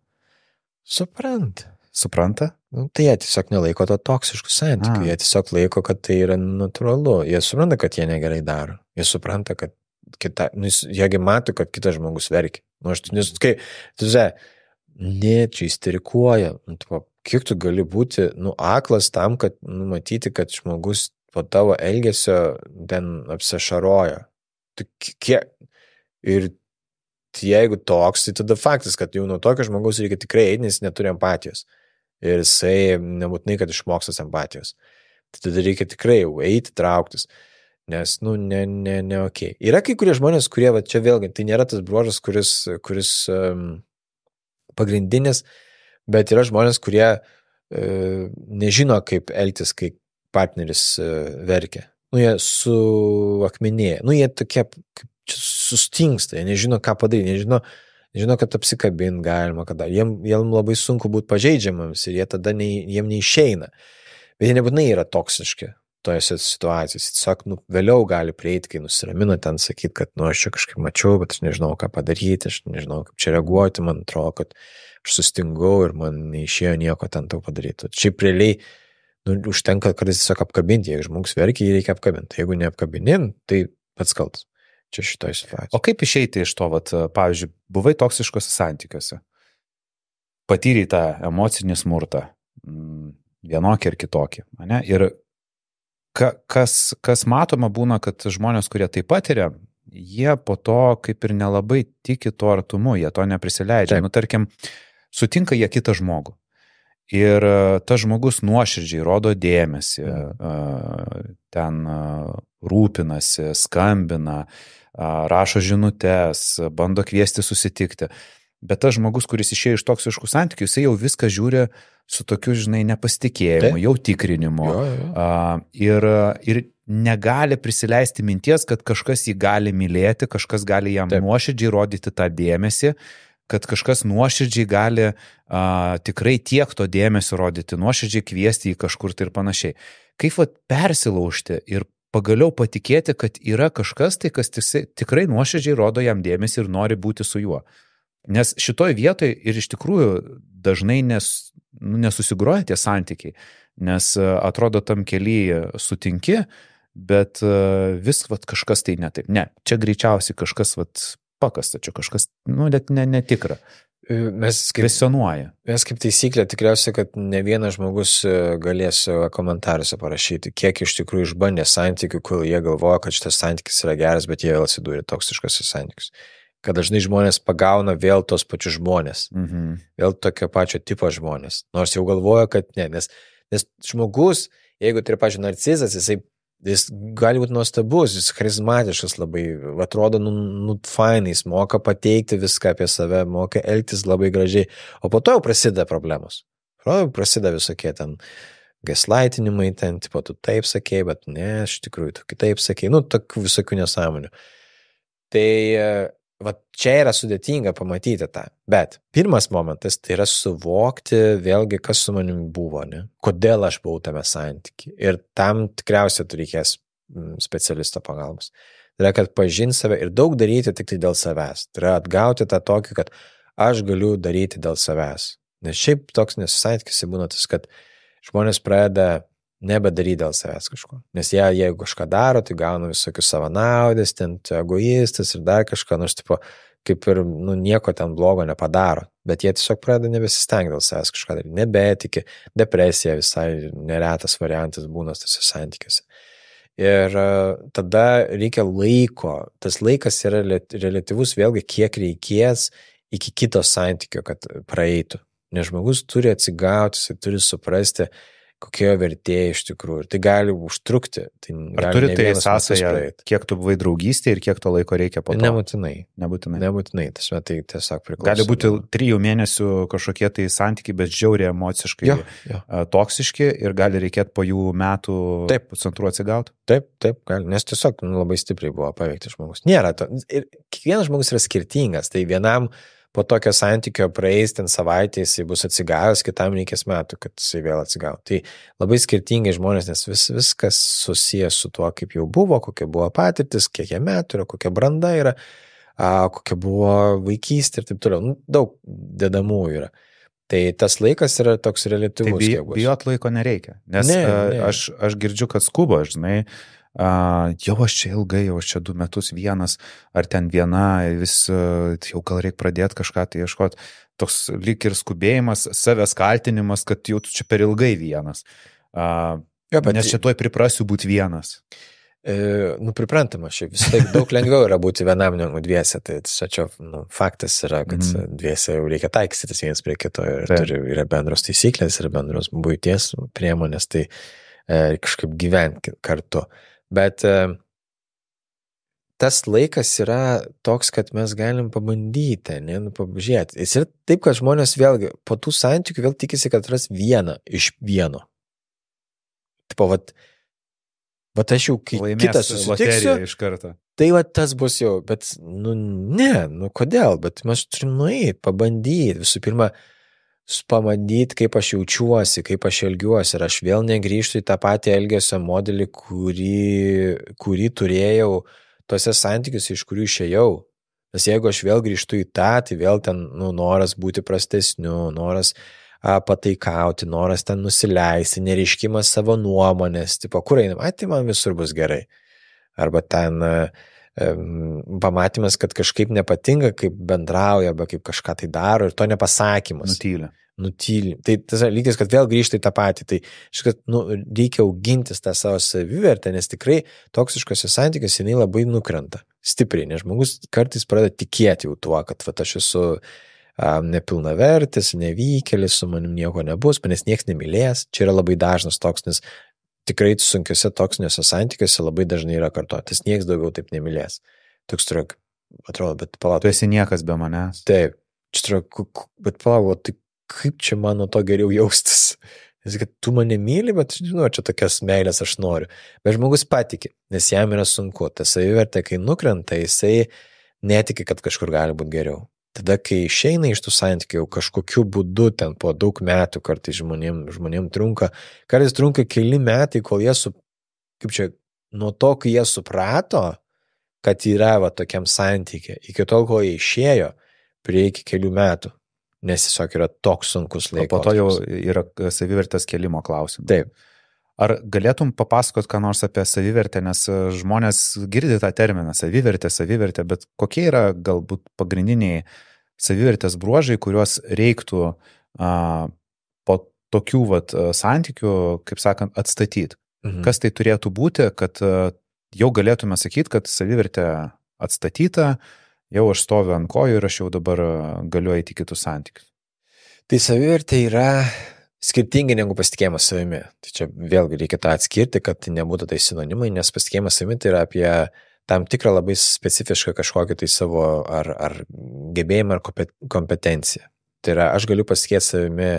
Supranta. Supranta? Nu, tai jie tiesiog nelaiko to toksiškų santykių. A. Jie tiesiog laiko, kad tai yra natūralu. Jie supranta, kad jie negerai daro. Jie supranta, kad kita, nu, jeigu mato, kad kitas žmogus verkia. Nu, aš, nes, kai, tu žinai, ne, čia isterikuoja. Kiek tu gali būti, nu, aklas tam, kad numatyti, kad žmogus po tavo elgesio ten apsišaroja. Tu kiek, Ir jeigu toks, tai tada faktas, kad jau nuo tokio žmogaus reikia tikrai eiti, nes neturi empatijos. Ir jisai nebūtinai, kad išmokstas empatijos. Tai tada reikia tikrai jau eiti, trauktis. Nes, nu, ne, ne, ne, okei. Okay. Yra kai kurie žmonės, kurie, va, čia vėlgi, tai nėra tas bruožas, kuris, kuris um, pagrindinis, bet yra žmonės, kurie uh, nežino, kaip elgtis, kai partneris uh, verkia. Nu, jie suakmenėja. Nu, jie tokie, kaip čia sustingsta, jie nežino, ką padaryti, nežino, nežino, kad apsikabint galima, kad jiem, jiem labai sunku būti pažeidžiamams ir jie tada ne, jiem neišeina. Bet jie nebūtinai yra toksiški tojose situacijose. Tiesiog, nu, vėliau gali prieiti, kai nusiramina, ten sakyti, kad, nu, aš čia kažkaip mačiau, bet aš nežinau, ką padaryti, aš nežinau, kaip čia reaguoti, man atrodo, kad aš sustingau ir man neišėjo nieko ten tau padaryti. Šiaip realiai, nu, užtenka kartais tiesiog apkabinti, jeigu žmogus verkia, jį reikia apkabinti. Jeigu neapkabinin, tai pats kaltas. Čia šitoj situacijai. O kaip išeiti iš to, vat, pavyzdžiui, buvai toksiškose santykiuose, patyrei tą emocinį smurtą, vienokį ir kitokį, ane? Ir ka, kas, kas matoma būna, kad žmonės, kurie tai patiria, jie po to kaip ir nelabai tiki to artumu, jie to neprisileidžia. Taip. Nu, tarkim, sutinka jie kitą žmogų ir tas žmogus nuoširdžiai rodo dėmesį, mhm. ten rūpinasi, skambina, rašo žinutes, bando kviesti susitikti. Bet tas žmogus, kuris išėjo iš toksiškų santykių, jisai jau viską žiūri su tokiu, žinai, nepasitikėjimu, jau tikrinimu. Jo, jo. Ir, ir negali prisileisti minties, kad kažkas jį gali mylėti, kažkas gali jam Taip. Nuoširdžiai rodyti tą dėmesį, kad kažkas nuoširdžiai gali a, tikrai tiek to dėmesio rodyti, nuoširdžiai kviesti į kažkur tai ir panašiai. Kaip vat persilaužti ir pagaliau patikėti, kad yra kažkas tai, kas tikrai nuoširdžiai rodo jam dėmesį ir nori būti su juo. Nes šitoj vietoj ir iš tikrųjų dažnai nes, nu, nesusigroja tie santykiai, nes atrodo tam kelyje sutinki, bet vis vat, kažkas tai ne taip. Ne, čia greičiausiai kažkas vat, pakasta, čia kažkas, nu, net ne, netikra. Mes kaip, mes kaip taisyklė tikriausiai, kad ne vienas žmogus galės komentaruose parašyti, kiek iš tikrųjų išbandė santykių, kur jie galvoja, kad šitas santykis yra geras, bet jie vėl atsidūrė toksiškas santykius. Kad dažnai žmonės pagauna vėl tos pačius žmonės, mhm. vėl tokio pačio tipo žmonės, nors jau galvoja, kad ne, nes, nes žmogus, jeigu tai yra, pavyzdžiui, narcizas, jisai jis gali būti nuostabus, jis charizmatiškas labai, atrodo, nu, nu fainai, jis moka pateikti viską apie save, moka elgtis labai gražiai, o po to jau prasideda problemos. Prasideda visokie ten gaslaitinimai, ten, tipo, tu taip sakei, bet ne, aš tikrųjų, tu kitaip sakei, nu, tokių visokių nesąmonių. Tai, va, čia yra sudėtinga pamatyti tą, bet pirmas momentas tai yra suvokti vėlgi, kas su manimi buvo, ne? Kodėl aš buvau tame santyki ir tam tikriausiai reikės specialisto pagalbos. Tai yra, kad pažinti save ir daug daryti tik tai dėl savęs, tai yra atgauti tą tokį, kad aš galiu daryti dėl savęs, nes šiaip toks nesusantykis būna tas, kad žmonės pradeda nebedaryti dėl savęs kažko. Nes jie, jeigu kažką daro, tai gauna visokius savanaudės, ten egoistas ir dar kažką, nors tipo, kaip ir nu, nieko ten blogo nepadaro. Bet jie tiesiog pradeda nebesistengti dėl savęs kažką daryti. Nebetiki, depresija visai neretas variantas būna tose santykiuose. Ir tada reikia laiko. Tas laikas yra relatyvus vėlgi, kiek reikės iki kito santykio, kad praeitų. Nes žmogus turi atsigauti, jis turi suprasti, kokie vertė iš tikrųjų. Ir tai gali užtrukti. Tai ar turi tai sąsają, kiek tu buvai draugystė ir kiek to laiko reikia po to? Nebūtinai. Nebūtinai. Nebūtinai. Tasme, tai tiesiog priklauso. Gali būti trijų mėnesių kažkokie tai santykiai, bet žiauriai emociškai jo, jo. Toksiški ir gali reikėti po jų metų taip. Pusantrų atsigauti. Taip, taip, gali. Nes tiesiog nu, labai stipriai buvo paveikti žmogus. Nėra to. Ir kiekvienas žmogus yra skirtingas. Tai vienam po tokio santykio praeis ten savaitę, jisai bus atsigavęs, kitam reikės metų, kad jisai vėl atsigavo. Tai labai skirtingai žmonės, nes vis, viskas susijęs su tuo, kaip jau buvo, kokia buvo patirtis, kiek jie metų yra, kokia branda yra, a, kokia buvo vaikystė ir taip toliau. Nu, daug dedamų yra. Tai tas laikas yra toks reliatyvus. Tai bij, bijot laiko nereikia, nes ne, a, ne. Aš, aš girdžiu, kad skuba, žinai, Uh, jau aš čia ilgai, jau aš čia du metus vienas, ar ten viena, vis uh, jau gal reikia pradėti kažką tai ieškoti. Toks lyg ir skubėjimas, savęs kaltinimas, kad jau tu čia per ilgai vienas. Uh, jo, nes čia toj priprasiu būti vienas. Nu, priprantama, šiaip vis tiek daug lengviau yra būti vienam negu dviese, tai čia nu, faktas yra, kad mm. dviese jau reikia taikytis vienas prie kito ir tai. Turi, yra bendros taisyklės, yra bendros buities priemonės, tai e, kažkaip gyventi kartu. Bet e, tas laikas yra toks, kad mes galim pabandyti, ne, nu, pažiūrėti. Jis yra taip, kad žmonės vėlgi po tų santykių vėl tikisi, kad ras vieną iš vieno. Tipo, vat, Bet aš jau kitą susitiksiu, iš karto. Tai va tas bus jau, bet nu ne, nu kodėl, bet mes turim nueiti, pabandyti, visų pirma, pamatyti, kaip aš jaučiuosi, kaip aš elgiuosi ir aš vėl negrįžtu į tą patį elgesio modelį, kurį, kurį turėjau tuose santykiuose, iš kurių išėjau. Nes jeigu aš vėl grįžtu į tą, tai vėl ten nu, noras būti prastesniu, noras pataikauti, noras ten nusileisti, nereiškimas savo nuomonės, tipo, kur einam, tai man visur bus gerai. Arba ten um, pamatymas, kad kažkaip nepatinka, kaip bendrauja, arba kaip kažką tai daro ir to nepasakymas. Nutylė. Nutylė. Tai tas lygis, kad vėl grįžtai tą patį. Tai kad, nu, reikia augintis tą savo savivertę, nes tikrai toksiškose santykiuose jinai labai nukrenta. Stipriai, nes žmogus kartais pradeda tikėti jau tuo, kad vat, aš esu nepilnavertis, nevykėlis, su manim nieko nebus, manęs niekas nemylės. Čia yra labai dažnas toks, nes tikrai sunkiuose toksiniuose santykiuose labai dažnai yra kartuotis. Niekas daugiau taip nemylės. Toks turiu, atrodo, bet palauk. Tu esi niekas be manęs. Taip, čia turiu, bet palauk, tai kaip čia man nuo to geriau jaustis? Nes kad tu mane myli, bet žinau, čia tokias meilės aš noriu. Bet žmogus patiki, nes jam yra sunku. Ta savivertė, kai nukrenta, jisai netiki, kad kažkur gali būti geriau. Tada, kai išeina iš tų santykių, kažkokiu būdu ten po daug metų kartais žmonėm, žmonėm trunka, kartais trunka keli metai, kol jie, su, kaip čia, nuo to, kai jie suprato, kad yra va tokiam santykiai, iki tol, kol jie išėjo, prie iki kelių metų, nes tiesiog yra toks sunkus laikas. Po to jau yra savivertės kelimo klausimas. Taip. Ar galėtum papasakot ką nors apie savivertę, nes žmonės girdi tą terminą savivertė, savivertė, bet kokie yra galbūt pagrindiniai savivertės bruožai, kuriuos reiktų a, po tokių vat, santykių, kaip sakant, atstatyti? Mhm. Kas tai turėtų būti, kad jau galėtume sakyti, kad savivertė atstatyta, jau aš stoviu ant kojų ir aš jau dabar galiu eiti kitus santykius? Tai savivertė yra skirtingi negu pasitikėjimas savimi. Tai čia vėlgi reikia tą atskirti, kad nebūtų tai sinonimai, nes pasitikėjimas savimi tai yra apie tam tikrą labai specifišką kažkokį tai savo ar, ar gebėjimą ar kompetenciją. Tai yra, aš galiu pasitikėti savimi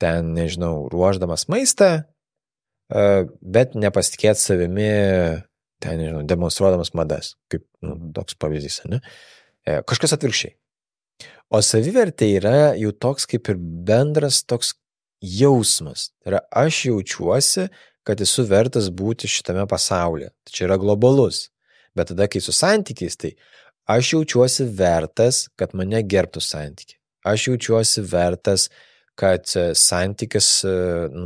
ten, nežinau, ruoždamas maistą, bet nepasitikėti savimi ten, nežinau, demonstruodamas madas, kaip nu, toks pavyzdys, ne? Kažkas atvirkščiai. O savivertė yra jau toks kaip ir bendras toks jausmas. Tai yra, aš jaučiuosi, kad esu vertas būti šitame pasaulyje. Tai čia yra globalus. Bet tada, kai su santykiais, tai aš jaučiuosi vertas, kad mane gerbtų santykiai. Aš jaučiuosi vertas, kad santykis,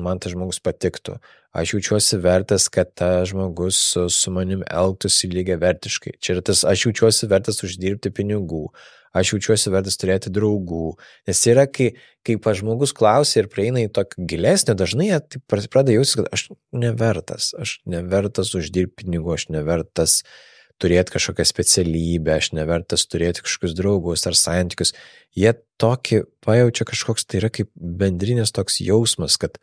man tas žmogus patiktų. Aš jaučiuosi vertas, kad tas žmogus su, su manim elgtųsi lygiai vertiškai. Čia yra tas, aš jaučiuosi vertas uždirbti pinigų. Aš jaučiuosi vertas turėti draugų, nes yra, kai, kai pa žmogus klausia ir prieina į tokį gilesnį, dažnai tai pradeda jausti, kad aš nevertas, aš nevertas uždirbti pinigų, aš nevertas turėti kažkokią specialybę, aš nevertas turėti kažkokius draugus ar santykius. Jie tokį pajaučia kažkoks, tai yra kaip bendrinės toks jausmas, kad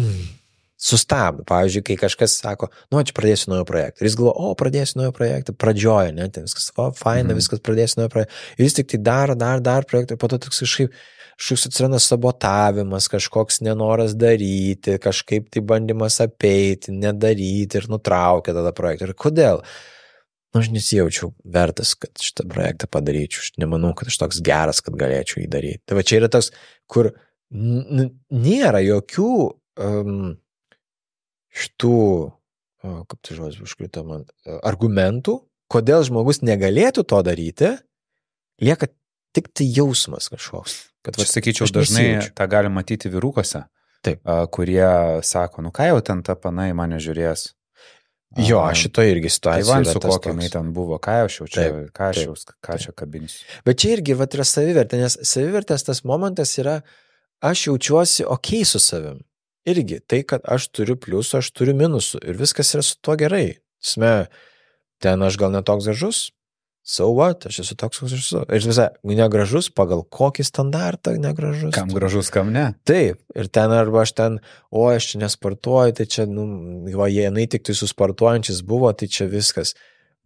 mm, sustabdo. Pavyzdžiui, kai kažkas sako, nu, čia pradėsiu naujo projektą. Ir jis galvoja, o, pradėsiu naujo projektą, pradžioja, ne, ten viskas, o, faina, mm. viskas, pradėsiu naujo projektą. Ir jis tik tai daro, dar, dar projektą, ir po to toks kažkaip, kažkoks atsiranda sabotavimas, kažkoks nenoras daryti, kažkaip tai bandymas apeiti, nedaryti ir nutraukia tada projektą. Ir kodėl? Nu, aš nesijaučiau vertas, kad šitą projektą padaryčiau. Aš nemanau, kad aš toks geras, kad galėčiau jį daryti. Tai va čia yra toks, kur nėra jokių um, šitų, o, kaip tai žodžiu, užkrito man, argumentų, kodėl žmogus negalėtų to daryti, lieka tik tai jausmas kažkoks. Kad, aš va, sakyčiau, aš dažnai nesijaučiu. Tą gali matyti vyrukose, taip. Kurie sako, nu ką jau ten ta panai mane žiūrės. Jo, aš šito irgi situacijoje. Tai man su kokiam ten buvo, ką aš jau čia, taip, ką aš jau, ką čia kabinsiu. Bet čia irgi va, yra savivertė, nes savivertės tas momentas yra, aš jaučiuosi okei su savim. irgi tai, kad aš turiu pliusų, aš turiu minusų ir viskas yra su tuo gerai. Sme, ten aš gal netoks gražus, so what, aš esu toks, koks aš esu. Ir visai, negražus, pagal kokį standartą negražus. Kam gražus, kam ne. Taip, ir ten arba aš ten, o, aš čia nesportuoju, tai čia, nu, va, jie jinai tik tai su sportuojančiais buvo, tai čia viskas.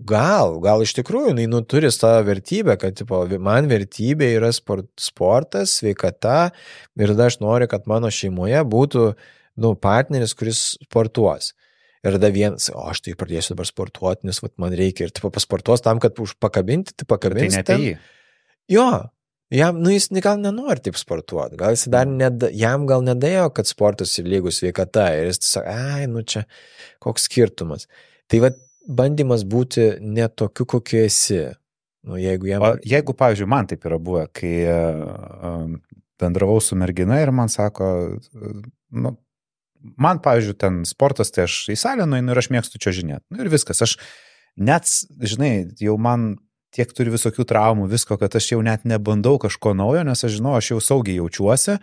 Gal, gal iš tikrųjų, jinai nu, turi savo vertybę, kad tipo, man vertybė yra sport, sportas, sveikata ir tada aš noriu, kad mano šeimoje būtų nu, partneris, kuris sportuos. Ir tada vienas, o aš tai pradėsiu dabar sportuoti, nes vat, man reikia ir tipo, pasportuos tam, kad už pakabinti, tai pakabinti. Tai ne jo, jam, nu, jis gal nenori taip sportuoti, gal jis dar neda, jam gal nedėjo, kad sportas ir lygus sveikata ir jis tiesiog, ai, nu čia koks skirtumas. Tai vat, bandymas būti ne tokiu, kokiu esi. Nu, jeigu, jam... jeigu, pavyzdžiui, man taip yra buvę, kai bendravau su mergina ir man sako, nu, man, pavyzdžiui, ten sportas, tai aš į salę nueinu ir aš mėgstu čiuožinėti. Nu ir viskas. Aš net, žinai, jau man tiek turi visokių traumų, visko, kad aš jau net nebandau kažko naujo, nes aš žinau, aš jau saugiai jaučiuosi.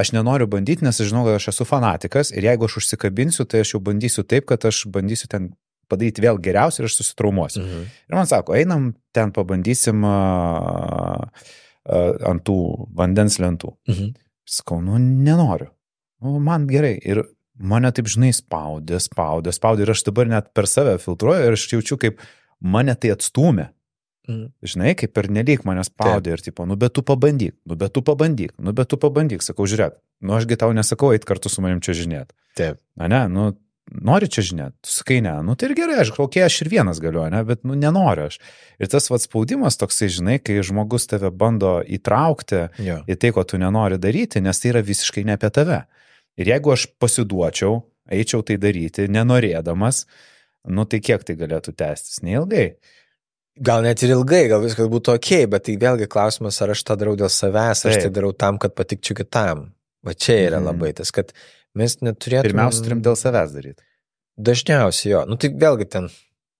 Aš nenoriu bandyti, nes aš žinau, kad aš esu fanatikas ir jeigu aš užsikabinsiu, tai aš jau bandysiu taip, kad aš bandysiu ten padaryti vėl geriausiai ir aš susitraumuosiu. Mhm. Ir man sako, einam, ten pabandysim uh, uh, ant tų vandens lentų. Mhm. Sakau, nu nenoriu. Nu, man gerai. Ir mane taip, žinai, spaudė, spaudė, spaudė. Ir aš dabar net per save filtruoju ir aš jaučiu, kaip mane tai atstūmė. Mhm. Žinai, kaip per nelyg mane spaudė. Taip. Ir tipo, nu bet tu pabandyk, nu bet tu pabandyk, nu bet tu pabandyk. Sakau, žiūrėk, nu ašgi tau nesakau, eit kartu su manim čia žinėt. Taip. Na ne, nu nori čia žinėt, tu sakai ne, nu tai ir gerai, aš kokie aš ir vienas galiu, ne, bet nu nenoriu aš. Ir tas vat spaudimas toksai, žinai, kai žmogus tave bando įtraukti jo. Į tai, ko tu nenori daryti, nes tai yra visiškai ne apie tave. Ir jeigu aš pasiduočiau, eičiau tai daryti, nenorėdamas, nu tai kiek tai galėtų tęstis? Neilgai. Gal net ir ilgai, gal viskas būtų ok, bet tai vėlgi klausimas, ar aš tą darau dėl savęs, aš tai darau tam, kad patikčiau kitam. Va čia yra mm. labai tas, kad mes neturėtume... Pirmiausia, turim dėl savęs daryti. Dažniausiai jo. Nu, tai vėlgi ten,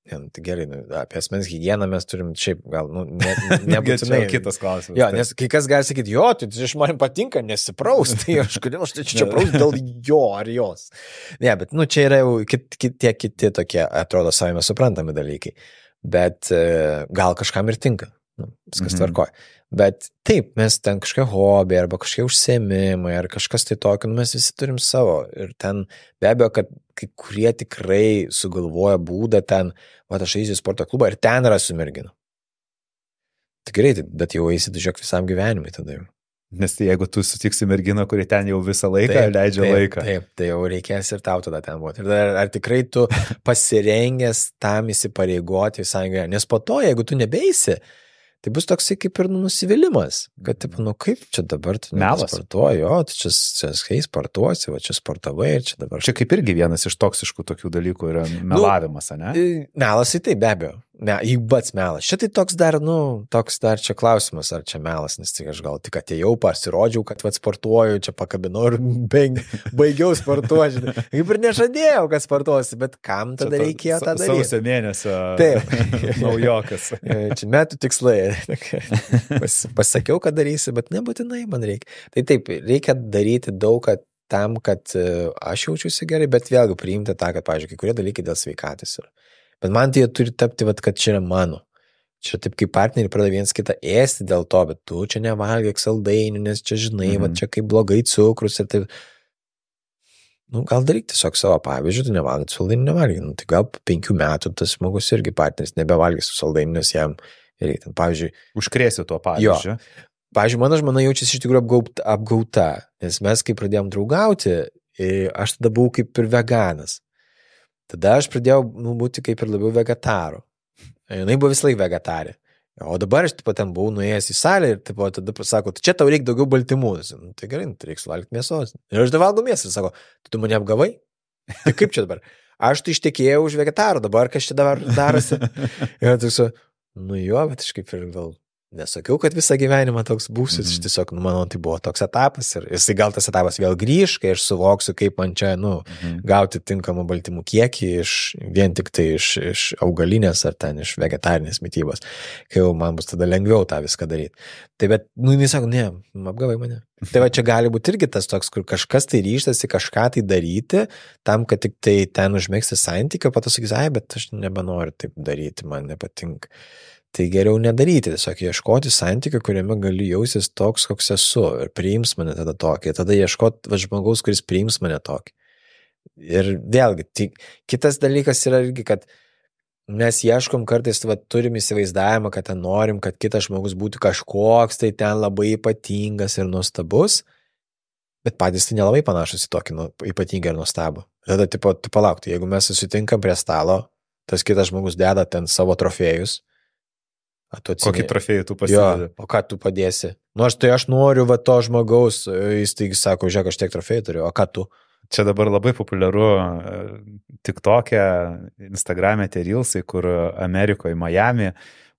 ten tai gerai, nu, apie asmens higieną mes turim šiaip gal, nu, ne, nebūtinai... kitas klausimas. Jo, nes kai kas gali sakyti, jo, tai aš man patinka, nesipraus, tai aš kodėl aš tai čia praus dėl jo ar jos. Ne, bet, nu, čia yra jau kit, kit, tie kiti tokie, atrodo, savime suprantami dalykai. Bet gal kažkam ir tinka. Nu, viskas mm-hmm. tvarkoja. Bet taip, mes ten kažkokie hobiai arba kažkokie užsiėmimai ar kažkas tai tokio, nu, mes visi turim savo. Ir ten be abejo, kad kai kurie tikrai sugalvoja būdą ten, va, aš eisiu į sporto klubą ir ten yra su merginu. Tikrai, bet jau eisi dažiok visam gyvenimui tada jau. Nes tai jeigu tu sutiksi merginą, kuri ten jau visą laiką taip, leidžia taip, laiką. Taip, tai jau reikės ir tau tada ten būti. Ir ar, ar tikrai tu pasirengęs tam įsipareigoti visam gyvenimui. Nes po to, jeigu tu nebeisi, tai bus toksai kaip ir nusivylimas, kad taip, nu kaip čia dabar tu nesportuoji, jo, tai čia, čia, čia sportuosi, va čia sportavai ir čia dabar. Čia kaip irgi vienas iš toksiškų tokių dalykų yra melavimas, nu, ane? Melas į tai be abejo, ne, įbats melas. Čia tai toks dar, nu, toks dar čia klausimas, ar čia melas, nes tai aš gal tik atėjau, pasirodžiau, kad va sportuoju, čia pakabinau ir baigiau sportuoti. Kaip ir nežadėjau, kad sportuosi, bet kam tada to, reikėjo tą daryti? Sausio mėnesio naujokas. Čia metų tikslai. Pasakiau, kad darysi, bet nebūtinai man reikia. Tai taip, reikia daryti daug kad, tam, kad aš jaučiuosi gerai, bet vėlgi priimti tą, kad, pavyzdžiui, kai kurie dalykai dėl sveikatis yra. Bet man tai jie turi tapti, vat, kad čia yra mano. Čia taip, kaip partneriai pradeda viens kitą ėsti dėl to, bet tu čia nevalgiai saldainių, nes čia žinai, mm-hmm. vat, čia kaip blogai cukrus ir taip. Nu, gal daryk tiesiog savo pavyzdžiui, tu nevalgai saldainių, nevalgai. Nu, tai gal penkių metų tas žmogus irgi partneris nebevalgys su saldainių, nes jam ir ten, pavyzdžiui... Užkrėsiu tuo pavyzdžiu. Jo. Pavyzdžiui, mano žmona jaučiasi iš tikrųjų apgauta, nes mes, kai pradėjom draugauti, aš tada buvau kaip ir veganas. Tada aš pradėjau nu, būti kaip ir labiau vegetaru. Jinai buvo vis laik vegetarė. O dabar aš taip pat ten buvau nuėjęs į salę ir taip pat tada pasako, tai čia tau reikia daugiau baltymų. Nu, tai gerai, nu, tai reiks valgyti mėsos. Ir aš davalgau mėsą ir sako, tu mane apgavai? Tai kaip čia dabar? Aš tu ištekėjau už vegetarų, dabar kas čia dabar darosi? Ir tu, nu jo, bet aš kaip ir gal Nesakiau, kad visą gyvenimą toks būsiu, mm. tiesiog, nu, manau, tai buvo toks etapas ir jisai gal tas etapas vėl grįž, kai aš suvoksiu, kaip man čia, nu, mm. gauti tinkamą baltymų kiekį iš, vien tik tai iš, iš augalinės ar ten iš vegetarinės mitybos, kai jau man bus tada lengviau tą viską daryti. Tai bet, nu, jis sako, ne, apgavai mane. Tai va, čia gali būti irgi tas toks, kur kažkas tai ryžtasi kažką tai daryti, tam, kad tik tai ten užmėgsti santykio, pato sakys, ai, bet aš nebenoriu taip daryti, man nepatinka. Tai geriau nedaryti, tiesiog ieškoti santykių, kuriame galiu jausis toks, koks esu, ir priims mane tada tokį, tada ieškoti va, žmogaus, kuris priims mane tokį. Ir vėlgi, tai kitas dalykas yra irgi, kad mes ieškom kartais, va, turim įsivaizdavimą, kad ten norim, kad kitas žmogus būtų kažkoks, tai ten labai ypatingas ir nuostabus, bet patys tai nelabai panašus į tokį nu, ypatingą ir nuostabų. Tada, tipo, tu palaukti, jeigu mes susitinkam prie stalo, tas kitas žmogus deda ten savo trofėjus, kokį trofėjų tu pasidėsi? O ką tu padėsi? Nu, aš tai aš noriu va to žmogaus, jis taigi sako, žiūrėk, aš tiek trofėjų turiu, o ką tu? Čia dabar labai populiaru TikTok'e, Instagram'e tie reelsai, kur Amerikoje, Miami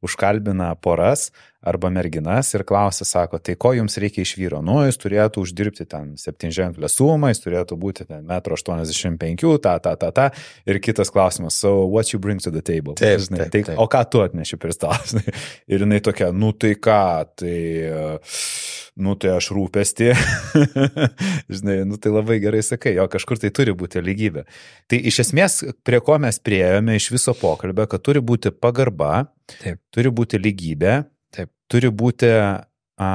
užkalbina poras arba merginas ir klausia, sako, tai ko jums reikia iš vyro? Nu, jis turėtų uždirbti ten septynženklę sumą, jis turėtų būti ten metro aštuoniasdešimt penki, ta, ta, ta, ta. Ir kitas klausimas, so what you bring to the table? Taip, žinai, taip, taip. Tai, o ką tu atneši prie stalo? Ir jinai tokia, nu tai ką, tai, nu tai aš rūpestį. Žinai, nu tai labai gerai sakai, jo kažkur tai turi būti lygybė. Tai iš esmės, prie ko mes priejome iš viso pokalbio, kad turi būti pagarba, taip. Turi būti lygybė, taip. Turi būti a,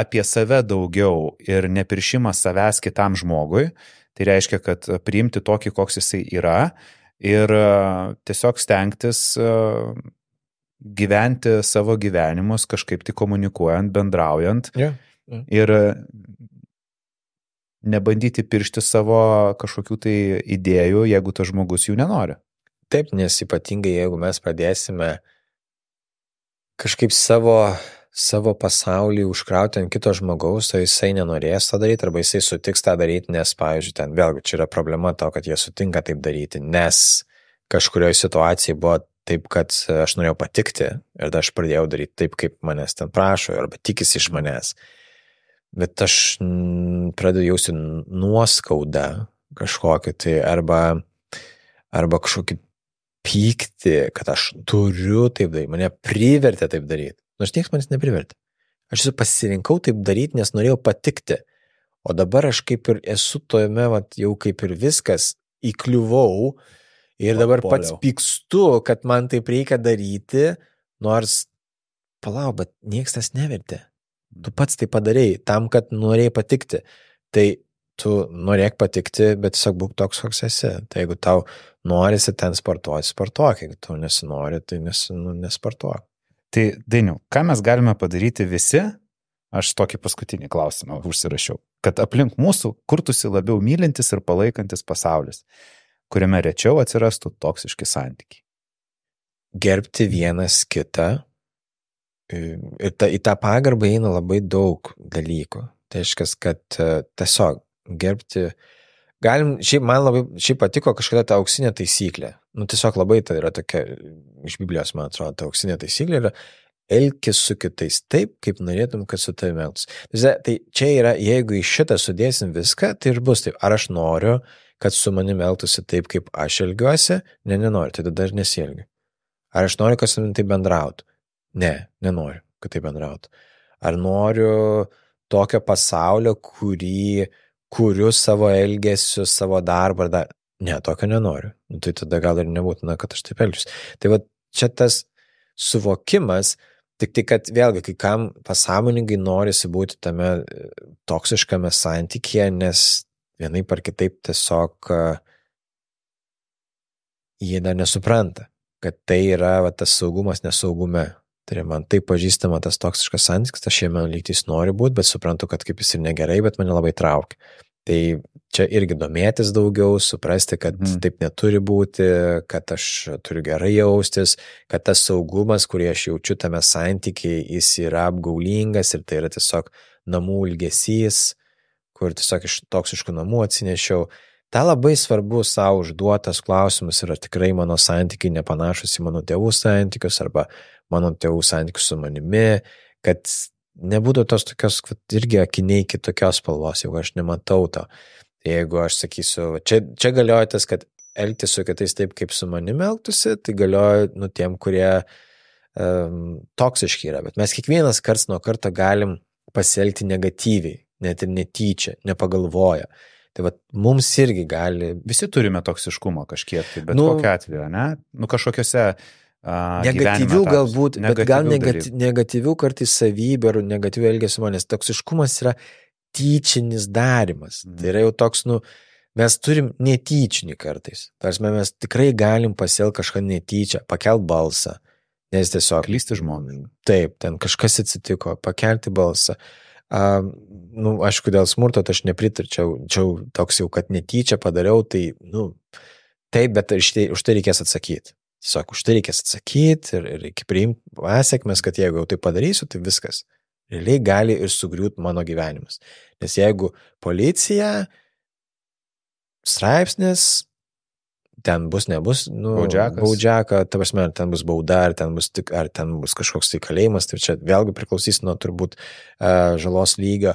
apie save daugiau ir nepiršimas savęs kitam žmogui. Tai reiškia, kad priimti tokį, koks jisai yra ir a, tiesiog stengtis a, gyventi savo gyvenimus, kažkaip tai komunikuojant, bendraujant yeah. Yeah. ir nebandyti piršti savo kažkokių tai idėjų, jeigu tas žmogus jų nenori. Taip, nes ypatingai, jeigu mes pradėsime kažkaip savo, savo pasaulį užkrauti ant kito žmogaus, o jisai nenorės tą daryti, arba jisai sutiks tą daryti, nes, pavyzdžiui, ten vėlgi čia yra problema to, kad jie sutinka taip daryti, nes kažkurioje situacijai buvo taip, kad aš norėjau patikti ir aš pradėjau daryti taip, kaip manęs ten prašo, arba tikisi iš manęs. Bet aš pradėjau jausti nuoskaudą kažkokį tai, arba, arba kažkokį pykti, kad aš turiu taip daryti, mane privertė taip daryti. Nu, aš niekas manęs neprivertė. Aš pasirinkau taip daryti, nes norėjau patikti. O dabar aš kaip ir esu tojame, vat, jau kaip ir viskas, įkliuvau ir vat, dabar poliau. Pats pykstu, kad man taip reikia daryti, nors, palau, bet niekas tas nevertė. Tu pats tai padarėjai tam, kad norėjai patikti. Tai tu norėk patikti, bet tiesiog būk toks, koks esi. Tai jeigu tau norisi ten sportuoti, sportuok. Jeigu tu nesinori, tai nes, nu, nesportuok. Tai, Dainiau, ką mes galime padaryti visi? Aš tokį paskutinį klausimą užsirašiau. Kad aplink mūsų kurtusi labiau mylintis ir palaikantis pasaulis, kuriame rečiau atsirastų toksiški santykiai. Gerbti vienas kitą. Ir ta, į tą pagarbą eina labai daug dalykų. Tai aiškas, kad tiesiog gerbti. Galim, šiaip man labai, šiaip patiko kažkada ta auksinė taisyklė. Nu, tiesiog labai tai yra tokia, iš Biblijos, man atrodo, ta auksinė taisyklė yra elkis su kitais taip, kaip norėtum, kad su tavimi elgtųsi. Tai čia yra, jeigu į šitą sudėsim viską, tai ir bus taip. Ar aš noriu, kad su manim elgtųsi taip, kaip aš elgiuosi? Ne, nenoriu, tai tada aš nesielgiu. Ar aš noriu, kad su manim tai bendrautų? Ne, nenoriu, kad tai bendrautų. Ar noriu tokio pasaulio, kurį kuriu savo elgesiu, savo darbą, dar... ne, tokio nenoriu. Tai tada gal ir nebūtina, kad aš taip elgiuosi. Tai va, čia tas suvokimas, tik tai, kad vėlgi, kai kam pasąmoningai norisi būti tame toksiškame santykyje, nes vienaip ar kitaip tiesiog jie dar nesupranta, kad tai yra va, tas saugumas nesaugume. Tai man taip pažįstama tas toksiškas santykis, aš jame lygtais noriu būti, bet suprantu, kad kaip jis ir negerai, bet mane labai traukia. Tai čia irgi domėtis daugiau, suprasti, kad mm. taip neturi būti, kad aš turiu gerai jaustis, kad tas saugumas, kurį aš jaučiu tame santykiai, jis yra apgaulingas ir tai yra tiesiog namų ilgesys, kur tiesiog iš toksiškų namų atsinešiau. Ta labai svarbu savo užduotas klausimus, yra tikrai mano santykiai nepanašus į mano tėvų santykius, arba mano tėvų santykių su manimi, kad nebūtų tos tokios, irgi akiniai kitokios spalvos, jeigu aš nematau to. Jeigu aš sakysiu, čia, čia galioja tas, kad elgtis su kitais taip, kaip su manimi elgtusi, tai galioja nu tiem, kurie um, toksiški yra. Bet mes kiekvienas karts nuo karto galim pasielgti negatyviai, net ir netyčia, nepagalvoja. Tai vat, mums irgi gali... Visi turime toksiškumo kažkiek, tai bet nu, kokia atveju, ne? Nu, kažkokiuose uh, negatyvių galbūt, negatyvių bet gal negati, negatyvių kartais savybių ar negatyvių elgesio manęs. Toksiškumas yra tyčinis darimas. Mm. Tai yra jau toks, nu, mes turim netyčinį kartais. Tarsi mes tikrai galim pasielgti kažką netyčia, pakelt balsą, nes tiesiog... Klysti žmonai. Taip, ten kažkas atsitiko, pakelti balsą. A, nu, aišku, dėl smurto tai aš nepritarčiau, čiau toks jau, kad netyčia padariau, tai, nu, taip, bet štai, už tai reikės atsakyti. Tiesiog, už tai reikės atsakyti ir, ir reikia priimti pasekmes, kad jeigu jau tai padarysiu, tai viskas. Realiai gali ir sugriūti mano gyvenimas. Nes jeigu policija, straipsnis, ten bus, nebus, nu, baudžiakas. Baudžiaka, ta prasme, ar ten bus bauda, ar ten bus, tik, ar ten bus kažkoks tai kalėjimas, tai čia vėlgi priklausys nuo turbūt uh, žalos lygio,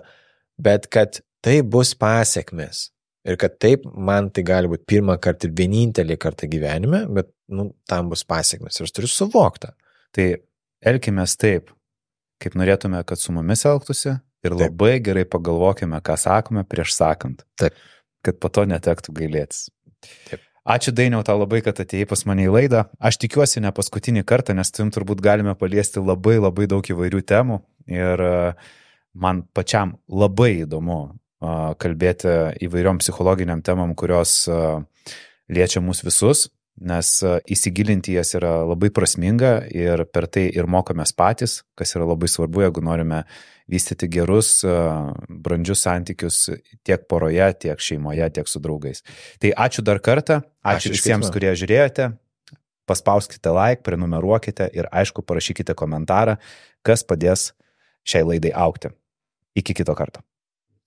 bet kad tai bus pasekmės ir kad taip man tai gali būti pirmą kartą ir vienintelį kartą gyvenime, bet nu, tam bus pasekmės ir aš turiu suvoktą. Tai elkimės taip, kaip norėtume, kad su mumis elgtųsi ir taip. Labai gerai pagalvokime, ką sakome prieš sakant, taip. Kad po to netektų gailėtis. Taip. Ačiū Dainiau tau labai, kad atėjai pas mane į laidą. Aš tikiuosi ne paskutinį kartą, nes tuim turbūt galime paliesti labai labai daug įvairių temų ir man pačiam labai įdomu kalbėti įvairiom psichologiniam temam, kurios liečia mus visus, nes įsigilinti jas yra labai prasminga ir per tai ir mokomės patys, kas yra labai svarbu, jeigu norime vystyti gerus, brandžius santykius tiek poroje, tiek šeimoje, tiek su draugais. Tai ačiū dar kartą, ačiū, ačiū visiems, kurie žiūrėjote, paspauskite like, prenumeruokite ir aišku parašykite komentarą, kas padės šiai laidai augti. Iki kito karto.